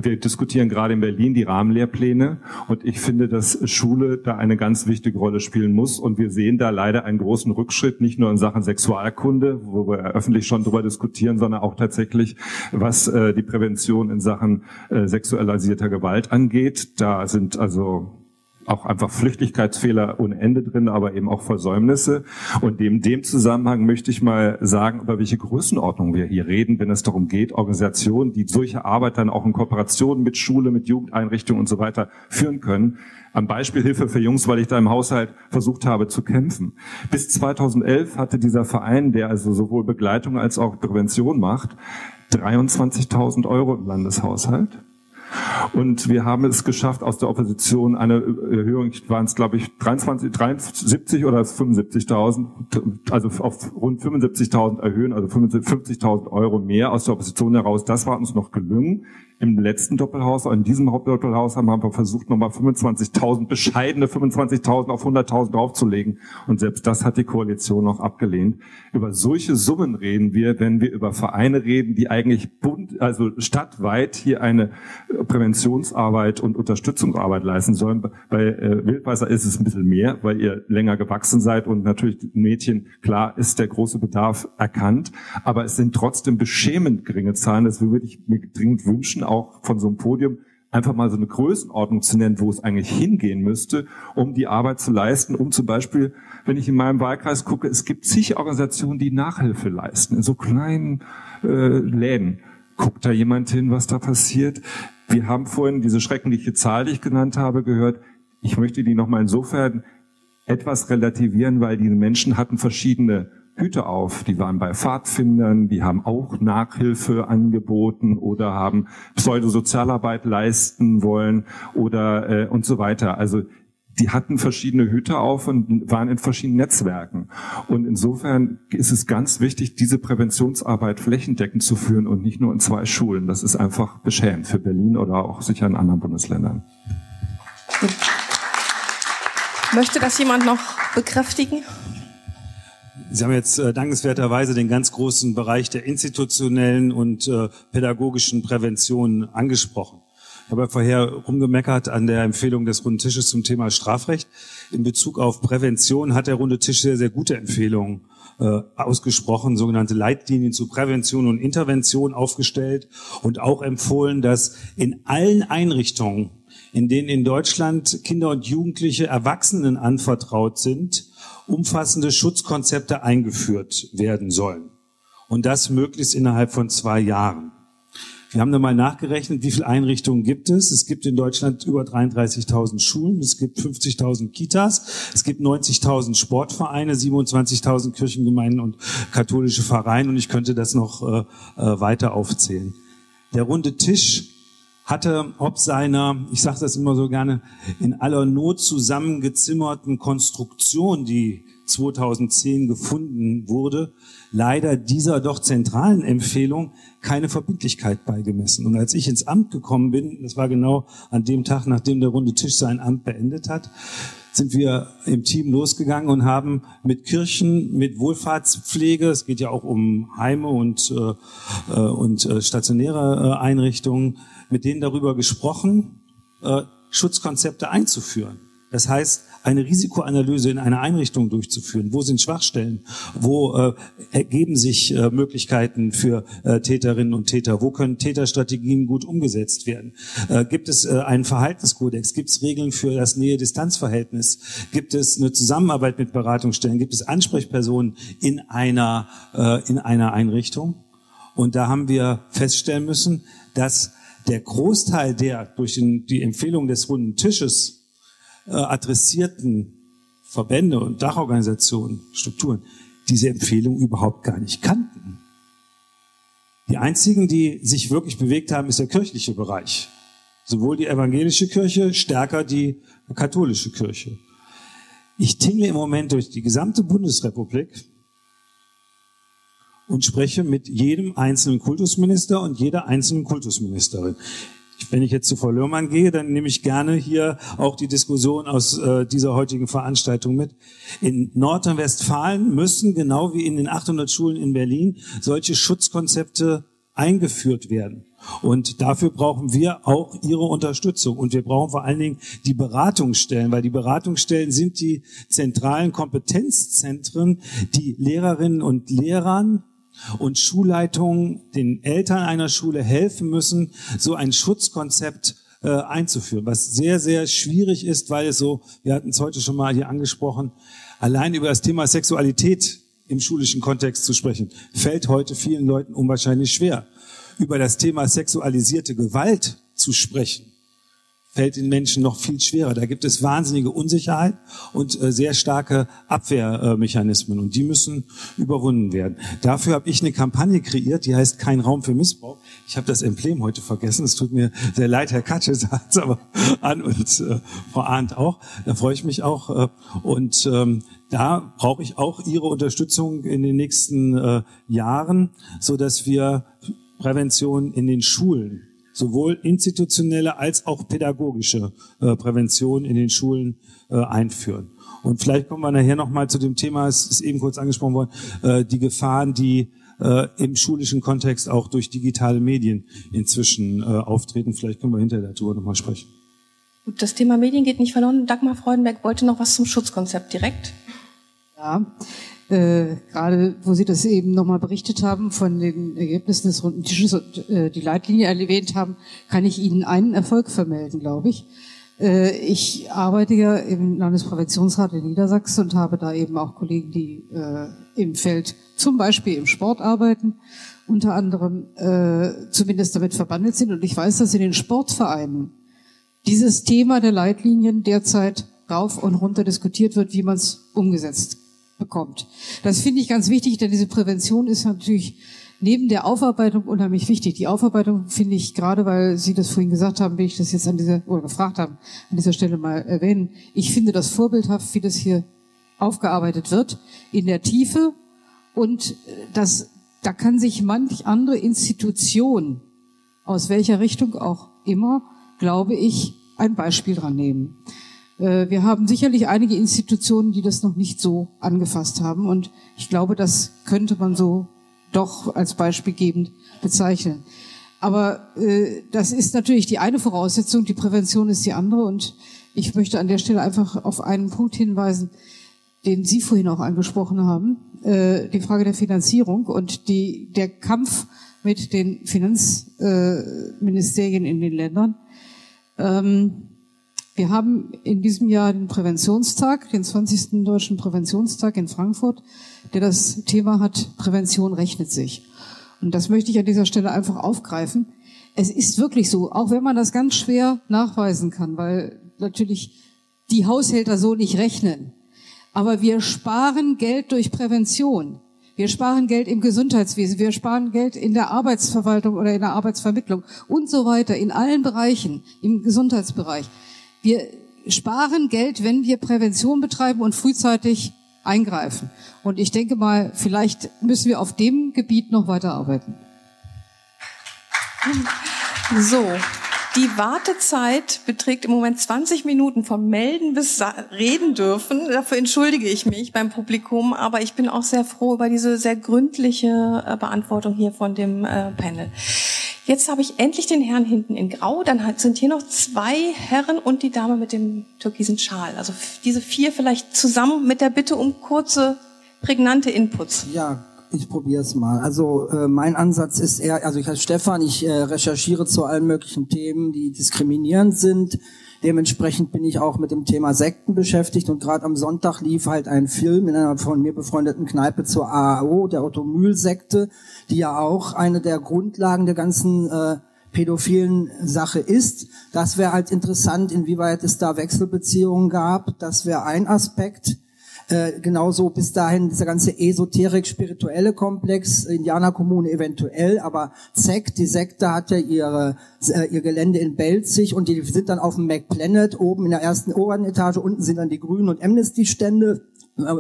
wir diskutieren gerade in Berlin die Rahmenlehrpläne und ich finde, dass Schule da eine ganz wichtige Rolle spielen muss und wir sehen da leider einen großen Rückschritt, nicht nur in Sachen Sexualkunde, wo wir öffentlich schon drüber diskutieren, sondern auch tatsächlich, was die Prävention in Sachen sexualisierter Gewalt angeht. Da sind also auch einfach Flüchtigkeitsfehler ohne Ende drin, aber eben auch Versäumnisse. Und in dem Zusammenhang möchte ich mal sagen, über welche Größenordnung wir hier reden, wenn es darum geht, Organisationen, die solche Arbeit dann auch in Kooperation mit Schule, mit Jugendeinrichtungen und so weiter führen können. Am Beispiel Hilfe für Jungs, weil ich da im Haushalt versucht habe zu kämpfen. Bis 2011 hatte dieser Verein, der also sowohl Begleitung als auch Prävention macht, 23.000 Euro im Landeshaushalt. Und wir haben es geschafft, aus der Opposition eine Erhöhung, waren es glaube ich 73 oder 75.000, also auf rund 75.000 erhöhen, also 50.000 Euro mehr aus der Opposition heraus. Das war uns noch gelungen. Im letzten Doppelhaus, in diesem Hauptdoppelhaus haben wir versucht, nochmal 25.000, bescheidene 25.000 auf 100.000 draufzulegen. Und selbst das hat die Koalition noch abgelehnt. Über solche Summen reden wir, wenn wir über Vereine reden, die eigentlich also stadtweit hier eine Präventionsarbeit und Unterstützungsarbeit leisten sollen. Bei Wildwasser ist es ein bisschen mehr, weil ihr länger gewachsen seid und natürlich Mädchen, klar ist der große Bedarf erkannt. Aber es sind trotzdem beschämend geringe Zahlen. Das würde ich mir dringend wünschen, auch von so einem Podium einfach mal so eine Größenordnung zu nennen, wo es eigentlich hingehen müsste, um die Arbeit zu leisten, um zum Beispiel, wenn ich in meinem Wahlkreis gucke, es gibt zig Organisationen, die Nachhilfe leisten, in so kleinen Läden. Guckt da jemand hin, was da passiert? Wir haben vorhin diese schreckliche Zahl, die ich genannt habe, gehört. Ich möchte die nochmal insofern etwas relativieren, weil diese Menschen hatten verschiedene Hüte auf, die waren bei Pfadfindern, die haben auch Nachhilfe angeboten oder haben Pseudosozialarbeit leisten wollen oder und so weiter. Also die hatten verschiedene Hüte auf und waren in verschiedenen Netzwerken. Und insofern ist es ganz wichtig, diese Präventionsarbeit flächendeckend zu führen und nicht nur in zwei Schulen. Das ist einfach beschämend für Berlin oder auch sicher in anderen Bundesländern. Möchte das jemand noch bekräftigen? Sie haben jetzt dankenswerterweise den ganz großen Bereich der institutionellen und pädagogischen Prävention angesprochen. Ich habe ja vorher rumgemeckert an der Empfehlung des Runden Tisches zum Thema Strafrecht. In Bezug auf Prävention hat der Runde Tisch sehr, sehr gute Empfehlungen ausgesprochen, sogenannte Leitlinien zu Prävention und Intervention aufgestellt und auch empfohlen, dass in allen Einrichtungen, in denen in Deutschland Kinder und Jugendliche Erwachsenen anvertraut sind, umfassende Schutzkonzepte eingeführt werden sollen. Und das möglichst innerhalb von 2 Jahren. Wir haben dann mal nachgerechnet, wie viele Einrichtungen gibt es. Es gibt in Deutschland über 33.000 Schulen, es gibt 50.000 Kitas, es gibt 90.000 Sportvereine, 27.000 Kirchengemeinden und katholische Vereine und ich könnte das noch weiter aufzählen. Der Runde Tisch hatte ob seiner, ich sage das immer so gerne, in aller Not zusammengezimmerten Konstruktion, die 2010 gefunden wurde, leider dieser doch zentralen Empfehlung keine Verbindlichkeit beigemessen. Und als ich ins Amt gekommen bin, das war genau an dem Tag, nachdem der Runde Tisch sein Amt beendet hat, sind wir im Team losgegangen und haben mit Kirchen, mit Wohlfahrtspflege, es geht ja auch um Heime und stationäre Einrichtungen, mit denen darüber gesprochen, Schutzkonzepte einzuführen. Das heißt, eine Risikoanalyse in einer Einrichtung durchzuführen. Wo sind Schwachstellen? Wo ergeben sich Möglichkeiten für Täterinnen und Täter? Wo können Täterstrategien gut umgesetzt werden? Gibt es einen Verhaltenskodex? Gibt es Regeln für das Nähe-Distanz-Verhältnis? Gibt es eine Zusammenarbeit mit Beratungsstellen? Gibt es Ansprechpersonen in einer Einrichtung? Und da haben wir feststellen müssen, dass der Großteil der durch die Empfehlung des Runden Tisches adressierten Verbände und Dachorganisationen, Strukturen, diese Empfehlung überhaupt gar nicht kannten. Die einzigen, die sich wirklich bewegt haben, ist der kirchliche Bereich. Sowohl die evangelische Kirche, stärker die katholische Kirche. Ich tingle im Moment durch die gesamte Bundesrepublik und spreche mit jedem einzelnen Kultusminister und jeder einzelnen Kultusministerin. Wenn ich jetzt zu Frau Löhrmann gehe, dann nehme ich gerne hier auch die Diskussion aus dieser heutigen Veranstaltung mit. In Nordrhein-Westfalen müssen, genau wie in den 800 Schulen in Berlin, solche Schutzkonzepte eingeführt werden. Und dafür brauchen wir auch Ihre Unterstützung. Und wir brauchen vor allen Dingen die Beratungsstellen, weil die Beratungsstellen sind die zentralen Kompetenzzentren, die Lehrerinnen und Lehrern und Schulleitungen, den Eltern einer Schule helfen müssen, so ein Schutzkonzept einzuführen, was sehr, sehr schwierig ist, weil es so, wir hatten es heute schon mal hier angesprochen, allein über das Thema Sexualität im schulischen Kontext zu sprechen, fällt heute vielen Leuten unwahrscheinlich schwer. Über das Thema sexualisierte Gewalt zu sprechen, fällt den Menschen noch viel schwerer. Da gibt es wahnsinnige Unsicherheit und sehr starke Abwehrmechanismen und die müssen überwunden werden. Dafür habe ich eine Kampagne kreiert, die heißt Kein Raum für Missbrauch. Ich habe das Emblem heute vergessen, es tut mir sehr leid, Herr Katja sagt es aber an und Frau Arndt auch, da freue ich mich auch und da brauche ich auch Ihre Unterstützung in den nächsten Jahren, so dass wir Prävention in den Schulen, sowohl institutionelle als auch pädagogische Prävention in den Schulen einführen. Und vielleicht kommen wir nachher nochmal zu dem Thema, es ist eben kurz angesprochen worden, die Gefahren, die im schulischen Kontext auch durch digitale Medien inzwischen auftreten. Vielleicht können wir hinterher darüber nochmal sprechen. Gut, das Thema Medien geht nicht verloren. Dagmar Freudenberg wollte noch was zum Schutzkonzept direkt. Ja. Gerade wo Sie das eben nochmal berichtet haben von den Ergebnissen des Runden Tisches und die Leitlinie erwähnt haben, kann ich Ihnen einen Erfolg vermelden, glaube ich. Ich arbeite ja im Landespräventionsrat in Niedersachsen und habe da eben auch Kollegen, die im Feld zum Beispiel im Sport arbeiten, unter anderem zumindest damit verbandelt sind. Und ich weiß, dass in den Sportvereinen dieses Thema der Leitlinien derzeit rauf und runter diskutiert wird, wie man es umgesetzt bekommt. Das finde ich ganz wichtig, denn diese Prävention ist natürlich neben der Aufarbeitung unheimlich wichtig. Die Aufarbeitung finde ich gerade, weil Sie das vorhin gesagt haben, will ich das jetzt an dieser Stelle mal erwähnen. Ich finde das vorbildhaft, wie das hier aufgearbeitet wird, in der Tiefe und da kann sich manch andere Institution, aus welcher Richtung auch immer, glaube ich, ein Beispiel dran nehmen. Wir haben sicherlich einige Institutionen, die das noch nicht so angefasst haben. Und ich glaube, das könnte man so doch als beispielgebend bezeichnen. Aber das ist natürlich die eine Voraussetzung, die Prävention ist die andere. Und ich möchte an der Stelle einfach auf einen Punkt hinweisen, den Sie vorhin auch angesprochen haben, die Frage der Finanzierung und der Kampf mit den Finanzministerien in den Ländern. Wir haben in diesem Jahr den Präventionstag, den 20. Deutschen Präventionstag in Frankfurt, der das Thema hat, Prävention rechnet sich. Und das möchte ich an dieser Stelle einfach aufgreifen. Es ist wirklich so, auch wenn man das ganz schwer nachweisen kann, weil natürlich die Haushälter so nicht rechnen. Aber wir sparen Geld durch Prävention. Wir sparen Geld im Gesundheitswesen, wir sparen Geld in der Arbeitsverwaltung oder in der Arbeitsvermittlung und so weiter, in allen Bereichen, im Gesundheitsbereich. Wir sparen Geld, wenn wir Prävention betreiben und frühzeitig eingreifen. Und ich denke mal, vielleicht müssen wir auf dem Gebiet noch weiterarbeiten. So, die Wartezeit beträgt im Moment 20 Minuten, von melden bis reden dürfen. Dafür entschuldige ich mich beim Publikum, aber ich bin auch sehr froh über diese sehr gründliche Beantwortung hier von dem Panel. Jetzt habe ich endlich den Herrn hinten in Grau, dann sind hier noch zwei Herren und die Dame mit dem türkisen Schal. Also diese vier vielleicht zusammen mit der Bitte um kurze, prägnante Inputs. Ja, ich probiere es mal. Also mein Ansatz ist eher, also ich heiße Stefan, ich recherchiere zu allen möglichen Themen, die diskriminierend sind. Dementsprechend bin ich auch mit dem Thema Sekten beschäftigt und gerade am Sonntag lief halt ein Film in einer von mir befreundeten Kneipe zur AAO, der Otto-Mühl-Sekte, die ja auch eine der Grundlagen der ganzen pädophilen Sache ist. Das wäre halt interessant, inwieweit es da Wechselbeziehungen gab. Das wäre ein Aspekt. Genauso bis dahin dieser ganze esoterik-spirituelle Komplex, Indianerkommune eventuell, aber Sekt, die Sekte hat ja ihr Gelände in Belzig und die sind dann auf dem McPlanet, oben in der ersten oberen Etage, unten sind dann die Grünen und Amnesty-Stände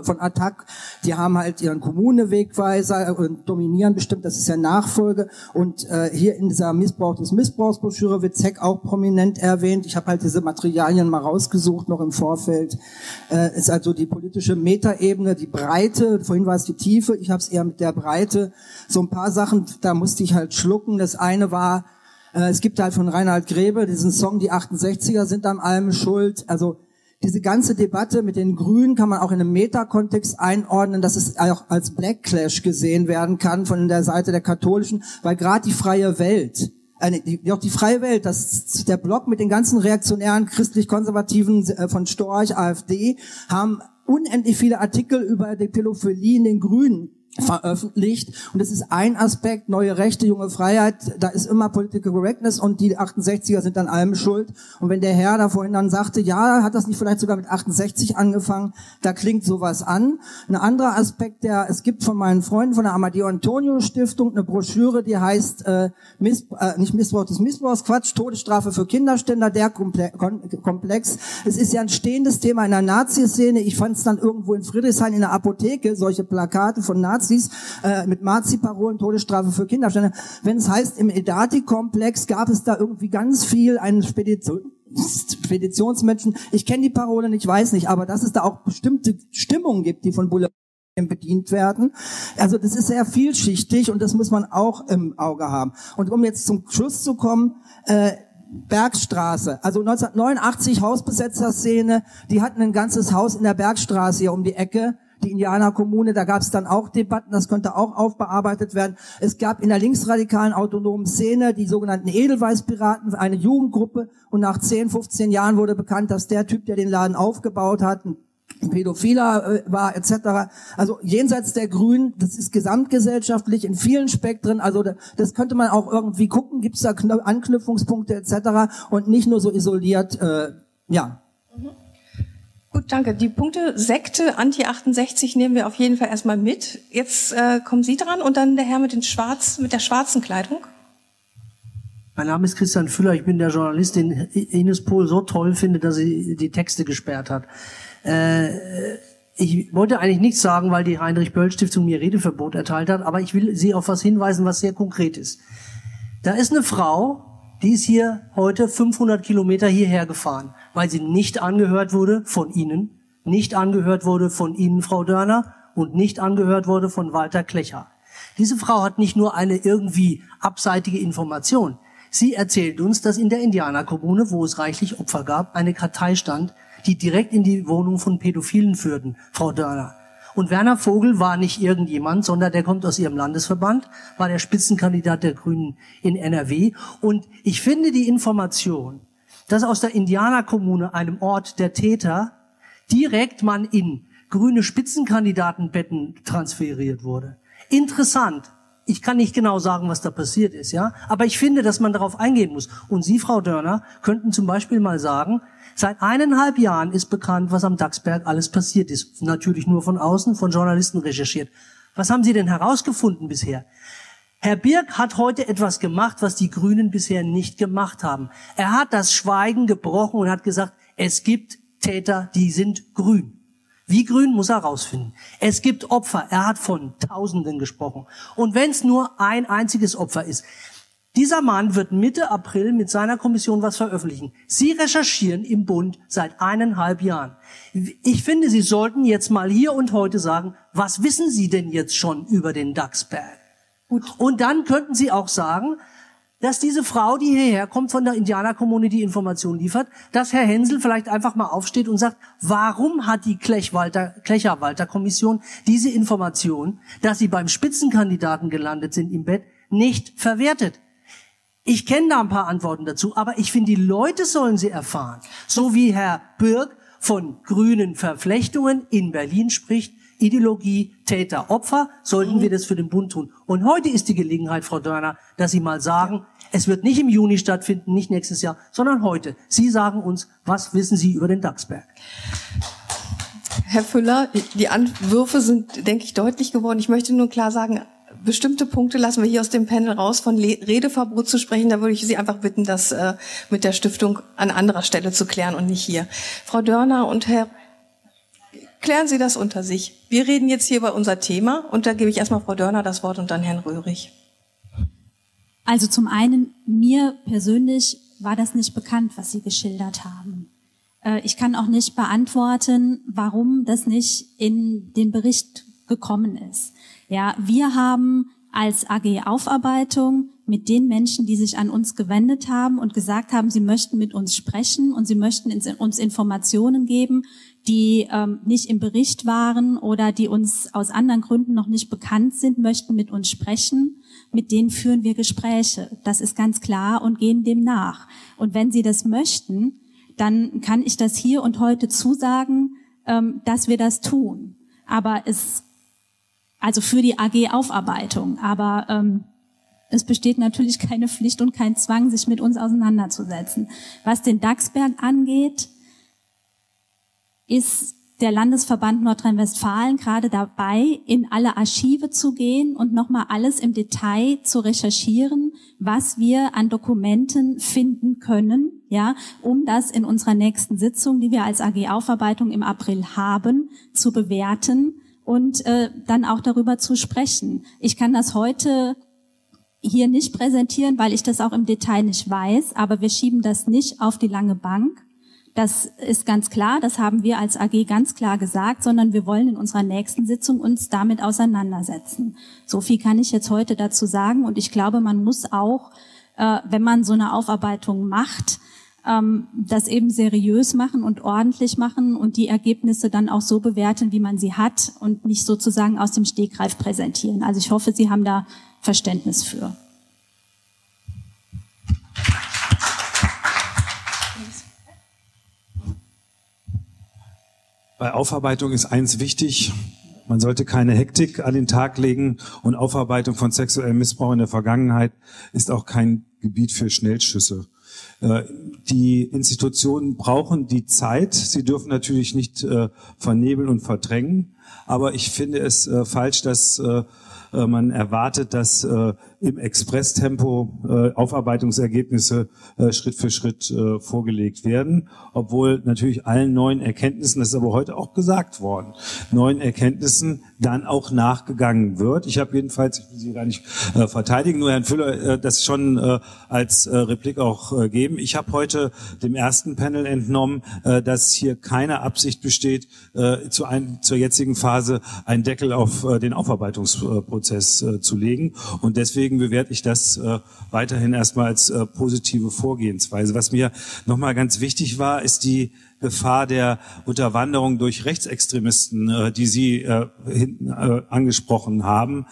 von Attac, die haben halt ihren Kommunewegweiser und dominieren bestimmt, das ist ja Nachfolge und hier in dieser Missbrauch des Missbrauchsbroschüre wird Zeck auch prominent erwähnt, ich habe halt diese Materialien mal rausgesucht noch im Vorfeld, ist also die politische Metaebene, die Breite, vorhin war es die Tiefe, ich habe es eher mit der Breite, so ein paar Sachen, da musste ich halt schlucken, das eine war, es gibt halt von Reinhard Grebe diesen Song, die 68er sind an allem schuld, also diese ganze Debatte mit den Grünen kann man auch in einem Metakontext einordnen, dass es auch als Backlash gesehen werden kann von der Seite der Katholischen, weil gerade die freie Welt, die freie Welt, dass der Block mit den ganzen reaktionären christlich-konservativen von Storch, AfD, haben unendlich viele Artikel über die Pädophilie in den Grünen veröffentlicht und das ist ein Aspekt, neue Rechte, junge Freiheit, da ist immer Political Correctness und die 68er sind an allem schuld und wenn der Herr da vorhin dann sagte, ja, hat das nicht vielleicht sogar mit 68 angefangen, da klingt sowas an. Ein anderer Aspekt, es gibt von meinen Freunden von der Amadeo Antonio Stiftung eine Broschüre, die heißt Todesstrafe für Kinderständer, der Komplex. Es ist ja ein stehendes Thema in der Nazi-Szene, ich fand es dann irgendwo in Friedrichshain in der Apotheke, solche Plakate von Nazis, mit Mazi-Parolen, Todesstrafe für Kinderständer. Wenn es heißt, im Edathy-Komplex gab es da irgendwie ganz viel, einen Speditionsmenschen. Ich kenne die Parolen, ich weiß nicht, aber dass es da auch bestimmte Stimmungen gibt, die von Boulevard bedient werden. Also das ist sehr vielschichtig und das muss man auch im Auge haben. Und um jetzt zum Schluss zu kommen, Bergstraße, also 1989 Hausbesetzer-Szene, die hatten ein ganzes Haus in der Bergstraße hier um die Ecke, die Indianerkommune, da gab es dann auch Debatten, das könnte auch aufbearbeitet werden. Es gab in der linksradikalen autonomen Szene die sogenannten Edelweißpiraten, eine Jugendgruppe und nach 10, 15 Jahren wurde bekannt, dass der Typ, der den Laden aufgebaut hat, ein Pädophiler war etc. Also jenseits der Grünen, das ist gesamtgesellschaftlich in vielen Spektren, also das könnte man auch irgendwie gucken, gibt es da Anknüpfungspunkte etc. und nicht nur so isoliert, ja. Mhm. Gut, danke. Die Punkte Sekte, Anti-68 nehmen wir auf jeden Fall erstmal mit. Jetzt kommen Sie dran und dann der Herr mit der schwarzen Kleidung. Mein Name ist Christian Füller. Ich bin der Journalist, den Ines Pohl so toll finde, dass sie die Texte gesperrt hat. Ich wollte eigentlich nichts sagen, weil die Heinrich-Böll-Stiftung mir Redeverbot erteilt hat, aber ich will Sie auf was hinweisen, was sehr konkret ist. Da ist eine Frau, die ist hier heute 500 Kilometer hierher gefahren, weil sie nicht angehört wurde von Ihnen, nicht angehört wurde von Ihnen, Frau Dörner, und nicht angehört wurde von Walter Klecher. Diese Frau hat nicht nur eine irgendwie abseitige Information. Sie erzählt uns, dass in der Indianerkommune, wo es reichlich Opfer gab, eine Kartei stand, die direkt in die Wohnung von Pädophilen führten, Frau Dörner. Und Werner Vogel war nicht irgendjemand, sondern der kommt aus ihrem Landesverband, war der Spitzenkandidat der Grünen in NRW. Und ich finde die Information, dass aus der Indianerkommune, einem Ort der Täter, direkt man in grüne Spitzenkandidatenbetten transferiert wurde, interessant. Ich kann nicht genau sagen, was da passiert ist, ja. Aber ich finde, dass man darauf eingehen muss. Und Sie, Frau Dörner, könnten zum Beispiel mal sagen, seit 1,5 Jahren ist bekannt, was am Dachsberg alles passiert ist. Natürlich nur von außen, von Journalisten recherchiert. Was haben Sie denn herausgefunden bisher? Herr Birk hat heute etwas gemacht, was die Grünen bisher nicht gemacht haben. Er hat das Schweigen gebrochen und hat gesagt, es gibt Täter, die sind grün. Wie grün muss er rausfinden? Es gibt Opfer. Er hat von Tausenden gesprochen. Und wenn es nur ein einziges Opfer ist. Dieser Mann wird Mitte April mit seiner Kommission was veröffentlichen. Sie recherchieren im Bund seit 1,5 Jahren. Ich finde, Sie sollten jetzt mal hier und heute sagen, was wissen Sie denn jetzt schon über den Dachsberg? Und dann könnten Sie auch sagen, dass diese Frau, die hierher kommt von der Indianerkommune, die Informationen liefert, dass Herr Hensel vielleicht einfach mal aufsteht und sagt, warum hat die Klecher-Walter-Kommission diese Information, dass sie beim Spitzenkandidaten gelandet sind im Bett, nicht verwertet? Ich kenne da ein paar Antworten dazu, aber ich finde, die Leute sollen sie erfahren. So wie Herr Birk von grünen Verflechtungen in Berlin spricht, Ideologie, Täter, Opfer, sollten wir das für den Bund tun. Und heute ist die Gelegenheit, Frau Dörner, dass Sie mal sagen, es wird nicht im Juni stattfinden, nicht nächstes Jahr, sondern heute. Sie sagen uns, was wissen Sie über den Dachsberg? Herr Füller, die Anwürfe sind, denke ich, deutlich geworden. Ich möchte nur klar sagen, bestimmte Punkte lassen wir hier aus dem Panel raus, von Redeverbot zu sprechen. Da würde ich Sie einfach bitten, das mit der Stiftung an anderer Stelle zu klären und nicht hier. Frau Dörner und Herr, klären Sie das unter sich. Wir reden jetzt hier über unser Thema und da gebe ich erstmal Frau Dörner das Wort und dann Herrn Rörig. Also zum einen, mir persönlich war das nicht bekannt, was Sie geschildert haben. Ich kann auch nicht beantworten, warum das nicht in den Bericht gekommen ist. Ja, wir haben als AG Aufarbeitung mit den Menschen, die sich an uns gewendet haben und gesagt haben, sie möchten mit uns sprechen und sie möchten uns Informationen geben, die nicht im Bericht waren oder die uns aus anderen Gründen noch nicht bekannt sind, möchten mit uns sprechen. Mit denen führen wir Gespräche. Das ist ganz klar und gehen dem nach. Und wenn Sie das möchten, dann kann ich das hier und heute zusagen, dass wir das tun. Aber es, also für die AG-Aufarbeitung. Aber es besteht natürlich keine Pflicht und kein Zwang, sich mit uns auseinanderzusetzen. Was den Dachsberg angeht, ist der Landesverband Nordrhein-Westfalen gerade dabei, in alle Archive zu gehen und nochmal alles im Detail zu recherchieren, was wir an Dokumenten finden können, ja, um das in unserer nächsten Sitzung, die wir als AG Aufarbeitung im April haben, zu bewerten und dann auch darüber zu sprechen. Ich kann das heute hier nicht präsentieren, weil ich das auch im Detail nicht weiß, aber wir schieben das nicht auf die lange Bank. Das ist ganz klar, das haben wir als AG ganz klar gesagt, sondern wir wollen in unserer nächsten Sitzung uns damit auseinandersetzen. So viel kann ich jetzt heute dazu sagen und ich glaube, man muss auch, wenn man so eine Aufarbeitung macht, das eben seriös machen und ordentlich machen und die Ergebnisse dann auch so bewerten, wie man sie hat und nicht sozusagen aus dem Stegreif präsentieren. Also ich hoffe, Sie haben da Verständnis für. Bei Aufarbeitung ist eins wichtig, man sollte keine Hektik an den Tag legen und Aufarbeitung von sexuellem Missbrauch in der Vergangenheit ist auch kein Gebiet für Schnellschüsse. Die Institutionen brauchen die Zeit, sie dürfen natürlich nicht vernebeln und verdrängen, aber ich finde es falsch, dass man erwartet, dass im Expresstempo Aufarbeitungsergebnisse Schritt für Schritt vorgelegt werden, obwohl natürlich allen neuen Erkenntnissen, das ist aber heute auch gesagt worden, neuen Erkenntnissen dann auch nachgegangen wird. Ich habe jedenfalls, ich will Sie gar nicht verteidigen, nur Herrn Füller das schon als Replik auch geben. Ich habe heute dem ersten Panel entnommen, dass hier keine Absicht besteht, zur jetzigen Phase einen Deckel auf den Aufarbeitungsprozess zu legen. Und deswegen bewerte ich das weiterhin erstmal als positive Vorgehensweise. Was mir nochmal ganz wichtig war, ist die Gefahr der Unterwanderung durch Rechtsextremisten, die Sie hinten angesprochen haben.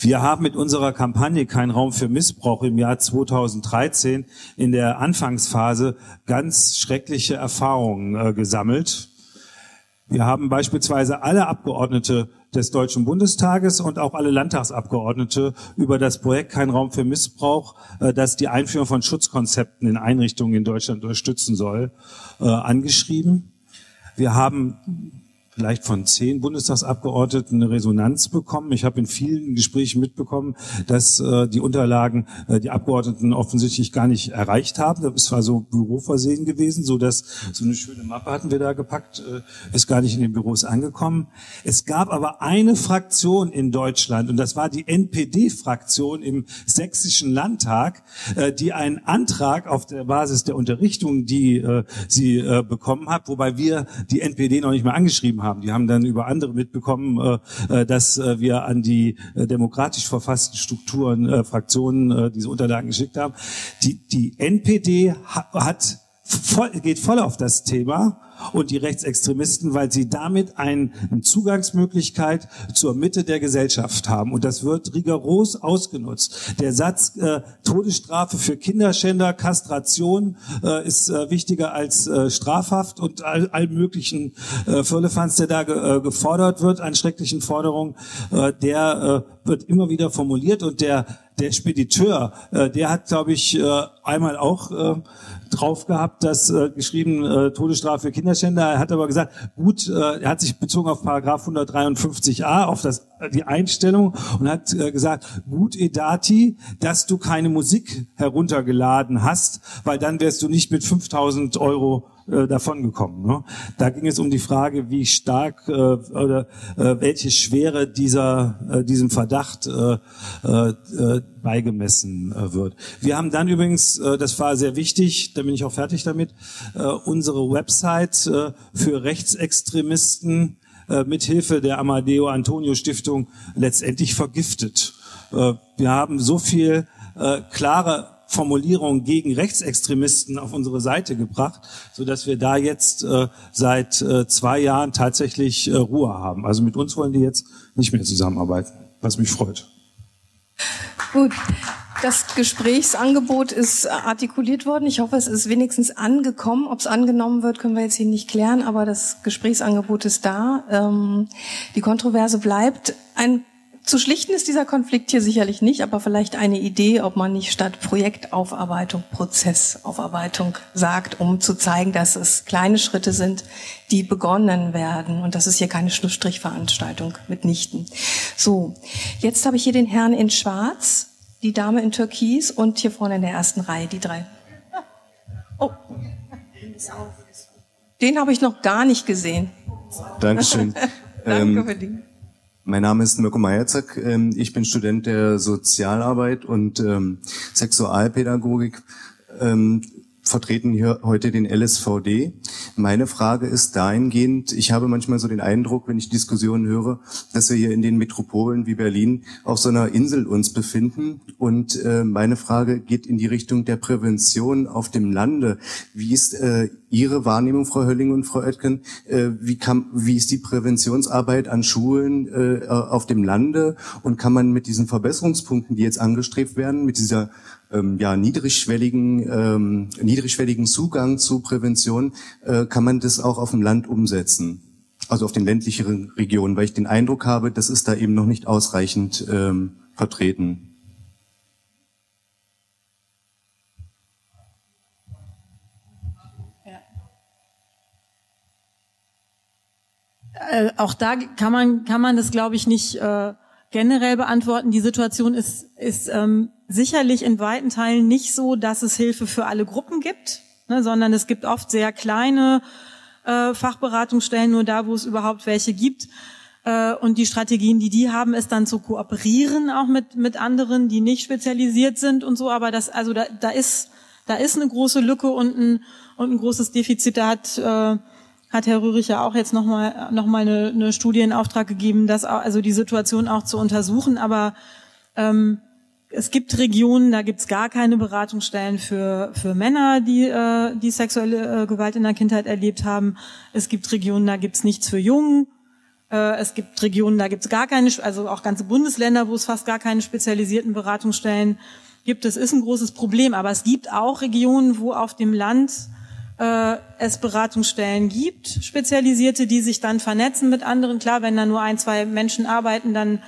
Wir haben mit unserer Kampagne Kein Raum für Missbrauch im Jahr 2013 in der Anfangsphase ganz schreckliche Erfahrungen gesammelt. Wir haben beispielsweise alle Abgeordnete des Deutschen Bundestages und auch alle Landtagsabgeordnete über das Projekt Kein Raum für Missbrauch, das die Einführung von Schutzkonzepten in Einrichtungen in Deutschland unterstützen soll, angeschrieben. Wir haben vielleicht von 10 Bundestagsabgeordneten eine Resonanz bekommen. Ich habe in vielen Gesprächen mitbekommen, dass die Unterlagen die Abgeordneten offensichtlich gar nicht erreicht haben. Das war so Büroversehen gewesen, so dass so eine schöne Mappe hatten wir da gepackt, ist gar nicht in den Büros angekommen. Es gab aber eine Fraktion in Deutschland und das war die NPD-Fraktion im Sächsischen Landtag, die einen Antrag auf der Basis der Unterrichtung, die sie bekommen hat, wobei wir die NPD noch nicht mal angeschrieben mitbekommen haben. Die haben dann über andere mitbekommen, dass wir an die demokratisch verfassten Strukturen, Fraktionen diese Unterlagen geschickt haben. Die NPD geht voll auf das Thema und die Rechtsextremisten, weil sie damit eine Zugangsmöglichkeit zur Mitte der Gesellschaft haben. Und das wird rigoros ausgenutzt. Der Satz Todesstrafe für Kinderschänder, Kastration ist wichtiger als Strafhaft und allen möglichen Firlefanz, der da gefordert wird, an schrecklichen Forderungen, der wird immer wieder formuliert. Und der Spediteur, der hat, glaube ich, einmal auch drauf gehabt, dass geschrieben Todesstrafe für Kinderschänder. Er hat aber gesagt, gut, er hat sich bezogen auf Paragraph 153a, auf die Einstellung, und hat gesagt, gut, Edathy, dass du keine Musik heruntergeladen hast, weil dann wärst du nicht mit 5.000 Euro davongekommen. Ne? Da ging es um die Frage, wie stark oder welche Schwere diesem Verdacht beigemessen wird. Wir haben dann übrigens, das war sehr wichtig, da bin ich auch fertig damit, unsere Website für Rechtsextremisten mithilfe der Amadeo Antonio Stiftung letztendlich vergiftet. Wir haben so viel klare Formulierung gegen Rechtsextremisten auf unsere Seite gebracht, so dass wir da jetzt seit 2 Jahren tatsächlich Ruhe haben. Also mit uns wollen die jetzt nicht mehr zusammenarbeiten, was mich freut. Gut, das Gesprächsangebot ist artikuliert worden. Ich hoffe, es ist wenigstens angekommen. Ob es angenommen wird, können wir jetzt hier nicht klären, aber das Gesprächsangebot ist da. Die Kontroverse bleibt. Zu schlichten ist dieser Konflikt hier sicherlich nicht, aber vielleicht eine Idee, ob man nicht statt Projektaufarbeitung Prozessaufarbeitung sagt, um zu zeigen, dass es kleine Schritte sind, die begonnen werden. Und das ist hier keine Schlussstrichveranstaltung mitnichten. So, jetzt habe ich hier den Herrn in Schwarz, die Dame in Türkis und hier vorne in der ersten Reihe die drei. Oh, den habe ich noch gar nicht gesehen. Dankeschön. Danke für den. Mein Name ist Mirko Majerzak, ich bin Student der Sozialarbeit und Sexualpädagogik, vertreten hier heute den LSVD. Meine Frage ist dahingehend, ich habe manchmal so den Eindruck, wenn ich Diskussionen höre, dass wir hier in den Metropolen wie Berlin auf so einer Insel uns befinden. Und meine Frage geht in die Richtung der Prävention auf dem Lande. Wie ist Ihre Wahrnehmung, Frau Hölling und Frau Oetken? Wie ist die Präventionsarbeit an Schulen auf dem Lande? Und kann man mit diesen Verbesserungspunkten, die jetzt angestrebt werden, mit dieser niedrigschwelligen Zugang zu Prävention, kann man das auch auf dem Land umsetzen? Also auf den ländlicheren Regionen, weil ich den Eindruck habe, das ist da eben noch nicht ausreichend vertreten. Ja. Auch da kann man das, glaube ich, nicht generell beantworten. Die Situation ist sicherlich in weiten Teilen nicht so, dass es Hilfe für alle Gruppen gibt, ne, sondern es gibt oft sehr kleine Fachberatungsstellen, nur da, wo es überhaupt welche gibt. Und die Strategien, die haben, ist dann zu kooperieren, auch mit anderen, die nicht spezialisiert sind und so. Aber das, also da ist eine große Lücke und ein großes Defizit. Da hat Herr Rörig ja auch jetzt noch mal eine Studie in Auftrag gegeben, das also die Situation auch zu untersuchen. Aber es gibt Regionen, da gibt's gar keine Beratungsstellen für Männer, die sexuelle Gewalt in der Kindheit erlebt haben. Es gibt Regionen, da gibt's nichts für Jungen. Es gibt Regionen, da gibt's gar keine, also auch ganze Bundesländer, wo es fast gar keine spezialisierten Beratungsstellen gibt. Das ist ein großes Problem, aber es gibt auch Regionen, wo auf dem Land es Beratungsstellen gibt, spezialisierte, die sich dann vernetzen mit anderen. Klar, wenn da nur 1, 2 Menschen arbeiten, dann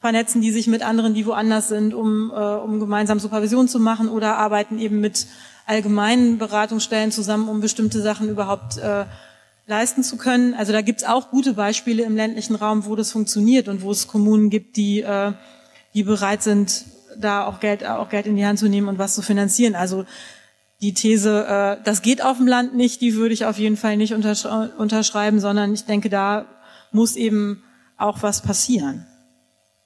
vernetzen die sich mit anderen, die woanders sind, um gemeinsam Supervision zu machen, oder arbeiten eben mit allgemeinen Beratungsstellen zusammen, um bestimmte Sachen überhaupt leisten zu können. Also da gibt's auch gute Beispiele im ländlichen Raum, wo das funktioniert und wo es Kommunen gibt, die bereit sind, da auch Geld in die Hand zu nehmen und was zu finanzieren. Also die These, das geht auf dem Land nicht, die würde ich auf jeden Fall nicht unterschreiben, sondern ich denke, da muss eben auch was passieren.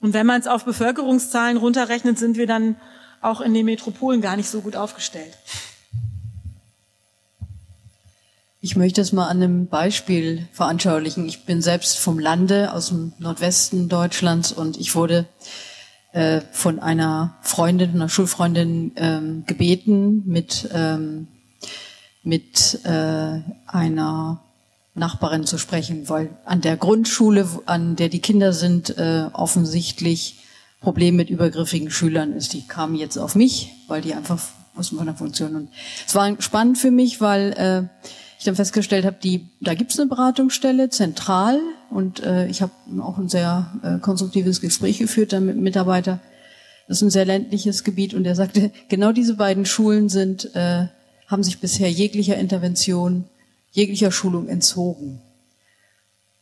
Und wenn man es auf Bevölkerungszahlen runterrechnet, sind wir dann auch in den Metropolen gar nicht so gut aufgestellt. Ich möchte es mal an einem Beispiel veranschaulichen. Ich bin selbst vom Lande, aus dem Nordwesten Deutschlands, und ich wurde von einer Freundin, einer Schulfreundin gebeten, mit einer Nachbarin zu sprechen, weil an der Grundschule, an der die Kinder sind, offensichtlich Problem mit übergriffigen Schülern ist. Die kamen jetzt auf mich, weil die einfach mussten von der Funktion. Und es war spannend für mich, weil ich dann festgestellt habe, da gibt es eine Beratungsstelle zentral, und ich habe auch ein sehr konstruktives Gespräch geführt dann mit einem Mitarbeiter. Das ist ein sehr ländliches Gebiet, und er sagte, genau diese beiden Schulen haben sich bisher jeglicher Intervention, jeglicher Schulung entzogen.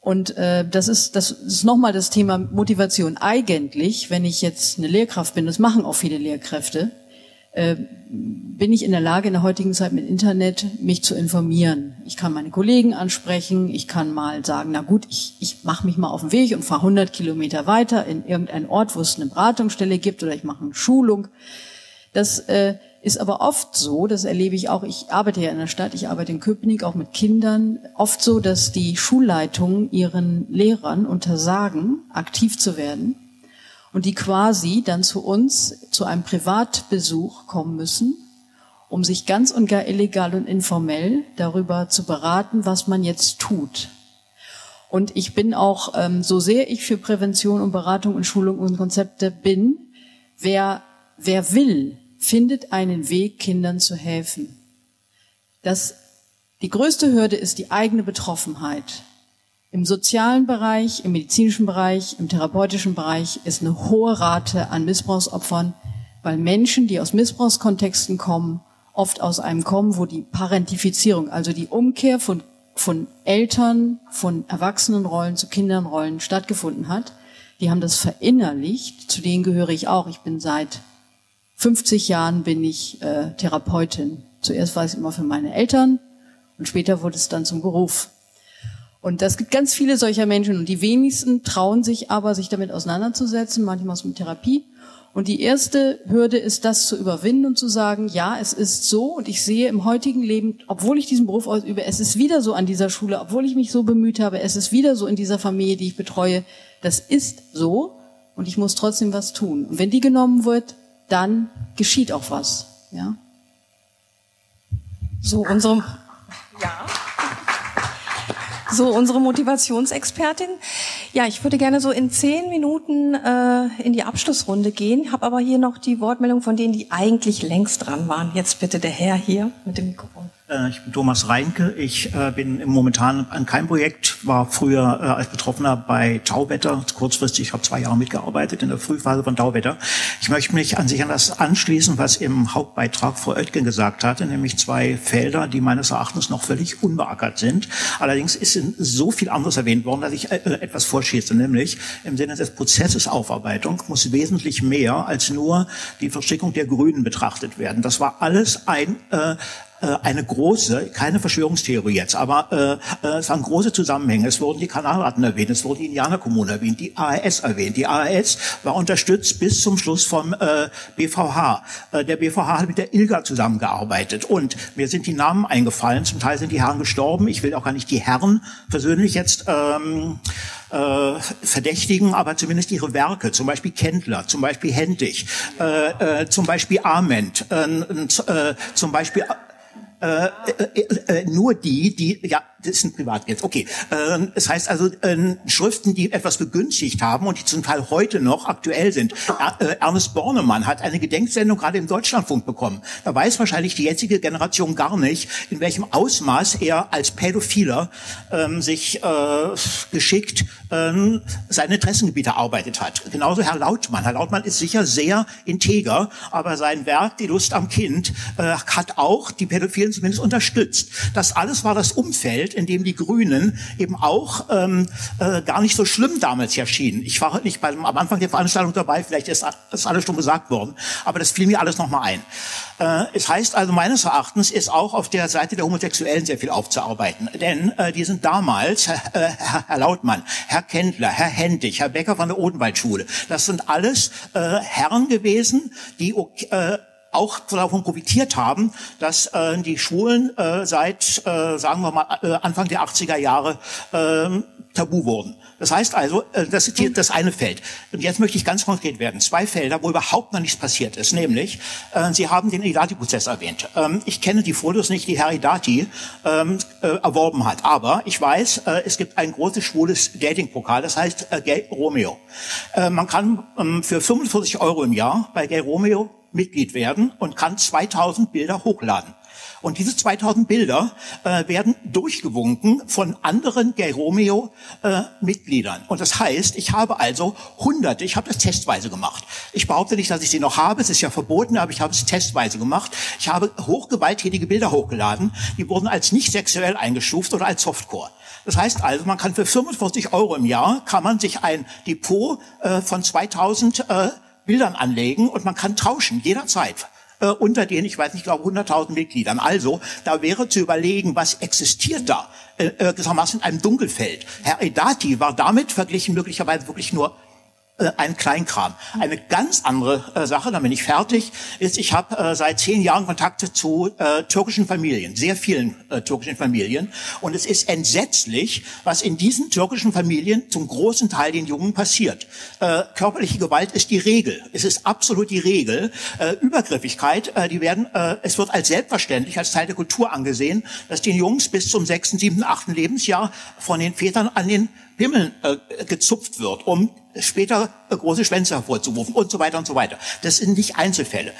Und das ist nochmal das Thema Motivation. Eigentlich, wenn ich jetzt eine Lehrkraft bin, das machen auch viele Lehrkräfte, bin ich in der Lage, in der heutigen Zeit mit Internet mich zu informieren. Ich kann meine Kollegen ansprechen, ich kann mal sagen, na gut, ich mache mich mal auf den Weg und fahre 100 Kilometer weiter in irgendeinen Ort, wo es eine Beratungsstelle gibt, oder ich mache eine Schulung. Das ist aber oft so, das erlebe ich auch, ich arbeite ja in der Stadt, ich arbeite in Köpenick, auch mit Kindern, oft so, dass die Schulleitungen ihren Lehrern untersagen, aktiv zu werden, und die quasi dann zu uns, zu einem Privatbesuch kommen müssen, um sich ganz und gar illegal und informell darüber zu beraten, was man jetzt tut. Und ich bin auch, so sehr ich für Prävention und Beratung und Schulung und Konzepte bin, wer will, findet einen Weg, Kindern zu helfen. Die größte Hürde ist die eigene Betroffenheit. Im sozialen Bereich, im medizinischen Bereich, im therapeutischen Bereich ist eine hohe Rate an Missbrauchsopfern, weil Menschen, die aus Missbrauchskontexten kommen, oft aus einem kommen, wo die Parentifizierung, also die Umkehr von Eltern, von Erwachsenenrollen zu Kindernrollen stattgefunden hat. Die haben das verinnerlicht, zu denen gehöre ich auch. Ich bin seit 50 Jahren bin ich Therapeutin. Zuerst war es immer für meine Eltern und später wurde es dann zum Beruf. Und es gibt ganz viele solcher Menschen, und die wenigsten trauen sich aber, sich damit auseinanderzusetzen, manchmal aus mit Therapie. Und die erste Hürde ist, das zu überwinden und zu sagen, ja, es ist so, und ich sehe im heutigen Leben, obwohl ich diesen Beruf ausübe, es ist wieder so an dieser Schule, obwohl ich mich so bemüht habe, es ist wieder so in dieser Familie, die ich betreue, das ist so, und ich muss trotzdem was tun. Und wenn die genommen wird, dann geschieht auch was. Ja? So, unsere Motivationsexpertin. Ja, ich würde gerne so in 10 Minuten in die Abschlussrunde gehen, habe aber hier noch die Wortmeldung von denen, die eigentlich längst dran waren. Jetzt bitte der Herr hier mit dem Mikrofon. Ich bin Thomas Reinke. Ich bin momentan an keinem Projekt, war früher als Betroffener bei Tauwetter kurzfristig. Ich habe 2 Jahre mitgearbeitet in der Frühphase von Tauwetter. Ich möchte mich an das anschließen, was im Hauptbeitrag Frau Oetken gesagt hatte, nämlich 2 Felder, die meines Erachtens noch völlig unbeackert sind. Allerdings ist so viel anderes erwähnt worden, dass ich etwas vorschieße, nämlich im Sinne des Prozesses Aufarbeitung muss wesentlich mehr als nur die Verstrickung der Grünen betrachtet werden. Das war alles eine große, keine Verschwörungstheorie jetzt, aber es waren große Zusammenhänge. Es wurden die Kanalarten erwähnt, es wurde die Indianerkommune erwähnt, die AAS erwähnt. Die AAS war unterstützt bis zum Schluss vom BVH. Der BVH hat mit der ILGA zusammengearbeitet, und mir sind die Namen eingefallen. Zum Teil sind die Herren gestorben. Ich will auch gar nicht die Herren persönlich jetzt verdächtigen, aber zumindest ihre Werke, zum Beispiel Kentler, zum Beispiel Händig, zum Beispiel Ament, zum Beispiel nur die, ja, das ist ein Privatgeld, okay. Das heißt also, Schriften, die etwas begünstigt haben und die zum Teil heute noch aktuell sind. Ernest Bornemann hat eine Gedenksendung gerade im Deutschlandfunk bekommen. Da weiß wahrscheinlich die jetzige Generation gar nicht, in welchem Ausmaß er als Pädophiler sich geschickt seine Interessengebiete erarbeitet hat. Genauso Herr Lautmann. Herr Lautmann ist sicher sehr integer, aber sein Werk, Die Lust am Kind, hat auch die Pädophilen zumindest unterstützt. Das alles war das Umfeld, in dem die Grünen eben auch gar nicht so schlimm damals erschienen. Ich war heute nicht am Anfang der Veranstaltung dabei, vielleicht ist das alles schon gesagt worden, aber das fiel mir alles nochmal ein. Es heißt also, meines Erachtens ist auch auf der Seite der Homosexuellen sehr viel aufzuarbeiten, denn die sind damals, Herr Lautmann, Herr Kentler, Herr Händig, Herr Becker von der Odenwaldschule, das sind alles Herren gewesen, die auch davon profitiert haben, dass die Schwulen seit, sagen wir mal, Anfang der 80er Jahre tabu wurden. Das heißt also, das ist hier das eine Feld. Und jetzt möchte ich ganz konkret werden. Zwei Felder, wo überhaupt noch nichts passiert ist. Nämlich, Sie haben den Edathy-Prozess erwähnt. Ich kenne die Fotos nicht, die Herr Edathy erworben hat. Aber ich weiß, es gibt ein großes schwules Dating-Pokal, das heißt Gay Romeo. Man kann für 45 Euro im Jahr bei Gay Romeo Mitglied werden und kann 2000 Bilder hochladen. Und diese 2000 Bilder werden durchgewunken von anderen Gay Romeo-Mitgliedern. Und das heißt, ich habe also Hunderte, ich habe das testweise gemacht. Ich behaupte nicht, dass ich sie noch habe, es ist ja verboten, aber ich habe es testweise gemacht. Ich habe hochgewalttätige Bilder hochgeladen, die wurden als nicht sexuell eingestuft oder als Softcore. Das heißt also, man kann für 45 Euro im Jahr, kann man sich ein Depot von 2000 Bildern anlegen und man kann tauschen, jederzeit. Unter den, ich weiß nicht, ich glaube 100.000 Mitgliedern. Also, da wäre zu überlegen, was existiert da, gewissermaßen in einem Dunkelfeld. Herr Edathy war damit verglichen möglicherweise wirklich nur ein Kleinkram. Eine ganz andere Sache, da bin ich fertig, ist, ich habe seit 10 Jahren Kontakte zu türkischen Familien, sehr vielen türkischen Familien. Und es ist entsetzlich, was in diesen türkischen Familien zum großen Teil den Jungen passiert. Körperliche Gewalt ist die Regel. Es ist absolut die Regel. Übergriffigkeit, es wird als selbstverständlich, als Teil der Kultur angesehen, dass den Jungs bis zum 6., 7., 8. Lebensjahr von den Vätern an den Himmeln gezupft wird, um später große Schwänze hervorzurufen und so weiter und so weiter. Das sind nicht Einzelfälle.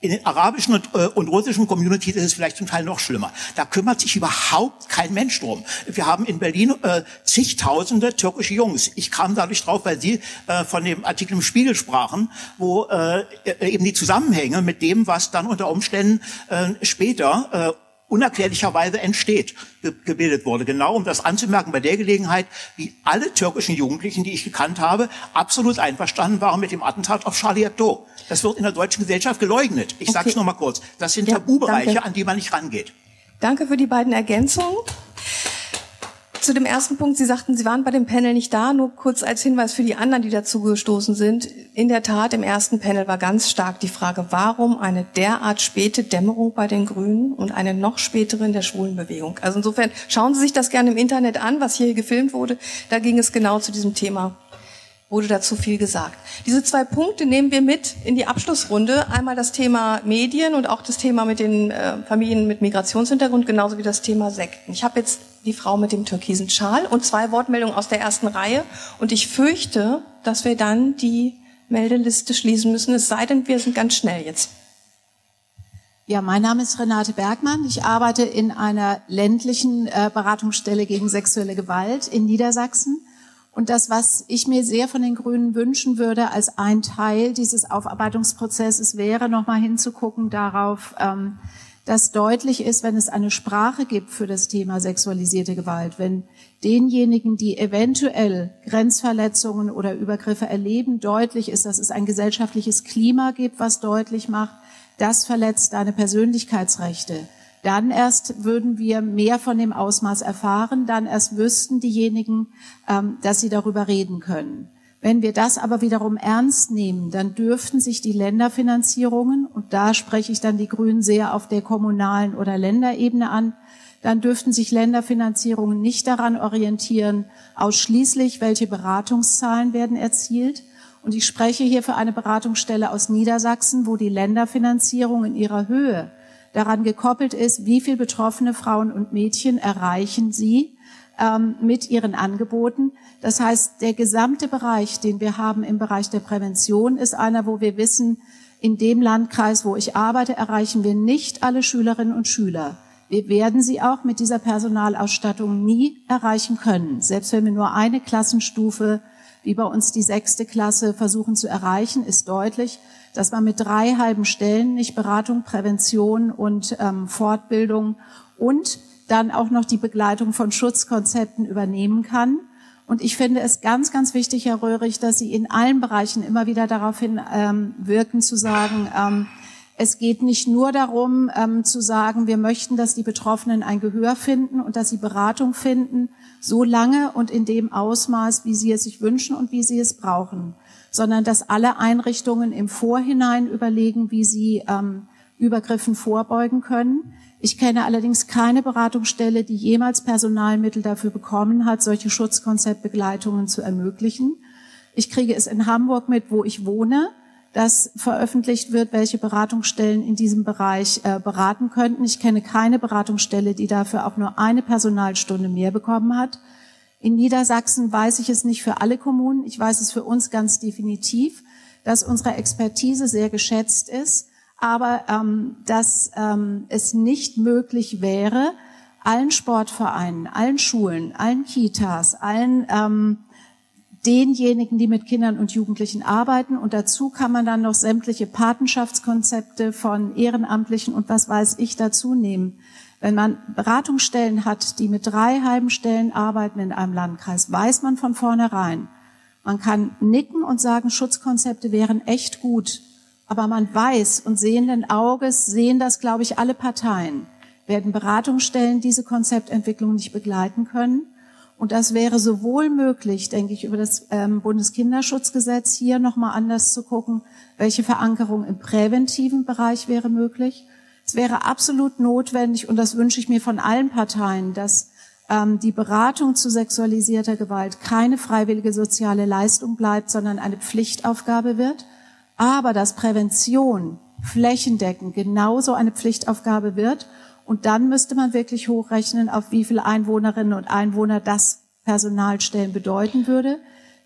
In den arabischen und russischen Communities ist es vielleicht zum Teil noch schlimmer. Da kümmert sich überhaupt kein Mensch drum. Wir haben in Berlin zigtausende türkische Jungs. Ich kam dadurch drauf, weil Sie von dem Artikel im Spiegel sprachen, wo eben die Zusammenhänge mit dem, was dann unter Umständen später unerklärlicherweise entsteht, gebildet wurde. Genau, um das anzumerken bei der Gelegenheit, wie alle türkischen Jugendlichen, die ich gekannt habe, absolut einverstanden waren mit dem Attentat auf Charlie Hebdo. Das wird in der deutschen Gesellschaft geleugnet. Ich sage es nochmal kurz. Das sind Tabubereiche, danke, an die man nicht rangeht. Danke für die beiden Ergänzungen. Zu dem ersten Punkt, Sie sagten, Sie waren bei dem Panel nicht da, nur kurz als Hinweis für die anderen, die dazugestoßen sind. In der Tat, im ersten Panel war ganz stark die Frage, warum eine derart späte Dämmerung bei den Grünen und eine noch spätere in der Schwulenbewegung. Also insofern schauen Sie sich das gerne im Internet an, was hier gefilmt wurde. Da ging es genau zu diesem Thema. Wurde dazu viel gesagt. Diese zwei Punkte nehmen wir mit in die Abschlussrunde. Einmal das Thema Medien und auch das Thema mit den Familien mit Migrationshintergrund, genauso wie das Thema Sekten. Ich habe jetzt die Frau mit dem türkisen Schal und 2 Wortmeldungen aus der ersten Reihe. Und ich fürchte, dass wir dann die Meldeliste schließen müssen, es sei denn, wir sind ganz schnell jetzt. Ja, mein Name ist Renate Bergmann. Ich arbeite in einer ländlichen Beratungsstelle gegen sexuelle Gewalt in Niedersachsen. Und das, was ich mir sehr von den Grünen wünschen würde, als ein Teil dieses Aufarbeitungsprozesses wäre, nochmal hinzugucken darauf, dass deutlich ist, wenn es eine Sprache gibt für das Thema sexualisierte Gewalt, wenn denjenigen, die eventuell Grenzverletzungen oder Übergriffe erleben, deutlich ist, dass es ein gesellschaftliches Klima gibt, was deutlich macht, das verletzt deine Persönlichkeitsrechte. Dann erst würden wir mehr von dem Ausmaß erfahren, dann erst wüssten diejenigen, dass sie darüber reden können. Wenn wir das aber wiederum ernst nehmen, dann dürften sich die Länderfinanzierungen, und da spreche ich dann die Grünen sehr auf der kommunalen oder Länderebene an, dann dürften sich Länderfinanzierungen nicht daran orientieren, ausschließlich welche Beratungszahlen werden erzielt. Und ich spreche hier für eine Beratungsstelle aus Niedersachsen, wo die Länderfinanzierung in ihrer Höhe daran gekoppelt ist, wie viel betroffene Frauen und Mädchen erreichen sie mit ihren Angeboten. Das heißt, der gesamte Bereich, den wir haben im Bereich der Prävention, ist einer, wo wir wissen, in dem Landkreis, wo ich arbeite, erreichen wir nicht alle Schülerinnen und Schüler. Wir werden sie auch mit dieser Personalausstattung nie erreichen können. Selbst wenn wir nur eine Klassenstufe, wie bei uns die 6. Klasse, versuchen zu erreichen, ist deutlich, dass man mit 3 halben Stellen nicht Beratung, Prävention und Fortbildung und dann auch noch die Begleitung von Schutzkonzepten übernehmen kann. Und ich finde es ganz, ganz wichtig, Herr Röhrig, dass Sie in allen Bereichen immer wieder darauf hin wirken, zu sagen, Es geht nicht nur darum, zu sagen, wir möchten, dass die Betroffenen ein Gehör finden und dass sie Beratung finden, so lange und in dem Ausmaß, wie sie es sich wünschen und wie sie es brauchen, sondern dass alle Einrichtungen im Vorhinein überlegen, wie sie Übergriffen vorbeugen können. Ich kenne allerdings keine Beratungsstelle, die jemals Personalmittel dafür bekommen hat, solche Schutzkonzeptbegleitungen zu ermöglichen. Ich kriege es in Hamburg mit, wo ich wohne, dass veröffentlicht wird, welche Beratungsstellen in diesem Bereich beraten könnten. Ich kenne keine Beratungsstelle, die dafür auch nur eine Personalstunde mehr bekommen hat. In Niedersachsen weiß ich es nicht für alle Kommunen. Ich weiß es für uns ganz definitiv, dass unsere Expertise sehr geschätzt ist, aber dass es nicht möglich wäre, allen Sportvereinen, allen Schulen, allen Kitas, allen denjenigen, die mit Kindern und Jugendlichen arbeiten. Und dazu kann man dann noch sämtliche Patenschaftskonzepte von Ehrenamtlichen und was weiß ich dazu nehmen. Wenn man Beratungsstellen hat, die mit 3 halben Stellen arbeiten in einem Landkreis, weiß man von vornherein. Man kann nicken und sagen, Schutzkonzepte wären echt gut. Aber man weiß und sehenden Auges sehen das, glaube ich, alle Parteien. Werden Beratungsstellen diese Konzeptentwicklung nicht begleiten können? Und das wäre sowohl möglich, denke ich, über das Bundeskinderschutzgesetz hier nochmal anders zu gucken, welche Verankerung im präventiven Bereich wäre möglich. Es wäre absolut notwendig, und das wünsche ich mir von allen Parteien, dass die Beratung zu sexualisierter Gewalt keine freiwillige soziale Leistung bleibt, sondern eine Pflichtaufgabe wird. Aber dass Prävention flächendeckend genauso eine Pflichtaufgabe wird. Und dann müsste man wirklich hochrechnen, auf wie viele Einwohnerinnen und Einwohner das Personalstellen bedeuten würde.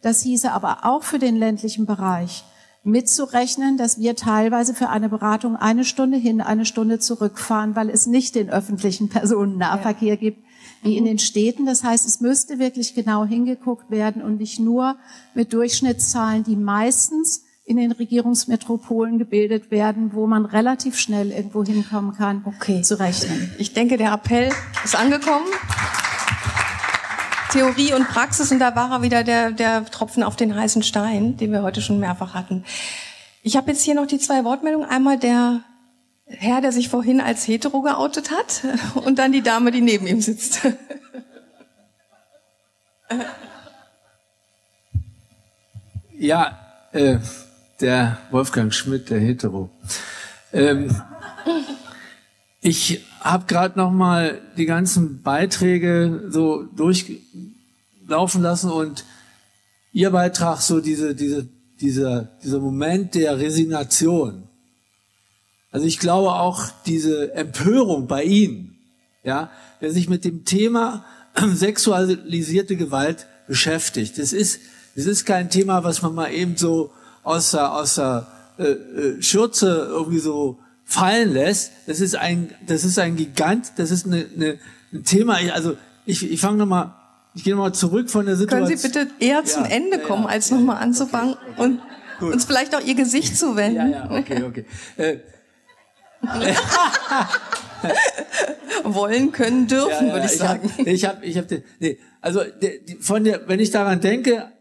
Das hieße aber auch für den ländlichen Bereich mitzurechnen, dass wir teilweise für eine Beratung eine Stunde hin, eine Stunde zurückfahren, weil es nicht den öffentlichen Personennahverkehr gibt, wie in den Städten. Das heißt, es müsste wirklich genau hingeguckt werden und nicht nur mit Durchschnittszahlen, die meistens in den Regierungsmetropolen gebildet werden, wo man relativ schnell irgendwo hinkommen kann, zu rechnen. Ich denke, der Appell ist angekommen. Theorie und Praxis, und da war er wieder, der Tropfen auf den heißen Stein, den wir heute schon mehrfach hatten. Ich habe jetzt hier noch die 2 Wortmeldungen. Einmal der Herr, der sich vorhin als hetero geoutet hat, und dann die Dame, die neben ihm sitzt. Ja, der Wolfgang Schmidt, der Hetero. Ich habe gerade noch mal die ganzen Beiträge so durchlaufen lassen, und Ihr Beitrag, so dieser Moment der Resignation. Also ich glaube auch diese Empörung bei Ihnen, ja, wer sich mit dem Thema sexualisierte Gewalt beschäftigt. Das ist kein Thema, was man mal eben so aus der Schürze irgendwie so fallen lässt. Das ist ein Gigant, das ist ein Thema. Ich fange nochmal, ich gehe nochmal zurück von der Situation. Können Sie bitte eher zum Ende kommen, als nochmal anzufangen, und gut, uns vielleicht auch Ihr Gesicht zu wenden. Wollen, können, dürfen, würde ich sagen. Wenn ich daran denke,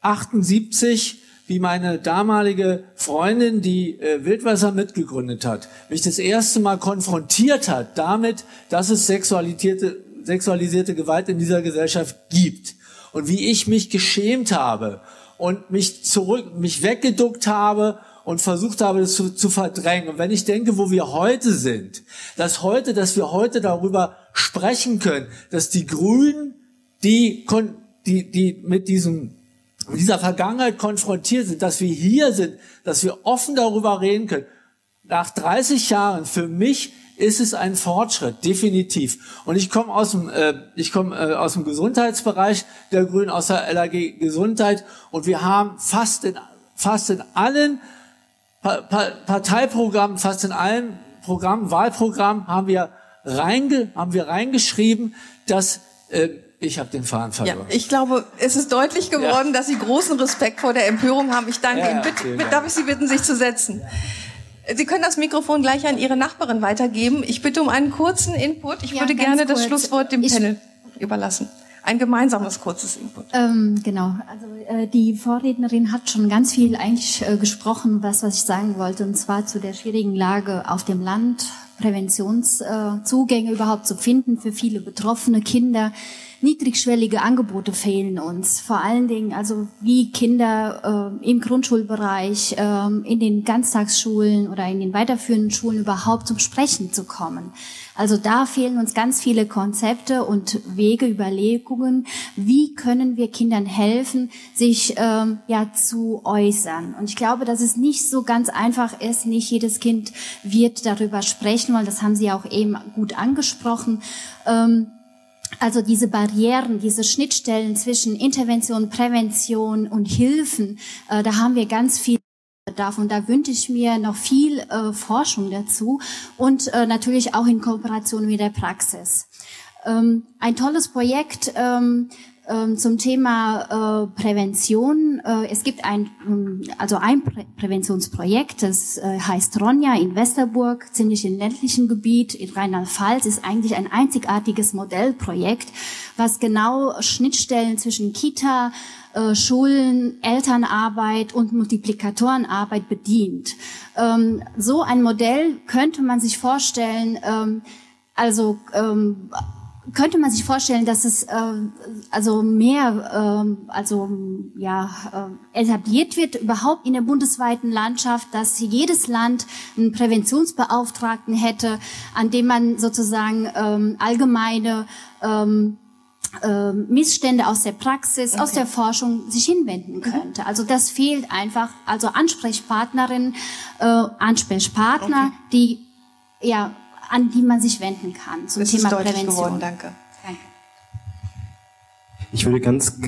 78, wie meine damalige Freundin, die Wildwasser mitgegründet hat, mich das erste Mal konfrontiert hat damit, dass es sexualisierte Gewalt in dieser Gesellschaft gibt. Und wie ich mich geschämt habe und mich weggeduckt habe und versucht habe, das zu verdrängen. Und wenn ich denke, wo wir heute sind, dass wir heute darüber sprechen können, dass die Grünen, die mit dieser Vergangenheit konfrontiert sind, dass wir hier sind, dass wir offen darüber reden können. Nach 30 Jahren, für mich ist es ein Fortschritt, definitiv. Und ich komme aus dem Gesundheitsbereich der Grünen, aus der LAG Gesundheit, und wir haben fast in allen Parteiprogrammen, fast in allen Programmen, Wahlprogrammen haben wir reingeschrieben, dass ich habe den Faden verloren. Ja, ich glaube, es ist deutlich geworden, dass Sie großen Respekt vor der Empörung haben. Ich danke Ihnen. Bitte, darf ich Sie bitten, sich zu setzen? Sie können das Mikrofon gleich an Ihre Nachbarin weitergeben. Ich bitte um einen kurzen Input. Ich würde gerne das Schlusswort dem Panel überlassen. ein gemeinsames kurzes Input. Genau, also die Vorrednerin hat schon ganz viel eigentlich gesprochen, was ich sagen wollte, und zwar zu der schwierigen Lage auf dem Land, Präventionszugänge überhaupt zu finden für viele betroffene Kinder. Niedrigschwellige Angebote fehlen uns, vor allen Dingen also wie Kinder im Grundschulbereich, in den Ganztagsschulen oder in den weiterführenden Schulen überhaupt zum Sprechen zu kommen. Also da fehlen uns ganz viele Konzepte und Wege, Überlegungen, wie können wir Kindern helfen, sich ja zu äußern. Und ich glaube, dass es nicht so ganz einfach ist, nicht jedes Kind wird darüber sprechen wollen, das haben Sie auch eben gut angesprochen. Also diese Barrieren, diese Schnittstellen zwischen Intervention, Prävention und Hilfen, da haben wir ganz viel Bedarf und da wünsche ich mir noch viel Forschung dazu und natürlich auch in Kooperation mit der Praxis. Ein tolles Projekt zum Thema Prävention. Es gibt ein Präventionsprojekt, das heißt Ronja in Westerburg, ziemlich im ländlichen Gebiet in Rheinland-Pfalz, ist eigentlich ein einzigartiges Modellprojekt, was genau Schnittstellen zwischen Kita, Schulen, Elternarbeit und Multiplikatorenarbeit bedient. So ein Modell könnte man sich vorstellen, könnte man sich vorstellen, dass es etabliert wird überhaupt in der bundesweiten Landschaft, dass jedes Land einen Präventionsbeauftragten hätte, an dem man sozusagen allgemeine Missstände aus der Praxis, aus der Forschung sich hinwenden könnte. Also das fehlt einfach, also Ansprechpartnerinnen, Ansprechpartner, die ja an die man sich wenden kann zum Thema Prävention. Geworden, danke. Ich würde ganz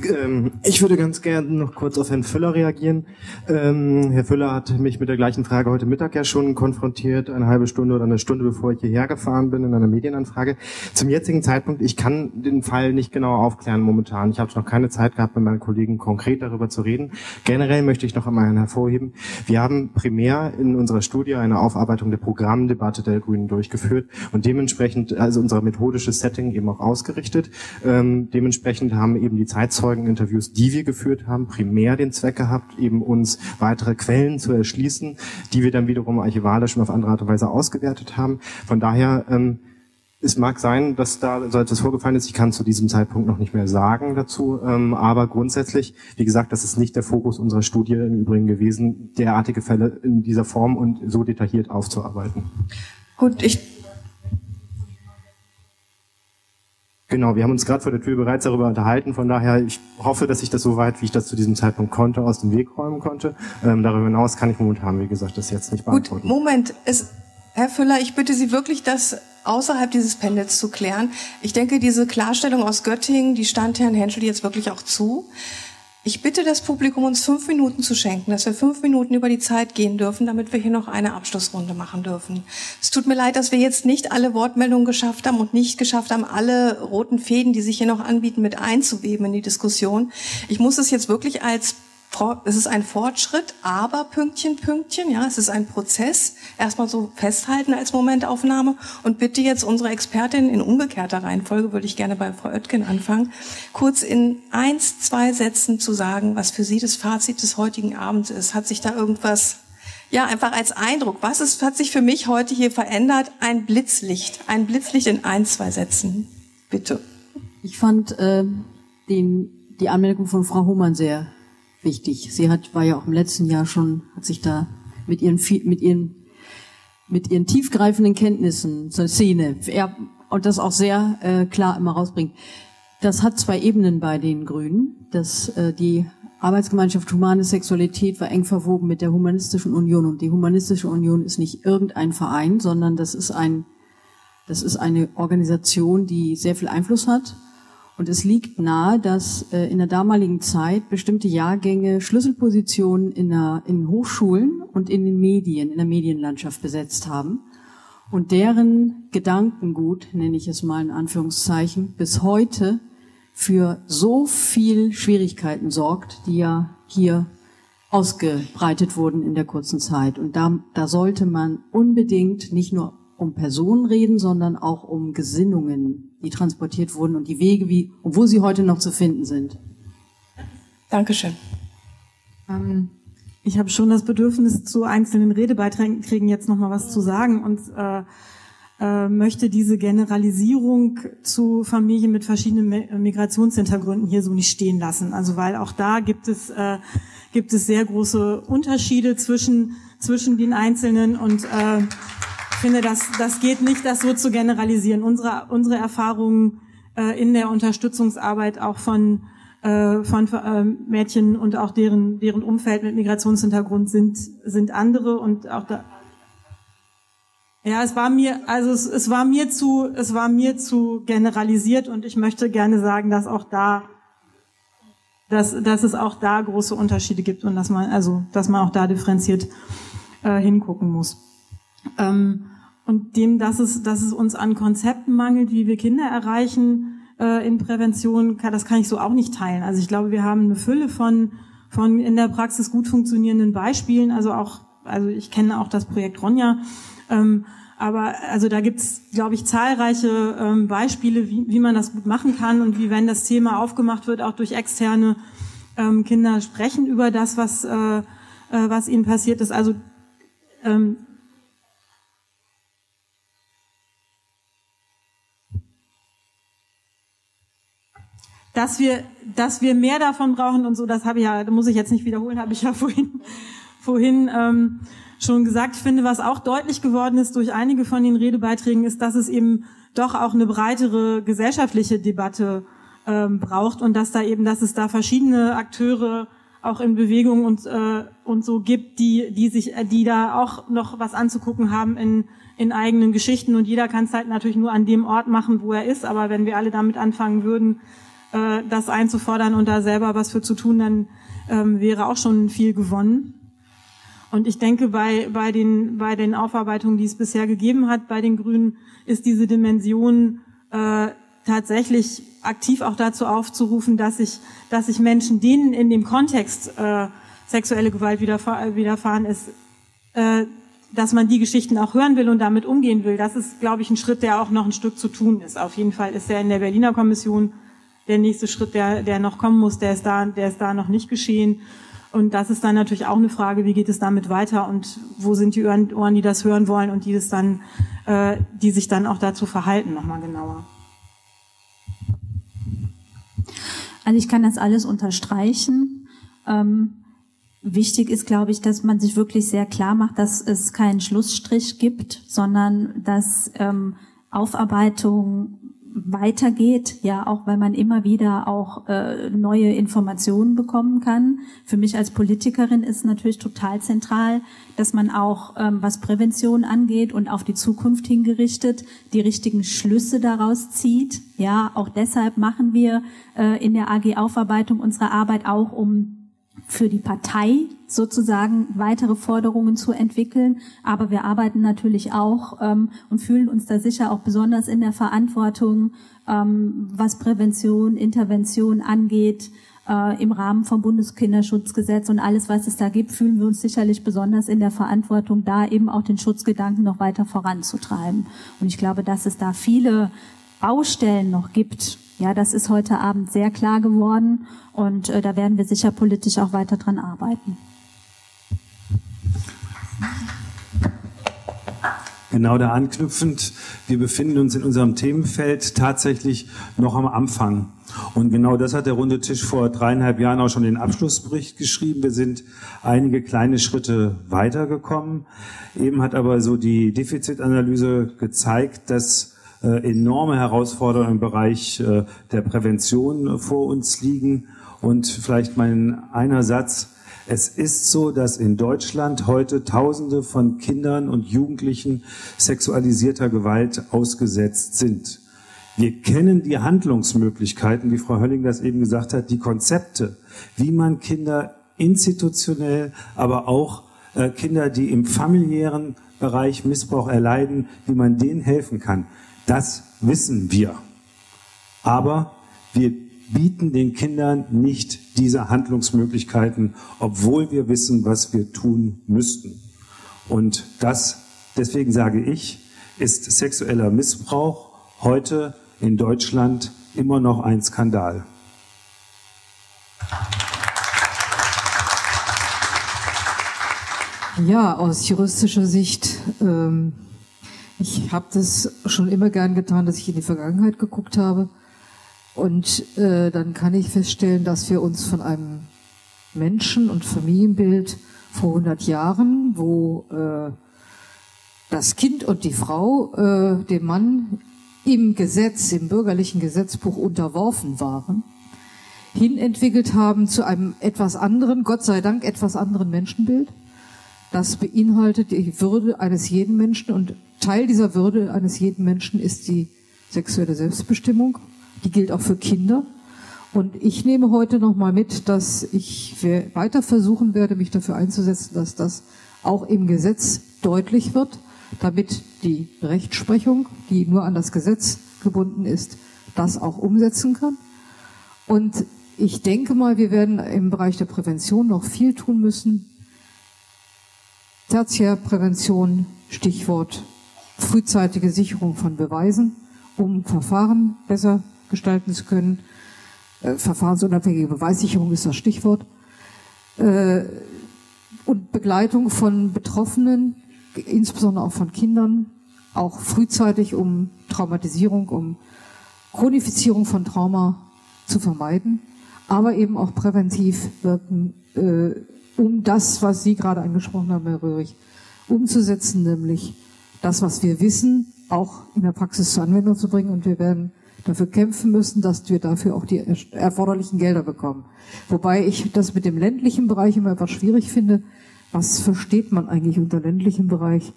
gerne noch kurz auf Herrn Füller reagieren. Herr Füller hat mich mit der gleichen Frage heute Mittag ja schon konfrontiert, eine halbe Stunde oder eine Stunde, bevor ich hierher gefahren bin, in einer Medienanfrage. Zum jetzigen Zeitpunkt, ich kann den Fall nicht genau aufklären momentan. Ich habe noch keine Zeit gehabt, mit meinen Kollegen konkret darüber zu reden. Generell möchte ich noch einmal hervorheben, wir haben primär in unserer Studie eine Aufarbeitung der Programmdebatte der Grünen durchgeführt und dementsprechend, also unser methodisches Setting eben auch ausgerichtet, dementsprechend haben eben die Zeitzeugeninterviews, die wir geführt haben, primär den Zweck gehabt, eben uns weitere Quellen zu erschließen, die wir dann wiederum archivalisch und auf andere Art und Weise ausgewertet haben. Von daher, es mag sein, dass da so etwas vorgefallen ist, ich kann zu diesem Zeitpunkt noch nicht mehr sagen dazu, aber grundsätzlich, wie gesagt, das ist nicht der Fokus unserer Studie im Übrigen gewesen, derartige Fälle in dieser Form und so detailliert aufzuarbeiten. Gut, Genau, wir haben uns gerade vor der Tür bereits darüber unterhalten, von daher, ich hoffe, dass ich das so weit, wie ich das zu diesem Zeitpunkt konnte, aus dem Weg räumen konnte. Darüber hinaus kann ich momentan, wie gesagt, das jetzt nicht beantworten. Gut, Moment, Herr Füller, ich bitte Sie wirklich, das außerhalb dieses Panels zu klären. Ich denke, diese Klarstellung aus Göttingen, die stand Herrn Henschel jetzt wirklich auch zu. Ich bitte das Publikum, uns 5 Minuten zu schenken, dass wir 5 Minuten über die Zeit gehen dürfen, damit wir hier noch eine Abschlussrunde machen dürfen. Es tut mir leid, dass wir jetzt nicht alle Wortmeldungen geschafft haben und nicht geschafft haben, alle roten Fäden, die sich hier noch anbieten, mit einzuweben in die Diskussion. Ich muss es jetzt wirklich es ist ein Fortschritt, aber Pünktchen, Pünktchen, ja, es ist ein Prozess. Erstmal so festhalten als Momentaufnahme und bitte jetzt unsere Expertin in umgekehrter Reihenfolge, würde ich gerne bei Frau Oetken anfangen, kurz in 1, 2 Sätzen zu sagen, was für Sie das Fazit des heutigen Abends ist. Hat sich da irgendwas, ja, einfach als Eindruck, hat sich für mich heute hier verändert? Ein Blitzlicht in 1, 2 Sätzen, bitte. Ich fand die Anmerkung von Frau Hohmann sehr wichtig. Sie war ja auch im letzten Jahr schon, hat sich da mit ihren tiefgreifenden Kenntnissen zur Szene und das auch sehr klar immer rausbringt. Das hat 2 Ebenen bei den Grünen. Die Arbeitsgemeinschaft humane Sexualität war eng verwoben mit der Humanistischen Union und die Humanistische Union ist nicht irgendein Verein, sondern das ist eine Organisation, die sehr viel Einfluss hat. Und es liegt nahe, dass in der damaligen Zeit bestimmte Jahrgänge Schlüsselpositionen in Hochschulen und in den Medien, in der Medienlandschaft besetzt haben. Und deren Gedankengut, nenne ich es mal in Anführungszeichen, bis heute für so viel Schwierigkeiten sorgt, die ja hier ausgebreitet wurden in der kurzen Zeit. Und da sollte man unbedingt nicht nur um Personen reden, sondern auch um Gesinnungen, die transportiert wurden und die Wege, wie, wo sie heute noch zu finden sind. Dankeschön. Ich habe schon das Bedürfnis, zu einzelnen Redebeiträgen jetzt nochmal was zu sagen und möchte diese Generalisierung zu Familien mit verschiedenen Migrationshintergründen hier so nicht stehen lassen. Also weil auch da gibt es sehr große Unterschiede zwischen den Einzelnen und ich finde, das geht nicht, das so zu generalisieren. Unsere Erfahrungen in der Unterstützungsarbeit auch von Mädchen und auch deren Umfeld mit Migrationshintergrund sind andere und auch da. Ja, es war mir zu generalisiert und ich möchte gerne sagen, dass es auch da große Unterschiede gibt und dass man auch da differenziert hingucken muss. Und dem, dass es uns an Konzepten mangelt, wie wir Kinder erreichen in Prävention, das kann ich so auch nicht teilen. Also ich glaube, wir haben eine Fülle von in der Praxis gut funktionierenden Beispielen. Also ich kenne auch das Projekt Ronja, aber also da gibt's, glaube ich, zahlreiche Beispiele, wie man das gut machen kann und wie, wenn das Thema aufgemacht wird, auch durch externe Kinder sprechen über das, was ihnen passiert ist. Also dass wir mehr davon brauchen und so, das habe ich ja, muss ich jetzt nicht wiederholen, habe ich ja vorhin schon gesagt. Ich finde, was auch deutlich geworden ist durch einige von den Redebeiträgen, ist, dass es eben doch auch eine breitere gesellschaftliche Debatte braucht und dass es da verschiedene Akteure auch in Bewegung und so gibt, die da auch noch was anzugucken haben in eigenen Geschichten, und jeder kann es halt natürlich nur an dem Ort machen, wo er ist, aber wenn wir alle damit anfangen würden, das einzufordern und da selber was für zu tun, dann wäre auch schon viel gewonnen. Und ich denke, bei den Aufarbeitungen, die es bisher gegeben hat bei den Grünen, ist diese Dimension tatsächlich aktiv auch dazu aufzurufen, dass sich Menschen, denen in dem Kontext sexuelle Gewalt widerfahren ist, dass man die Geschichten auch hören will und damit umgehen will. Das ist, glaube ich, ein Schritt, der auch noch ein Stück zu tun ist. Auf jeden Fall ist er in der Berliner Kommission der nächste Schritt, der noch kommen muss, der ist da noch nicht geschehen. Und das ist dann natürlich auch eine Frage, wie geht es damit weiter und wo sind die Ohren, die das hören wollen und die sich dann auch dazu verhalten, nochmal genauer. Also ich kann das alles unterstreichen. Wichtig ist, glaube ich, dass man sich wirklich sehr klar macht, dass es keinen Schlussstrich gibt, sondern dass Aufarbeitung weitergeht, ja, auch weil man immer wieder auch neue Informationen bekommen kann. Für mich als Politikerin ist natürlich total zentral, dass man auch, was Prävention angeht und auf die Zukunft hingerichtet, die richtigen Schlüsse daraus zieht. Ja, auch deshalb machen wir in der AG-Aufarbeitung unsere Arbeit auch, um für die Partei sozusagen weitere Forderungen zu entwickeln. Aber wir arbeiten natürlich auch und fühlen uns da sicher auch besonders in der Verantwortung, was Prävention, Intervention angeht, im Rahmen vom Bundeskinderschutzgesetz und alles, was es da gibt, fühlen wir uns sicherlich besonders in der Verantwortung, da eben auch den Schutzgedanken noch weiter voranzutreiben. Und ich glaube, dass es da viele Baustellen noch gibt. Ja, das ist heute Abend sehr klar geworden und da werden wir sicher politisch auch weiter dran arbeiten. Genau da anknüpfend, wir befinden uns in unserem Themenfeld tatsächlich noch am Anfang. Und genau das hat der Runde Tisch vor 3,5 Jahren auch schon den Abschlussbericht geschrieben. Wir sind einige kleine Schritte weitergekommen. Eben hat aber so die Defizitanalyse gezeigt, dass enorme Herausforderungen im Bereich der Prävention vor uns liegen. Und vielleicht mein einer Satz. Es ist so, dass in Deutschland heute Tausende von Kindern und Jugendlichen sexualisierter Gewalt ausgesetzt sind. Wir kennen die Handlungsmöglichkeiten, wie Frau Hölling das eben gesagt hat, die Konzepte, wie man Kinder institutionell, aber auch Kinder, die im familiären Bereich Missbrauch erleiden, wie man denen helfen kann. Das wissen wir, aber wir bieten den Kindern nicht diese Handlungsmöglichkeiten, obwohl wir wissen, was wir tun müssten. Und deswegen sage ich, ist sexueller Missbrauch heute in Deutschland immer noch ein Skandal. Ja, aus juristischer Sicht, ich habe das schon immer gern getan, dass ich in die Vergangenheit geguckt habe. Und dann kann ich feststellen, dass wir uns von einem Menschen- und Familienbild vor 100 Jahren, wo das Kind und die Frau dem Mann im Gesetz, im bürgerlichen Gesetzbuch unterworfen waren, hinentwickelt haben zu einem etwas anderen, Gott sei Dank etwas anderen Menschenbild. Das beinhaltet die Würde eines jeden Menschen und Teil dieser Würde eines jeden Menschen ist die sexuelle Selbstbestimmung. Die gilt auch für Kinder. Und ich nehme heute nochmal mit, dass ich weiter versuchen werde, mich dafür einzusetzen, dass das auch im Gesetz deutlich wird, damit die Rechtsprechung, die nur an das Gesetz gebunden ist, das auch umsetzen kann. Und ich denke mal, wir werden im Bereich der Prävention noch viel tun müssen. Tertiärprävention, Stichwort frühzeitige Sicherung von Beweisen, um Verfahren besser gestalten zu können. Verfahrensunabhängige Beweissicherung ist das Stichwort. Und Begleitung von Betroffenen, insbesondere auch von Kindern, auch frühzeitig, um Traumatisierung, um Chronifizierung von Trauma zu vermeiden, aber eben auch präventiv wirken, um das, was Sie gerade angesprochen haben, Herr Rörig, umzusetzen, nämlich das, was wir wissen, auch in der Praxis zur Anwendung zu bringen. Und wir werden dafür kämpfen müssen, dass wir dafür auch die erforderlichen Gelder bekommen. Wobei ich das mit dem ländlichen Bereich immer etwas schwierig finde. Was versteht man eigentlich unter ländlichem Bereich?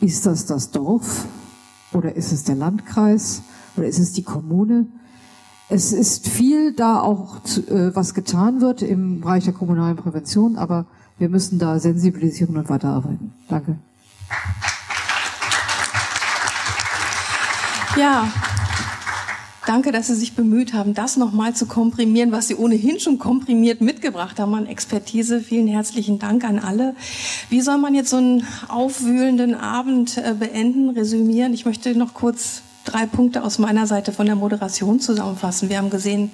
Ist das das Dorf? Oder ist es der Landkreis? Oder ist es die Kommune? Es ist viel da auch, was getan wird im Bereich der kommunalen Prävention, aber wir müssen da sensibilisieren und weiterarbeiten. Danke. Ja, danke, dass Sie sich bemüht haben, das nochmal zu komprimieren, was Sie ohnehin schon komprimiert mitgebracht haben an Expertise. Vielen herzlichen Dank an alle. Wie soll man jetzt so einen aufwühlenden Abend beenden, resümieren? Ich möchte noch kurz 3 Punkte aus meiner Seite von der Moderation zusammenfassen. Wir haben gesehen,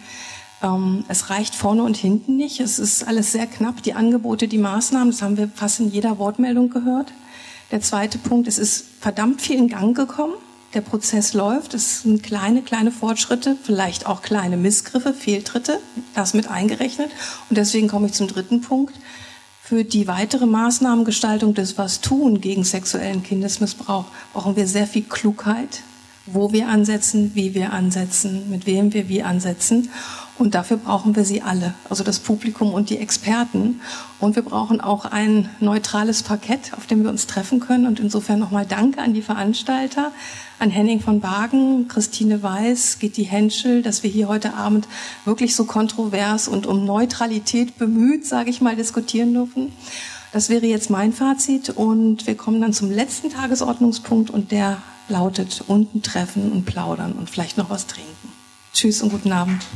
es reicht vorne und hinten nicht. Es ist alles sehr knapp. Die Angebote, die Maßnahmen, das haben wir fast in jeder Wortmeldung gehört. Der zweite Punkt, es ist verdammt viel in Gang gekommen. Der Prozess läuft. Es sind kleine Fortschritte, vielleicht auch kleine Missgriffe, Fehltritte, das mit eingerechnet. Und deswegen komme ich zum dritten Punkt. Für die weitere Maßnahmengestaltung des Was-Tun gegen sexuellen Kindesmissbrauch brauchen wir sehr viel Klugheit, wo wir ansetzen, wie wir ansetzen, mit wem wir wie ansetzen. Und dafür brauchen wir sie alle, also das Publikum und die Experten. Und wir brauchen auch ein neutrales Parkett, auf dem wir uns treffen können. Und insofern nochmal Danke an die Veranstalter, an Henning von Bagen, Christine Weiß, Gitti Henschel, dass wir hier heute Abend wirklich so kontrovers und um Neutralität bemüht, sage ich mal, diskutieren dürfen. Das wäre jetzt mein Fazit. Und wir kommen dann zum letzten Tagesordnungspunkt und der lautet unten treffen und plaudern und vielleicht noch was trinken. Tschüss und guten Abend.